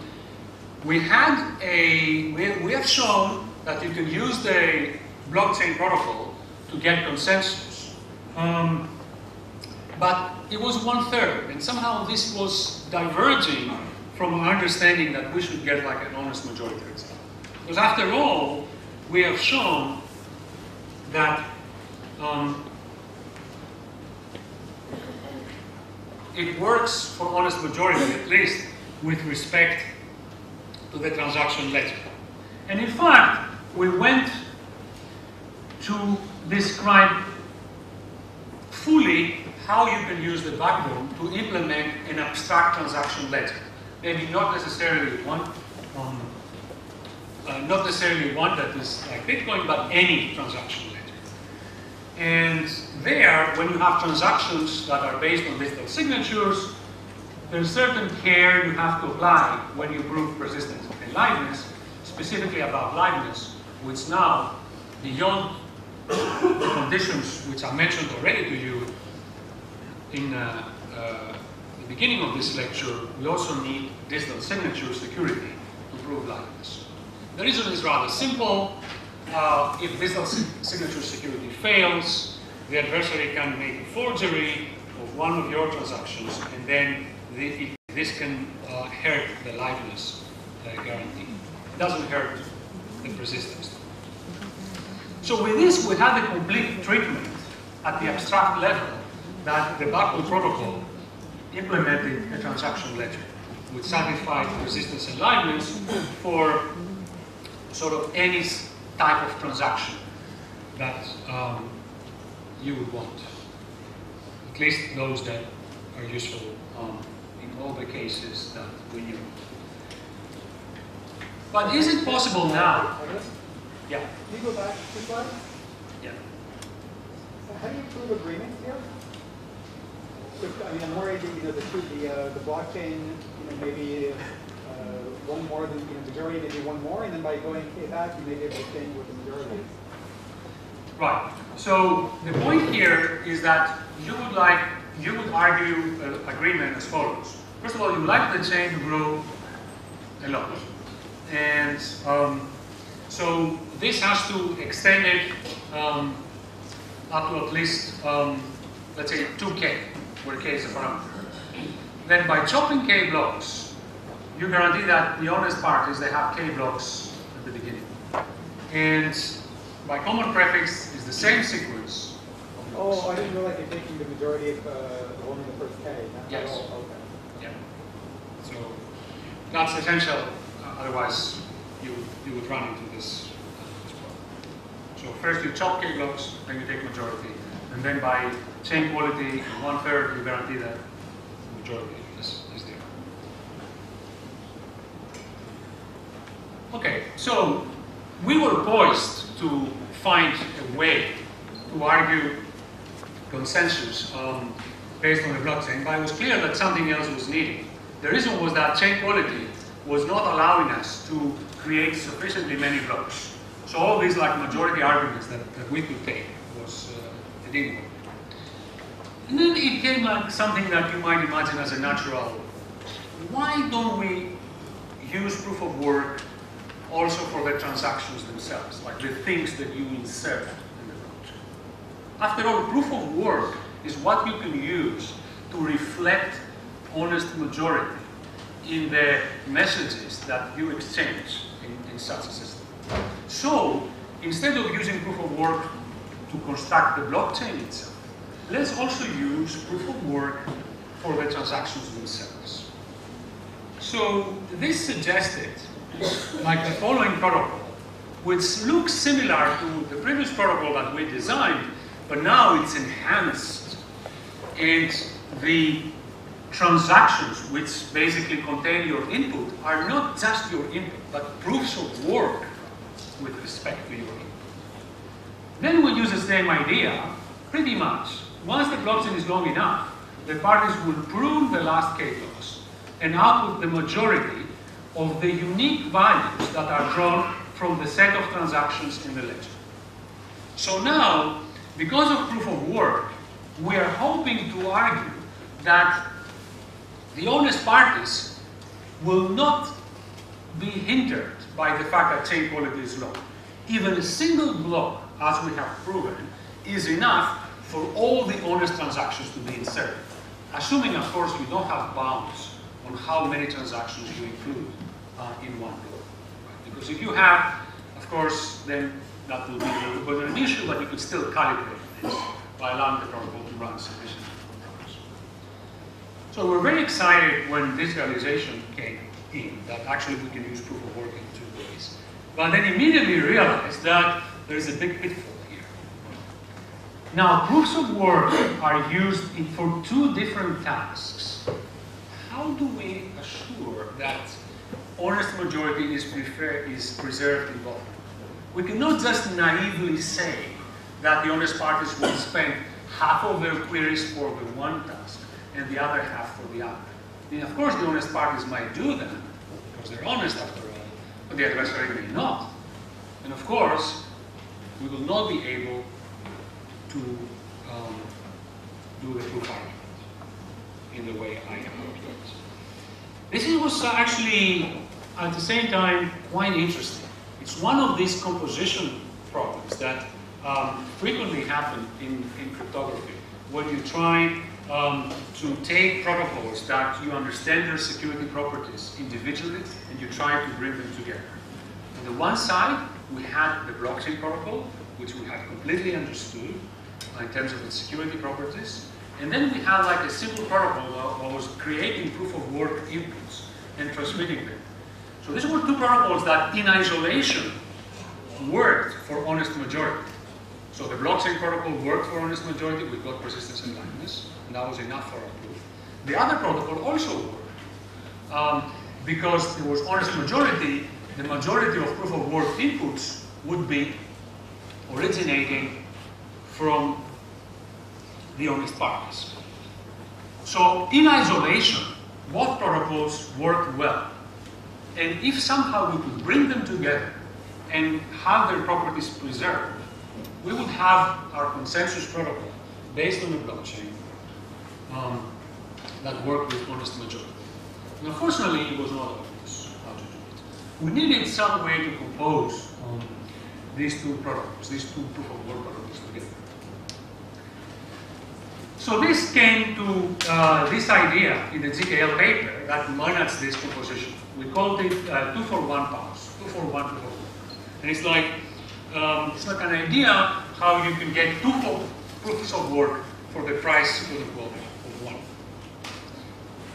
we had a, we, we have shown that you can use the blockchain protocol to get consensus. Um, but it was one third, and somehow this was diverging from our understanding that we should get like an honest majority, for example. Because after all, we have shown that um, it works for honest majority, at least with respect to the transaction ledger. And in fact, we went to describe fully how you can use the backbone to implement an abstract transaction ledger. Maybe not necessarily one, um, uh, not necessarily one that is like Bitcoin, but any transaction ledger. And there, when you have transactions that are based on digital signatures, there's certain care you have to apply when you prove persistence and liveness, specifically about liveness, which now, beyond the conditions which I mentioned already to you in uh, uh, the beginning of this lecture, we also need digital signature security to prove liveness. The reason is rather simple. Uh, if digital signature security fails, the adversary can make a forgery of one of your transactions, and then the, this can uh, hurt the liveness uh, guarantee. It doesn't hurt the persistence. So with this, we have a complete treatment at the abstract level that the backbone protocol implemented a transaction ledger, which satisfied persistence and liveness for sort of any type of transaction that um, you would want. At least those that are useful um, in all the cases that we knew. But is it possible now? Yeah. Can you go back to the slide? Yeah. So how do you prove agreement here? If, I mean, I'm worried that you know, the, the, uh, the blockchain, you know, maybe. Uh, one more than the majority, maybe one more, and then by going back, you may be able to change with the majority. Right. So the point here is that you would like, you would argue uh, agreement as follows. First of all, you would like the chain to grow a lot, and um, so this has to extend it um, up to at least, um, let's say, two K, where K is a parameter. Then by chopping K blocks, you guarantee that the honest part is they have K blocks at the beginning. And by common prefix is the same sequence. Oh, I didn't realize you're taking the majority of uh, the one in the first K. Not yes. All. Okay. Yeah. So that's essential. Uh, otherwise, you, you would run into this, uh, this problem. So first you chop K blocks, then you take majority. And then by chain quality, one third, you guarantee that the majority. Okay, so we were poised to find a way to argue consensus um, based on the blockchain, but it was clear that something else was needed. The reason was that chain quality was not allowing us to create sufficiently many blocks. So all these like majority arguments that, that we could take was uh, didn't work. And then it came like something that you might imagine as a natural. Why don't we use proof of work also for the transactions themselves, like the things that you insert in the blockchain? After all, proof of work is what you can use to reflect honest majority in the messages that you exchange in, in such a system. So, instead of using proof of work to construct the blockchain itself, let's also use proof of work for the transactions themselves. So, this suggested like the following protocol, which looks similar to the previous protocol that we designed, but now it's enhanced. And the transactions, which basically contain your input, are not just your input, but proofs of work with respect to your input. Then we use the same idea, pretty much. Once the blockchain is long enough, the parties will prove the last K blocks and output the majority of the unique values that are drawn from the set of transactions in the ledger. So now, because of proof of work, we are hoping to argue that the honest parties will not be hindered by the fact that chain quality is low. Even a single block, as we have proven, is enough for all the honest transactions to be inserted. Assuming, of course, you don't have bounds on how many transactions you include uh, in one block. Right? Because if you have, of course, then that will be a little bit an issue, but you could still calibrate this by allowing the protocol to run sufficiently. So we're very excited when this realization came in, that actually we can use proof of work in two ways. But then immediately realized that there is a big pitfall here. Now, proofs of work are used in, for two different tasks. How do we assure that honest majority is, preferred, is preserved in both? We cannot just naively say that the honest parties will spend half of their queries for the one task and the other half for the other. And of course, the honest parties might do that, because they're honest after all, but the adversary may not. And of course, we will not be able to um, do the proof argument in the way I am working. This was actually, at the same time, quite interesting. It's one of these composition problems that um, frequently happen in, in cryptography, when you try Um, to take protocols that you understand their security properties individually and you try to bring them together. On the one side, we had the blockchain protocol, which we had completely understood uh, in terms of its security properties. And then we had like a simple protocol that was creating proof of work inputs and transmitting them. So these were two protocols that in isolation worked for honest majority. So the blockchain protocol worked for honest majority, we got persistence and lightness. And that was enough for our proof. The other protocol also worked. Um, because there was honest majority, the majority of proof of work inputs would be originating from the honest parties. So in isolation, both protocols worked well. And if somehow we could bring them together and have their properties preserved, we would have our consensus protocol based on the blockchain Um, that worked with honest majority. And unfortunately, it was not obvious how to do it. We needed some way to compose um, these two protocols, these two proof of work protocols together. So this came to uh, this idea in the G K L paper that managed this composition. We called it uh, two for one pass, two for one proof of work. And it's like um, it's like an idea how you can get two for proofs of work for the price for the quality.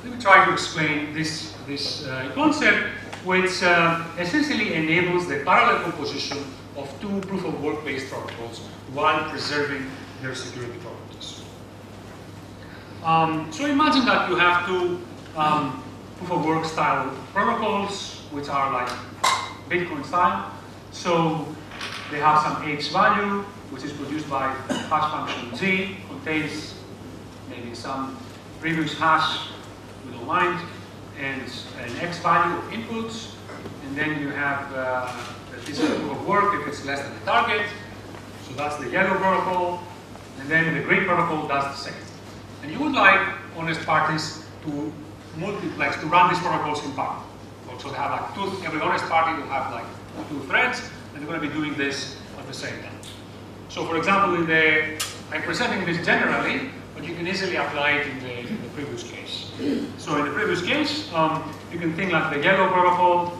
Let me try to explain this, this uh, concept, which uh, essentially enables the parallel composition of two proof-of-work-based protocols while preserving their security properties. Um, so imagine that you have two um, proof-of-work style protocols, which are like Bitcoin style. So they have some H value, which is produced by hash function G, contains maybe some previous hash, we don't mind, and an X value of inputs, and then you have uh, the physical proof of work if it's less than the target. So that's the yellow protocol, and then the green protocol does the same. And you would like honest parties to multiplex, to run these protocols in parallel. So they have like two, every honest party will have like two threads, and they're going to be doing this at the same time. So for example, in the, I'm presenting this generally, but you can easily apply it in the, in the previous case. So in the previous case, um, you can think like the yellow protocol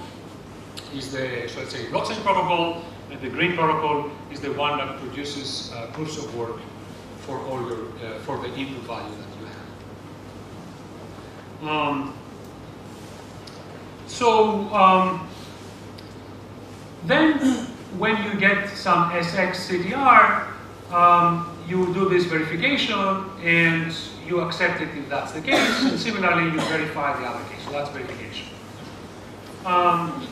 is the, so let's say, blockchain protocol, and the green protocol is the one that produces uh, proofs of work for all your, uh, for the input value that you have. Um, so um, then, when you get some S X C D R, um, you do this verification and you accept it if that's the case, and similarly you verify the other case, so that's verification. Um,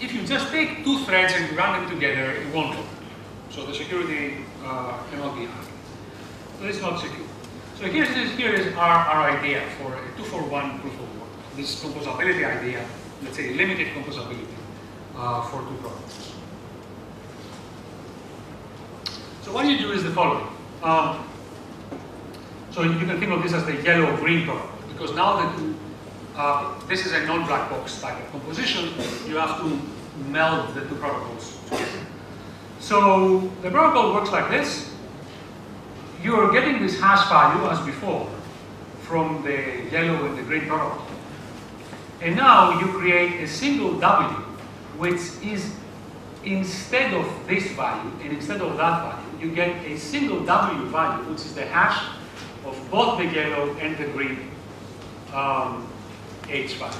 if you just take two threads and run them together, it won't work. So the security uh, cannot be high. So it's not secure. So here's, here is our, our idea for a two for one proof of work. This composability idea, let's say limited composability uh, for two products. So what you do is the following. Uh, so you can think of this as the yellow-green product, because now that uh, this is a non-black box type of composition, you have to meld the two protocols together. So the protocol works like this. You are getting this hash value as before from the yellow and the green protocol. And now you create a single W, which is instead of this value and instead of that value, you get a single W value, which is the hash of both the yellow and the green um, H value.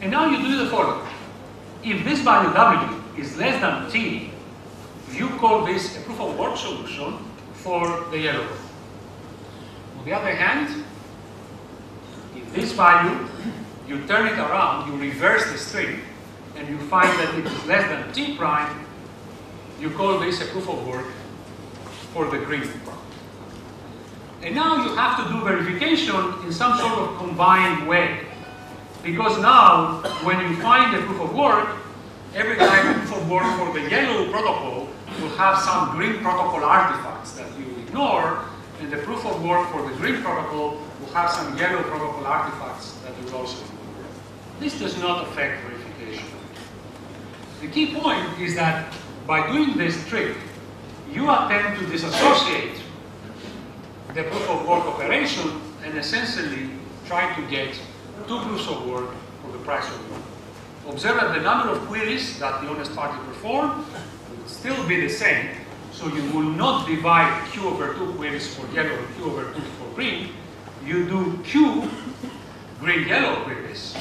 And now you do the following. If this value W is less than T, you call this a proof of work solution for the yellow. On the other hand, if this value, you turn it around, you reverse the string, and you find that it is less than T prime, you call this a proof of work for the green product. And now you have to do verification in some sort of combined way. Because now, when you find a proof of work, every type of proof of work for the yellow protocol will have some green protocol artifacts that you ignore, and the proof of work for the green protocol will have some yellow protocol artifacts that you also ignore. This does not affect verification. The key point is that by doing this trick, you attempt to disassociate the proof of work operation and essentially try to get two proofs of work for the price of one. Observe that the number of queries that the honest party perform will still be the same, so you will not divide Q over two queries for yellow and Q over two for green. You do Q green-yellow queries,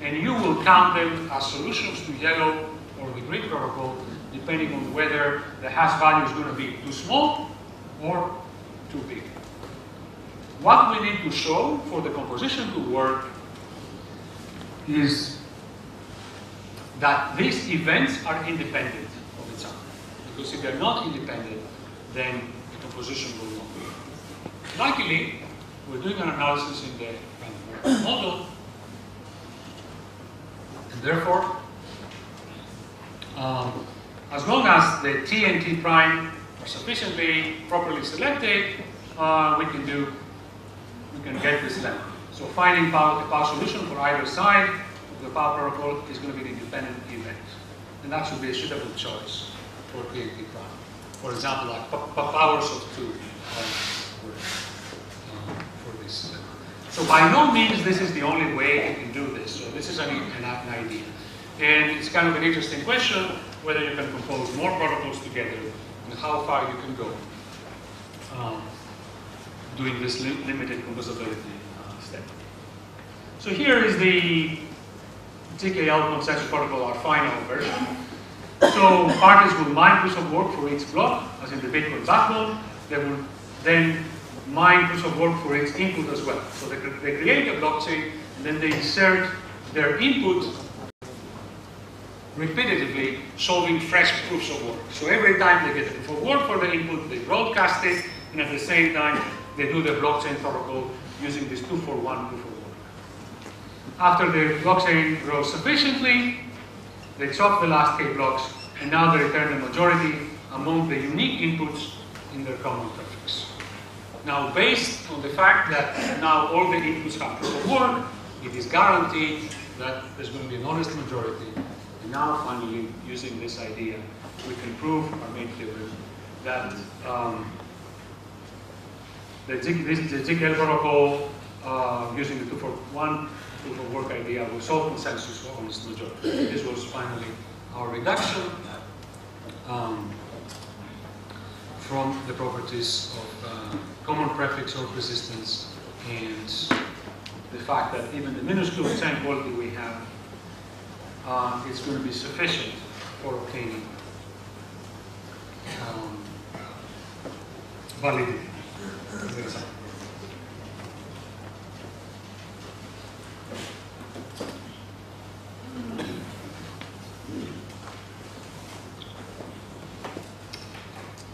and you will count them as solutions to yellow or the green protocol, depending on whether the hash value is going to be too small or too big. What we need to show for the composition to work is that these events are independent of each other. Because if they're not independent, then the composition will not work. Luckily, we're doing an analysis in the random model, and therefore, um, as long as the T and T prime are sufficiently properly selected, uh, we can do, we can get this lemma. So finding power, the power solution for either side of the power protocol is going to be an independent event. And that should be a suitable choice for T N T prime. For example, like powers of two for this. So by no means this is the only way you can do this. So this is an, an, an idea. And it's kind of an interesting question whether you can compose more protocols together and how far you can go um, doing this lim limited composability. So here is the T K L consensus protocol, our final version. So parties will mine proofs of work for each block, as in the Bitcoin backbone. They will then mine proofs of work for each input as well. So they, they create a blockchain, and then they insert their input repetitively, solving fresh proofs of work. So every time they get a proof of work for the input, they broadcast it, and at the same time, they do the blockchain protocol using this two for one proof of work. After the blockchain grows sufficiently, they chop the last K blocks, and now they return the majority among the unique inputs in their common prefix. Now, based on the fact that now all the inputs have proof of work, it is guaranteed that there's going to be an honest majority. And now, finally, using this idea, we can prove our main theorem that um, the T K L protocol uh, using the two for one proof of work idea will solve consensus for honest majority. This was finally our reduction um, from the properties of uh, common prefix of resistance and the fact that even the minuscule chain quality we have uh, is going to be sufficient for obtaining um, validity.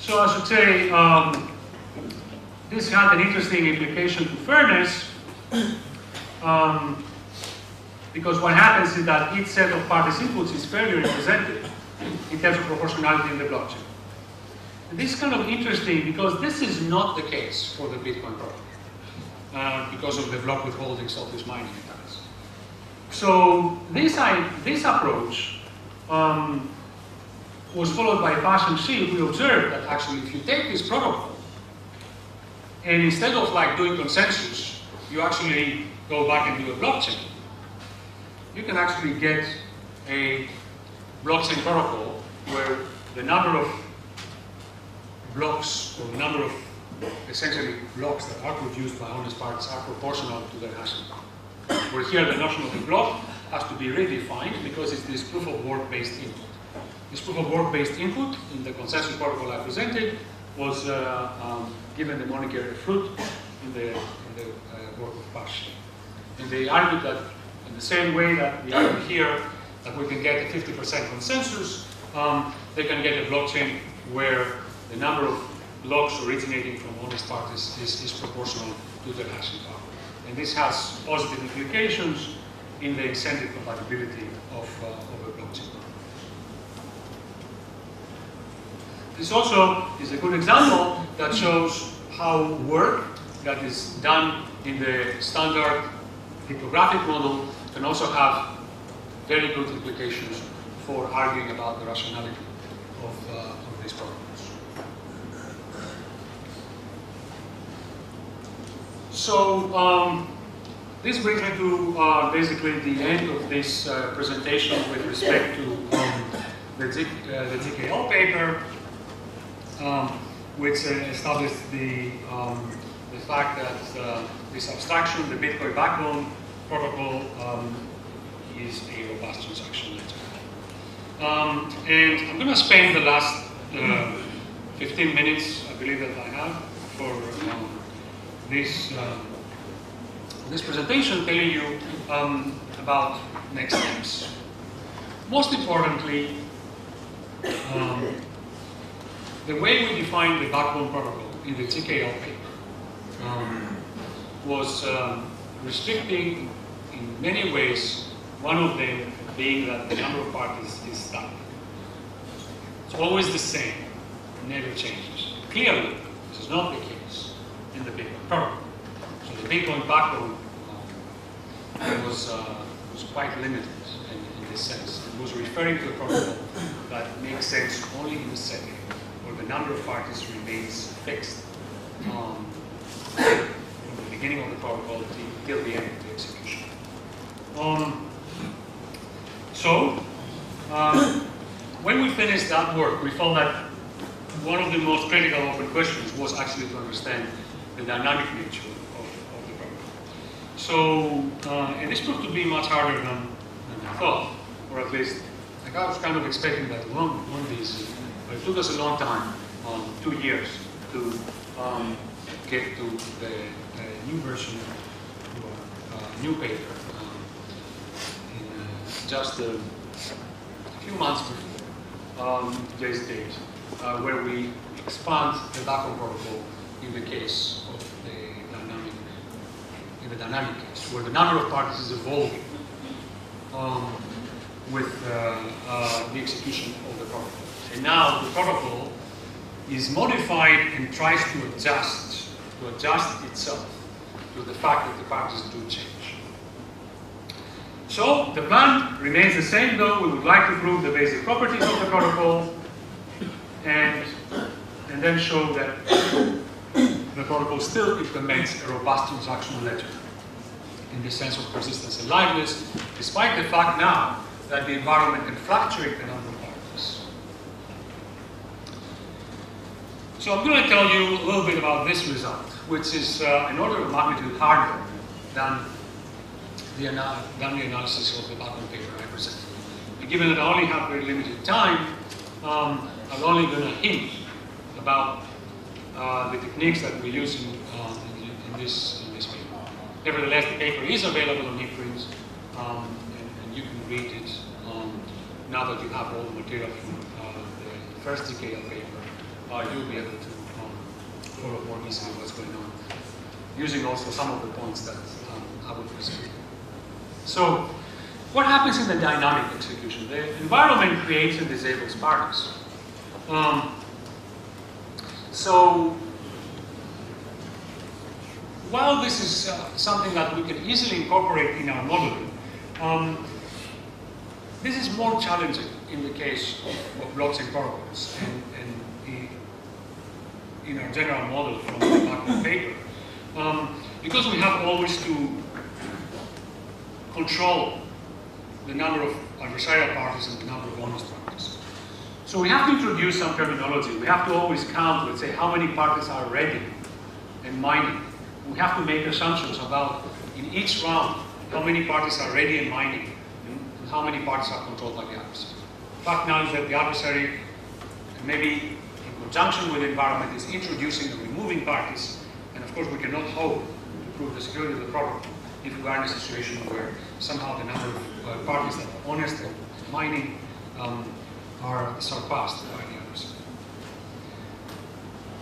So I should say, um, this had an interesting implication to fairness, um, because what happens is that each set of parties' inputs is fairly represented in terms of proportionality in the blockchain. this is kind of interesting because this is not the case for the Bitcoin project uh, because of the block withholdings of this mining attacks. So this, I, this approach um, was followed by Bash and Shield. We observed that actually if you take this protocol and instead of like doing consensus, you actually go back and do a blockchain, you can actually get a blockchain protocol where the number of blocks, or the number of essentially blocks that are produced by honest parties are proportional to their hashing power. Where here the notion of the block has to be redefined because it's this proof of work based input. This proof of work based input in the consensus protocol I presented was uh, um, given the moniker fruit in the, in the uh, work of Bash. And they argued that in the same way that we argue here that we can get a fifty percent consensus, um, they can get a blockchain where the number of blocks originating from honest parties is, is proportional to their hashing power. And this has positive implications in the extended compatibility of, uh, of a blockchain. This also is a good example that shows how work that is done in the standard cryptographic model can also have very good implications for arguing about the rationality of, uh, of these problems. So um, this brings me to uh, basically the end of this uh, presentation with respect to um, the G K L paper, um, which uh, established the, um, the fact that uh, this abstraction, the Bitcoin backbone protocol, um, is a robust transaction ledger. Um, and I'm going to spend the last uh, fifteen minutes, I believe that I have, for um, This, um, this presentation telling you um, about next steps. Most importantly, um, the way we defined the backbone protocol in the G K L paper um, was um, restricting in many ways, one of them being that the number of parties is static. It's always the same, it never changes. Clearly, this is not the case in the Bitcoin protocol. So the Bitcoin backbone um, was, uh, was quite limited in, in this sense. It was referring to a protocol that makes sense only in the setting where the number of parties remains fixed um, from the beginning of the protocol till the end of the execution. Um, so, um, when we finished that work, we felt that one of the most critical open questions was actually to understand the dynamic nature of, of the problem. So, uh, and this proved to be much harder than, than I thought, or at least like I was kind of expecting that it won't be easy, but it took us a long time, um, two years, to um, get to the, the new version, or uh, new paper, um, in uh, just a few months before um, today's date, uh, where we expand the backbone protocol in the case of the dynamic, in the dynamic case, where the number of parties is evolving um, with uh, uh, the execution of the protocol. And now the protocol is modified and tries to adjust, to adjust itself to the fact that the parties do change. So the plan remains the same though. We would like to prove the basic properties of the protocol and, and then show that the protocol still implements a robust transactional ledger in the sense of persistence and liveness, despite the fact now that the environment can fluctuate the number of parties. So I'm going to tell you a little bit about this result, which is uh, an order of magnitude harder than the, ana than the analysis of the background paper I presented. And given that I only have very limited time, um, I'm only going to hint about Uh, the techniques that we use in, uh, in, in, this, in this paper. Nevertheless, the paper is available on ePrint, um, and, and you can read it um, now that you have all the material from uh, the first G K L paper. Uh, you'll be able to um, follow more easily what's going on, using also some of the points that um, I will present. So, what happens in the dynamic execution? The environment creates and disables parties. Um, So while this is uh, something that we can easily incorporate in our modeling, um, this is more challenging in the case of, of blockchain protocols and, and the, in our general model from the Bach paper, um, because we have always to control the number of adversarial parties and the number of honest parties. So we have to introduce some terminology. We have to always count, let's say, how many parties are ready and mining. We have to make assumptions about, in each round, how many parties are ready and mining, and how many parties are controlled by the adversary. The fact now is that the adversary, maybe in conjunction with the environment, is introducing and removing parties, and of course we cannot hope to prove the security of the protocol if we are in a situation where somehow the number of uh, parties that are honest and mining um, are surpassed by the others.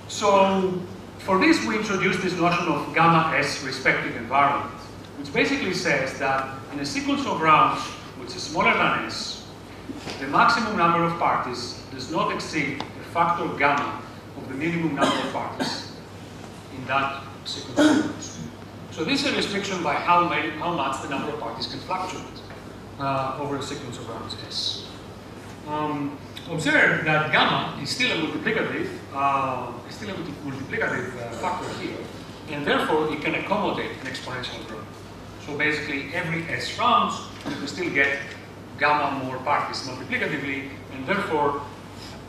So, for this we introduced this notion of gamma S respective environment, which basically says that in a sequence of rounds which is smaller than S, the maximum number of parties does not exceed the factor gamma of the minimum number of parties in that sequence of rounds. So this is a restriction by how, many, how much the number of parties can fluctuate uh, over a sequence of rounds S. Um, observe that gamma is still a multiplicative, uh, is still a multiplicative uh, factor here, and therefore it can accommodate an exponential growth. So basically, every S rounds we still get gamma more parties multiplicatively, and therefore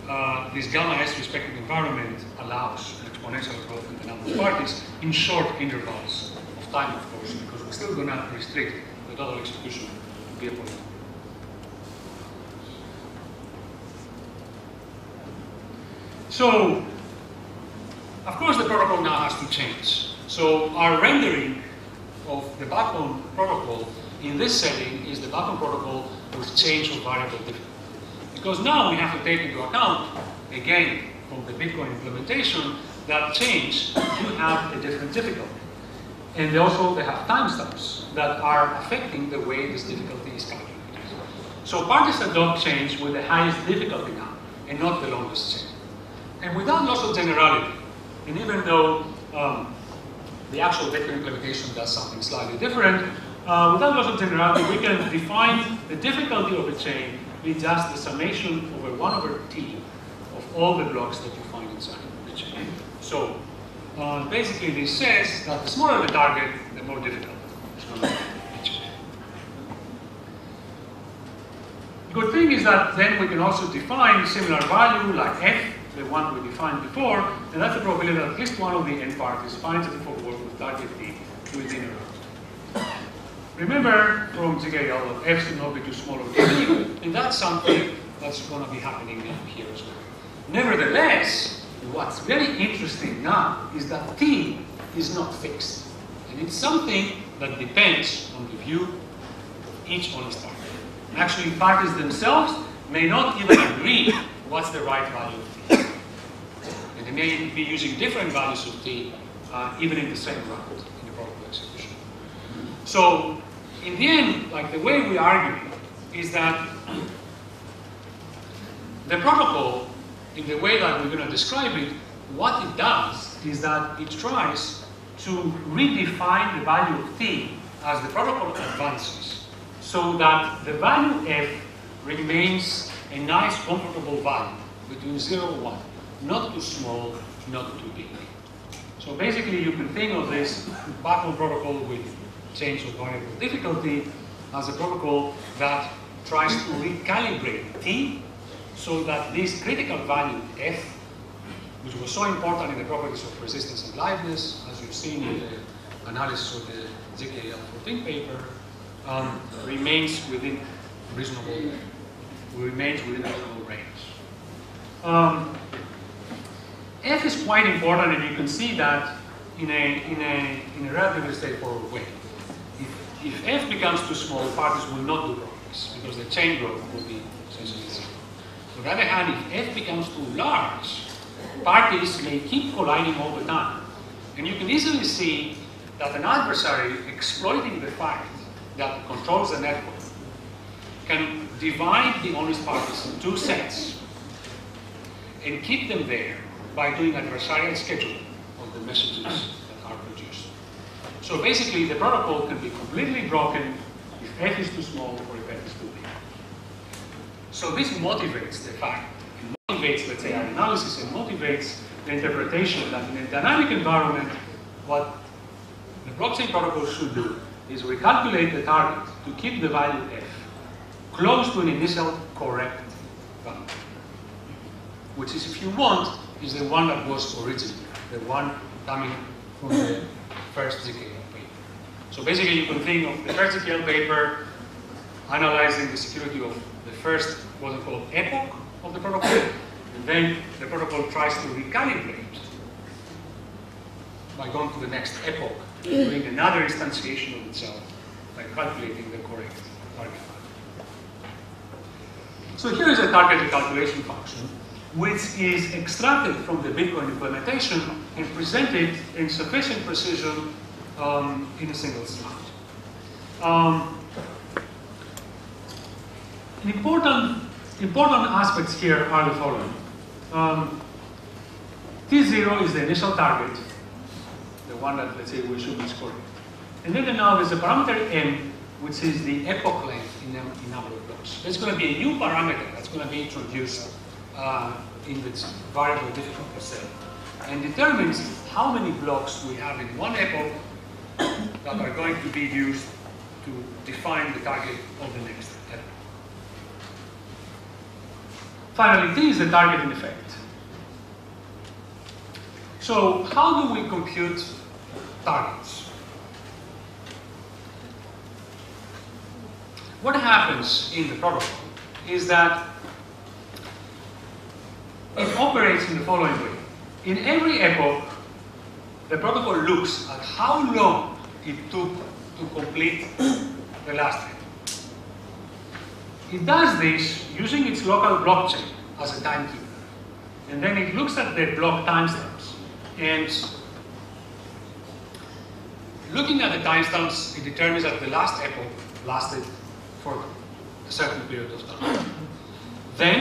uh, this gamma S respective environment allows an exponential growth in the number of parties in short intervals of time, of course, because we're still going to restrict the total execution to be a polynomial. So, of course, the protocol now has to change. So, our rendering of the backbone protocol in this setting is the backbone protocol with change of variable difficulty. Because now we have to take into account, again, from the Bitcoin implementation, that change do have a different difficulty. And they also they have timestamps that are affecting the way this difficulty is calculated. So, parties adopt change with the highest difficulty now, and not the longest change. And without loss of generality, and even though um, the actual Bitcoin implementation does something slightly different, uh, without loss of generality, we can define the difficulty of a chain with just the summation over one over T of all the blocks that you find inside the chain. So uh, basically this says that the smaller the target, the more difficult it's going to be the chain. The good thing is that then we can also define similar value like F, the one we defined before, and that's the probability that at least one of the end parties finds a default work with target D within a round. Remember from G K L that F should not be too small of D, and that's something that's going to be happening here as well. Nevertheless, what's very interesting now is that T is not fixed, and it's something that depends on the view of each honest target. Actually, parties themselves may not even agree what's the right value of T. They may be using different values of T, uh, even in the same round, in the protocol execution. So, in the end, like the way we argue is that the protocol, in the way that we're going to describe it, what it does is that it tries to redefine the value of T as the protocol advances, so that the value F remains a nice, comfortable value between zero and one. Not too small, not too big. So basically you can think of this backbone protocol with change of variable difficulty as a protocol that tries to recalibrate T so that this critical value F, which was so important in the properties of resistance and liveness, as you've seen in the analysis of the G K L fourteen paper, um, remains within reasonable remains within reasonable range. Um, F is quite important, and you can see that in a, in a, in a relatively straightforward way. If, if F becomes too small, parties will not do progress, because the chain growth will be essentially zero. On the other hand, if F becomes too large, parties may keep colliding all the time. And you can easily see that an adversary exploiting the fact that it controls the network can divide the honest parties in two sets and keep them there by doing adversarial scheduling of the messages that are produced. So basically, the protocol can be completely broken if F is too small or if F is too big. So this motivates the fact, it motivates, let's say, our analysis, and motivates the interpretation that in a dynamic environment, what the blockchain protocol should do is recalculate the target to keep the value F close to an initial correct value, which is, if you want, is the one that was originally, the one coming from the first G K L paper. So basically, you can think of the first G K L paper analyzing the security of the first, what we call, epoch of the protocol, and then the protocol tries to recalibrate by going to the next epoch, doing another instantiation of itself by calculating the correct target value. So here is a target calculation function, which is extracted from the Bitcoin implementation and presented in sufficient precision um, in a single slide. Um, important, important aspects here are the following. Um, T zero is the initial target, the one that, let's say, we should be scoring. And then now there's a parameter M, which is the epoch length in a number of blocks. There's going to be a new parameter that's going to be introduced Uh, in the variable difficult to sell, and determines how many blocks we have in one epoch that are going to be used to define the target of the next epoch. Finally, T is the target in effect. So how do we compute targets? What happens in the protocol is that it operates in the following way. In every epoch, the protocol looks at how long it took to complete the last epoch. It does this using its local blockchain as a timekeeper. And then it looks at the block timestamps. And looking at the timestamps, it determines that the last epoch lasted for a certain period of time. Then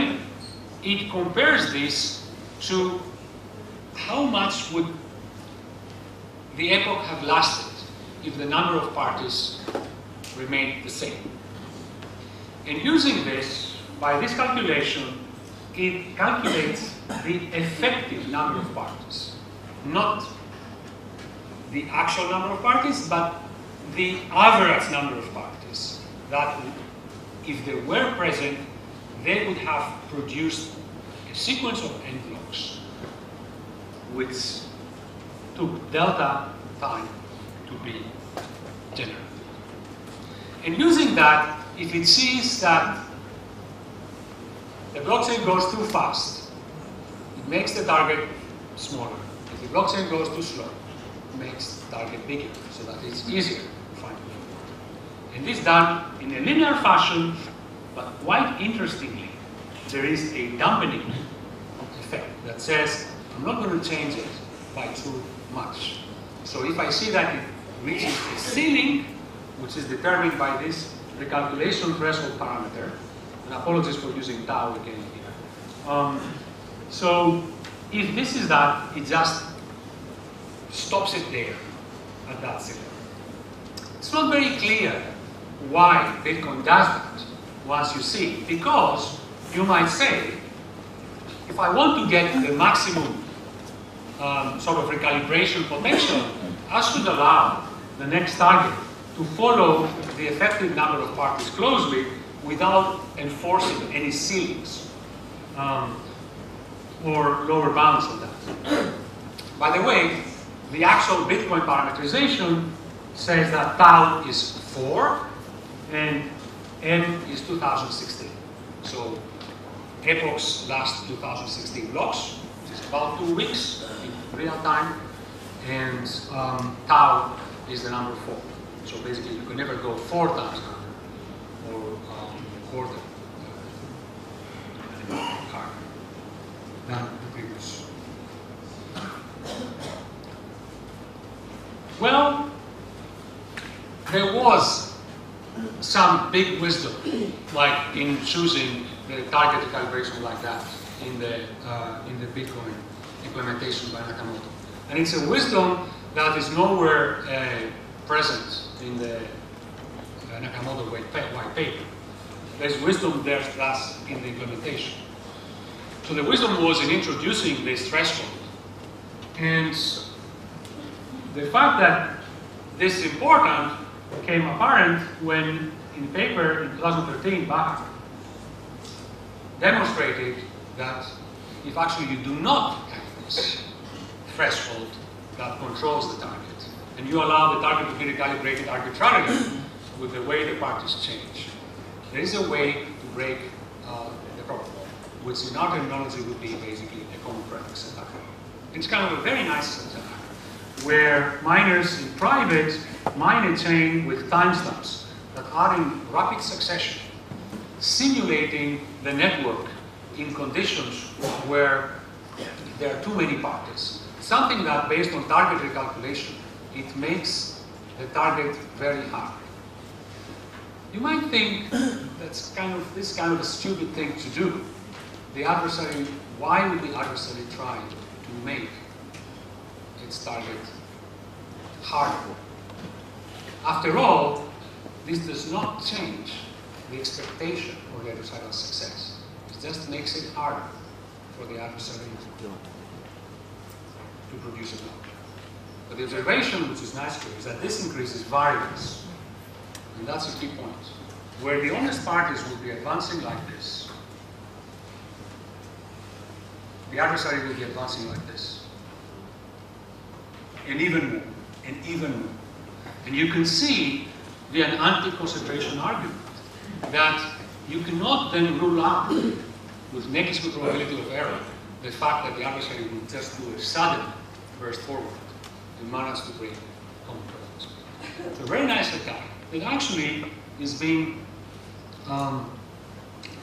it compares this to how much would the epoch have lasted if the number of parties remained the same. And using this, by this calculation, it calculates the effective number of parties, not the actual number of parties, but the average number of parties that, if they were present, they would have produced a sequence of n blocks, which took delta time to be generated. And using that, if it sees that the blockchain goes too fast, it makes the target smaller. If the blockchain goes too slow, it makes the target bigger, so that it's easier to find it. And this is done in a linear fashion. But quite interestingly, there is a dampening effect that says, I'm not going to change it by too much. So if I see that it reaches a ceiling, which is determined by this recalculation threshold parameter, and apologies for using tau again here. Um, so if this is that, it just stops it there at that ceiling. It's not very clear why Bitcoin does that. Once you see, because you might say, if I want to get the maximum um, sort of recalibration potential, I should allow the next target to follow the effective number of parties closely without enforcing any ceilings um, or lower bounds on that. By the way, the actual Bitcoin parameterization says that tau is four and N is two thousand sixteen, so epochs last two thousand sixteen blocks, which is about two weeks in real time, and um, tau is the number four. So basically, you can never go four times or um, a quarter uh, than the previous. Well, there was some big wisdom, like in choosing the target calibration like that in the uh, in the Bitcoin implementation by Nakamoto. And it's a wisdom that is nowhere uh, present in the uh, Nakamoto white paper. There's wisdom there thus in the implementation. So the wisdom was in introducing this threshold. And the fact that this is important became apparent when, in the paper in twenty thirteen, Bach demonstrated that if actually you do not have this threshold that controls the target, and you allow the target to be recalibrated arbitrarily with the way the practice change, there is a way to break uh, the protocol, which in our terminology would be basically a common prefix attack. It's kind of a very nice attack, where miners in private mine a chain with timestamps that are in rapid succession, simulating the network in conditions where there are too many parties. Something that, based on target recalculation, it makes the target very hard. You might think that's kind of this kind of a stupid thing to do. The adversary, why would the adversary try to make its target harder? After all, this does not change the expectation of the adversarial success. It just makes it harder for the adversary to produce a block. But the observation, which is nice here, is that this increases variance. And that's a key point. Where the honest parties will be advancing like this, the adversary will be advancing like this. And even more, and even more. And you can see the anti-concentration argument that you cannot then rule out with negligible probability of error the fact that the adversary will just do a sudden burst forward and manage to break common problems. It's a very nice attack. It actually is being um,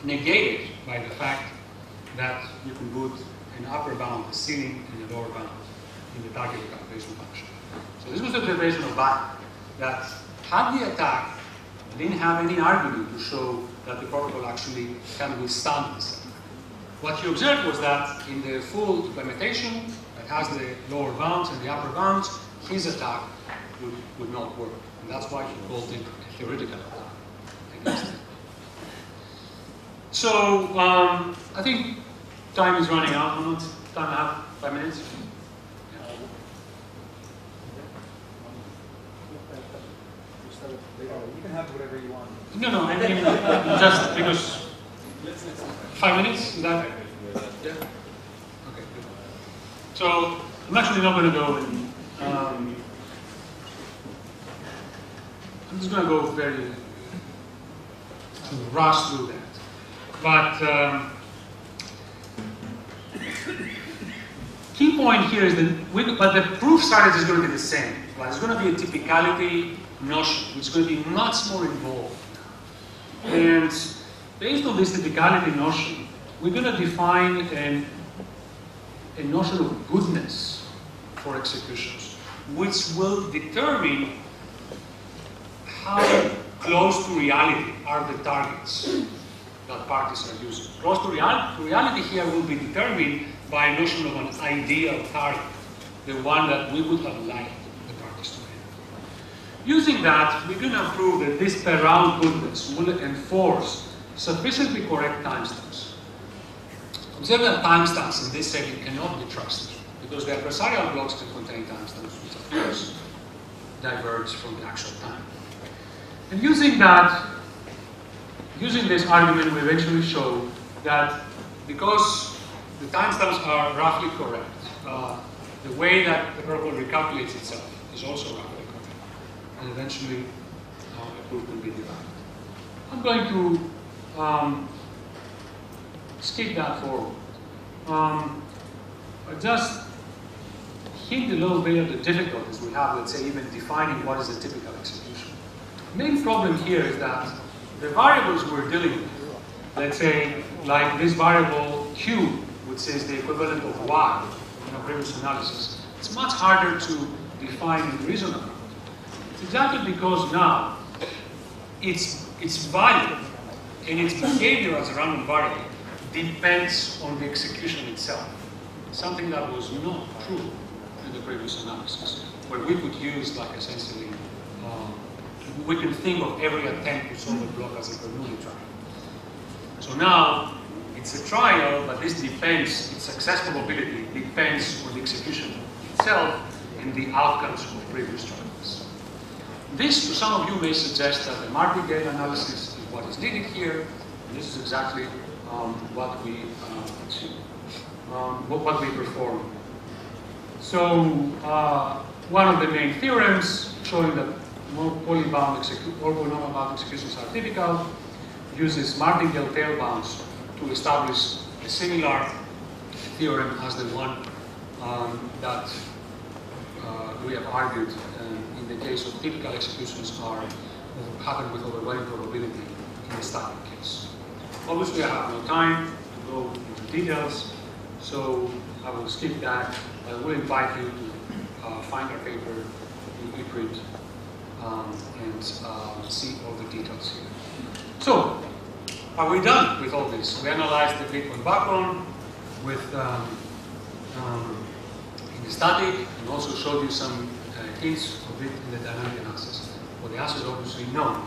negated by the fact that you can put an upper bound, a ceiling, and a lower bound in the target recalculation function. So this was the observation of Bach, that had the attack, didn't have any argument to show that the protocol actually can withstand this attack. What you observed was that in the full implementation, that has the lower bounds and the upper bounds, his attack would, would not work. And that's why he called it a theoretical attack against it. So um, I think time is running out. Time and a half, five minutes. You can have whatever you want. No, no, I mean, just because five minutes, is that? Yeah. Okay, good. So, I'm actually not going to go in. Um, I'm just going to go very uh, rush through that. But, um, key point here is that, but the proof strategy is going to be the same. But it's going to be a typicality notion, which is going to be much more involved. And based on this typicality notion, we're going to define an, a notion of goodness for executions, which will determine how close to reality are the targets that parties are using. Close to, real, to reality here will be determined by a notion of an ideal target, the one that we would have liked. Using that, we're going to prove that this per round goodness will enforce sufficiently correct timestamps. Observe that timestamps in this setting cannot be trusted because the adversarial blocks can contain timestamps which, of course, diverge from the actual time. And using that, using this argument, we eventually show that because the timestamps are roughly correct, uh, the way that the protocol recalculates itself is also roughly. And eventually, uh, the proof will be derived. I'm going to um, skip that forward. Um, I just hint a little bit of the difficulties we have, let's say, even defining what is a typical execution. The main problem here is that the variables we're dealing with, let's say, like this variable Q, which is the equivalent of Y in our previous analysis, it's much harder to define and reason about. Exactly because now its, its value and its behavior as a random variable depends on the execution itself. something that was not true in the previous analysis, where we could use, like, essentially, uh, we can think of every attempt to solve a block as a Bernoulli trial. So now, it's a trial, but this depends, its success probability depends on the execution itself and the outcomes of previous trials. This, to some of you, may suggest that the martingale analysis is what is needed here, and this is exactly um, what we uh, um, what, what we perform. So, uh, one of the main theorems showing that more polybound execu- or polynomial bound executions are typical uses martingale tail bounds to establish a similar theorem as the one um, that uh, we have argued uh, in the case of typical executions are happen with overwhelming probability in the static case. Obviously, I have no time to go into details, so I will skip that. I will invite you to uh, find our paper in e-print um, and uh, see all the details here. So, are we done with all this? We analyzed the Bitcoin background with um, um, in the static, and also showed you some uh, hints of it in the dynamic analysis. Well, the answer is obviously no.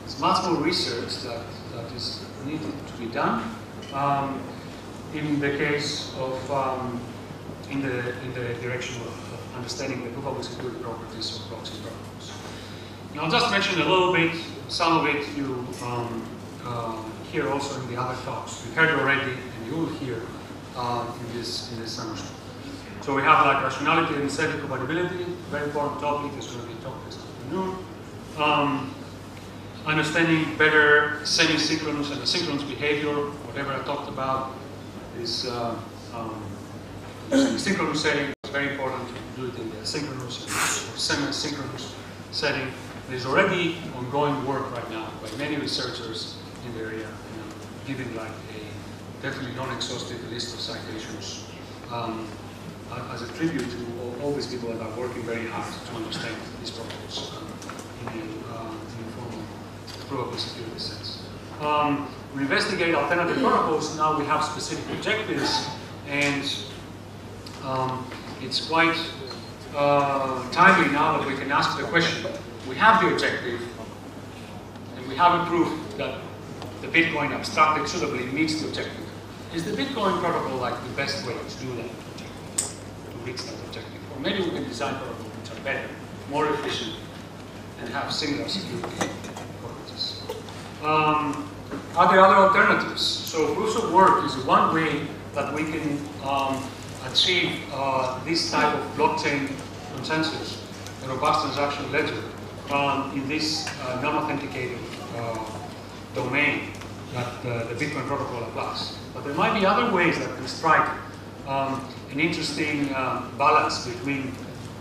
There's much more research that, that is needed to be done. Um, in the case of um, in the in the direction of, of understanding the proof of security properties of proxy problems. Now, I'll just mention a little bit. Some of it you. Um, Uh, here also in the other talks. You heard already, and you will hear uh, in this in this summer school. So we have like rationality and incentive compatibility, very important topic. This will be talked this afternoon. Um, understanding better semi-synchronous and asynchronous behavior, whatever I talked about, is uh, um, synchronous setting is very important to do it in the asynchronous or semi-synchronous setting. There's already ongoing work right now by many researchers in the area, you know, giving like a definitely non-exhaustive list of citations um, as a tribute to all, all these people that are working very hard to understand these problems um, in the uh, informal probable security sense. Um, we investigate alternative protocols. Now we have specific objectives, and um, it's quite uh, timely now that we can ask the question. We have the objective, and we have a proof that the Bitcoin abstracted suitably meets the objective. Is the Bitcoin protocol like the best way to do that objective, to reach that objective? Or maybe we can design protocols which are better, more efficient, and have similar security properties. Um, are there other alternatives? So proofs of work is one way that we can um, achieve uh, this type of blockchain consensus, a robust transaction ledger. Um, in this uh, non-authenticated uh, domain that uh, the Bitcoin protocol applies. But there might be other ways that can strike um, an interesting uh, balance between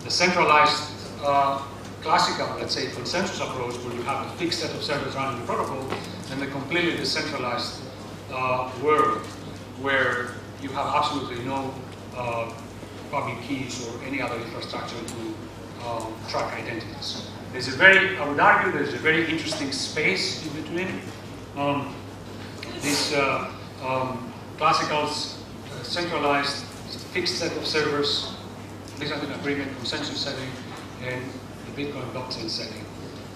the centralized uh, classical, let's say, consensus approach where you have a fixed set of servers running the protocol and the completely decentralized uh, world where you have absolutely no uh, public keys or any other infrastructure to uh, track identities. There's a very, I would argue, there's a very interesting space in between um, this uh, um, classical uh, centralized fixed set of servers, this is an agreement consensus setting, and the Bitcoin blockchain setting.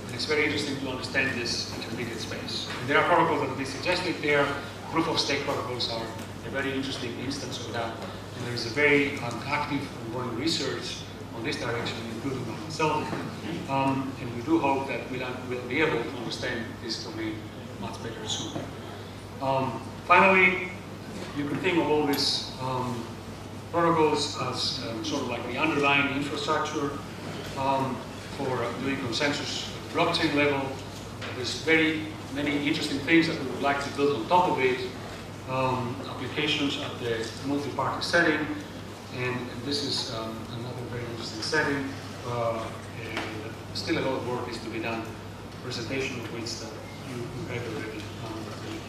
And it's very interesting to understand this intermediate space. And there are protocols that have been suggested there. Proof of stake protocols are a very interesting instance of that. And there's a very um, active ongoing research on this direction, including by myself. Um, and we do hope that we'll, we'll be able to understand this domain much better soon. Um, finally, you can think of all these um, protocols as um, sort of like the underlying infrastructure um, for doing consensus at the blockchain level. There's very many interesting things that we would like to build on top of it, um, applications at the multi-party setting, and, and this is um, another very interesting setting. Uh, Still a lot of work is to be done, presentation of which that you have already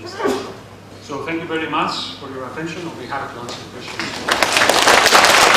done. So thank you very much for your attention. On behalf of the answer questions.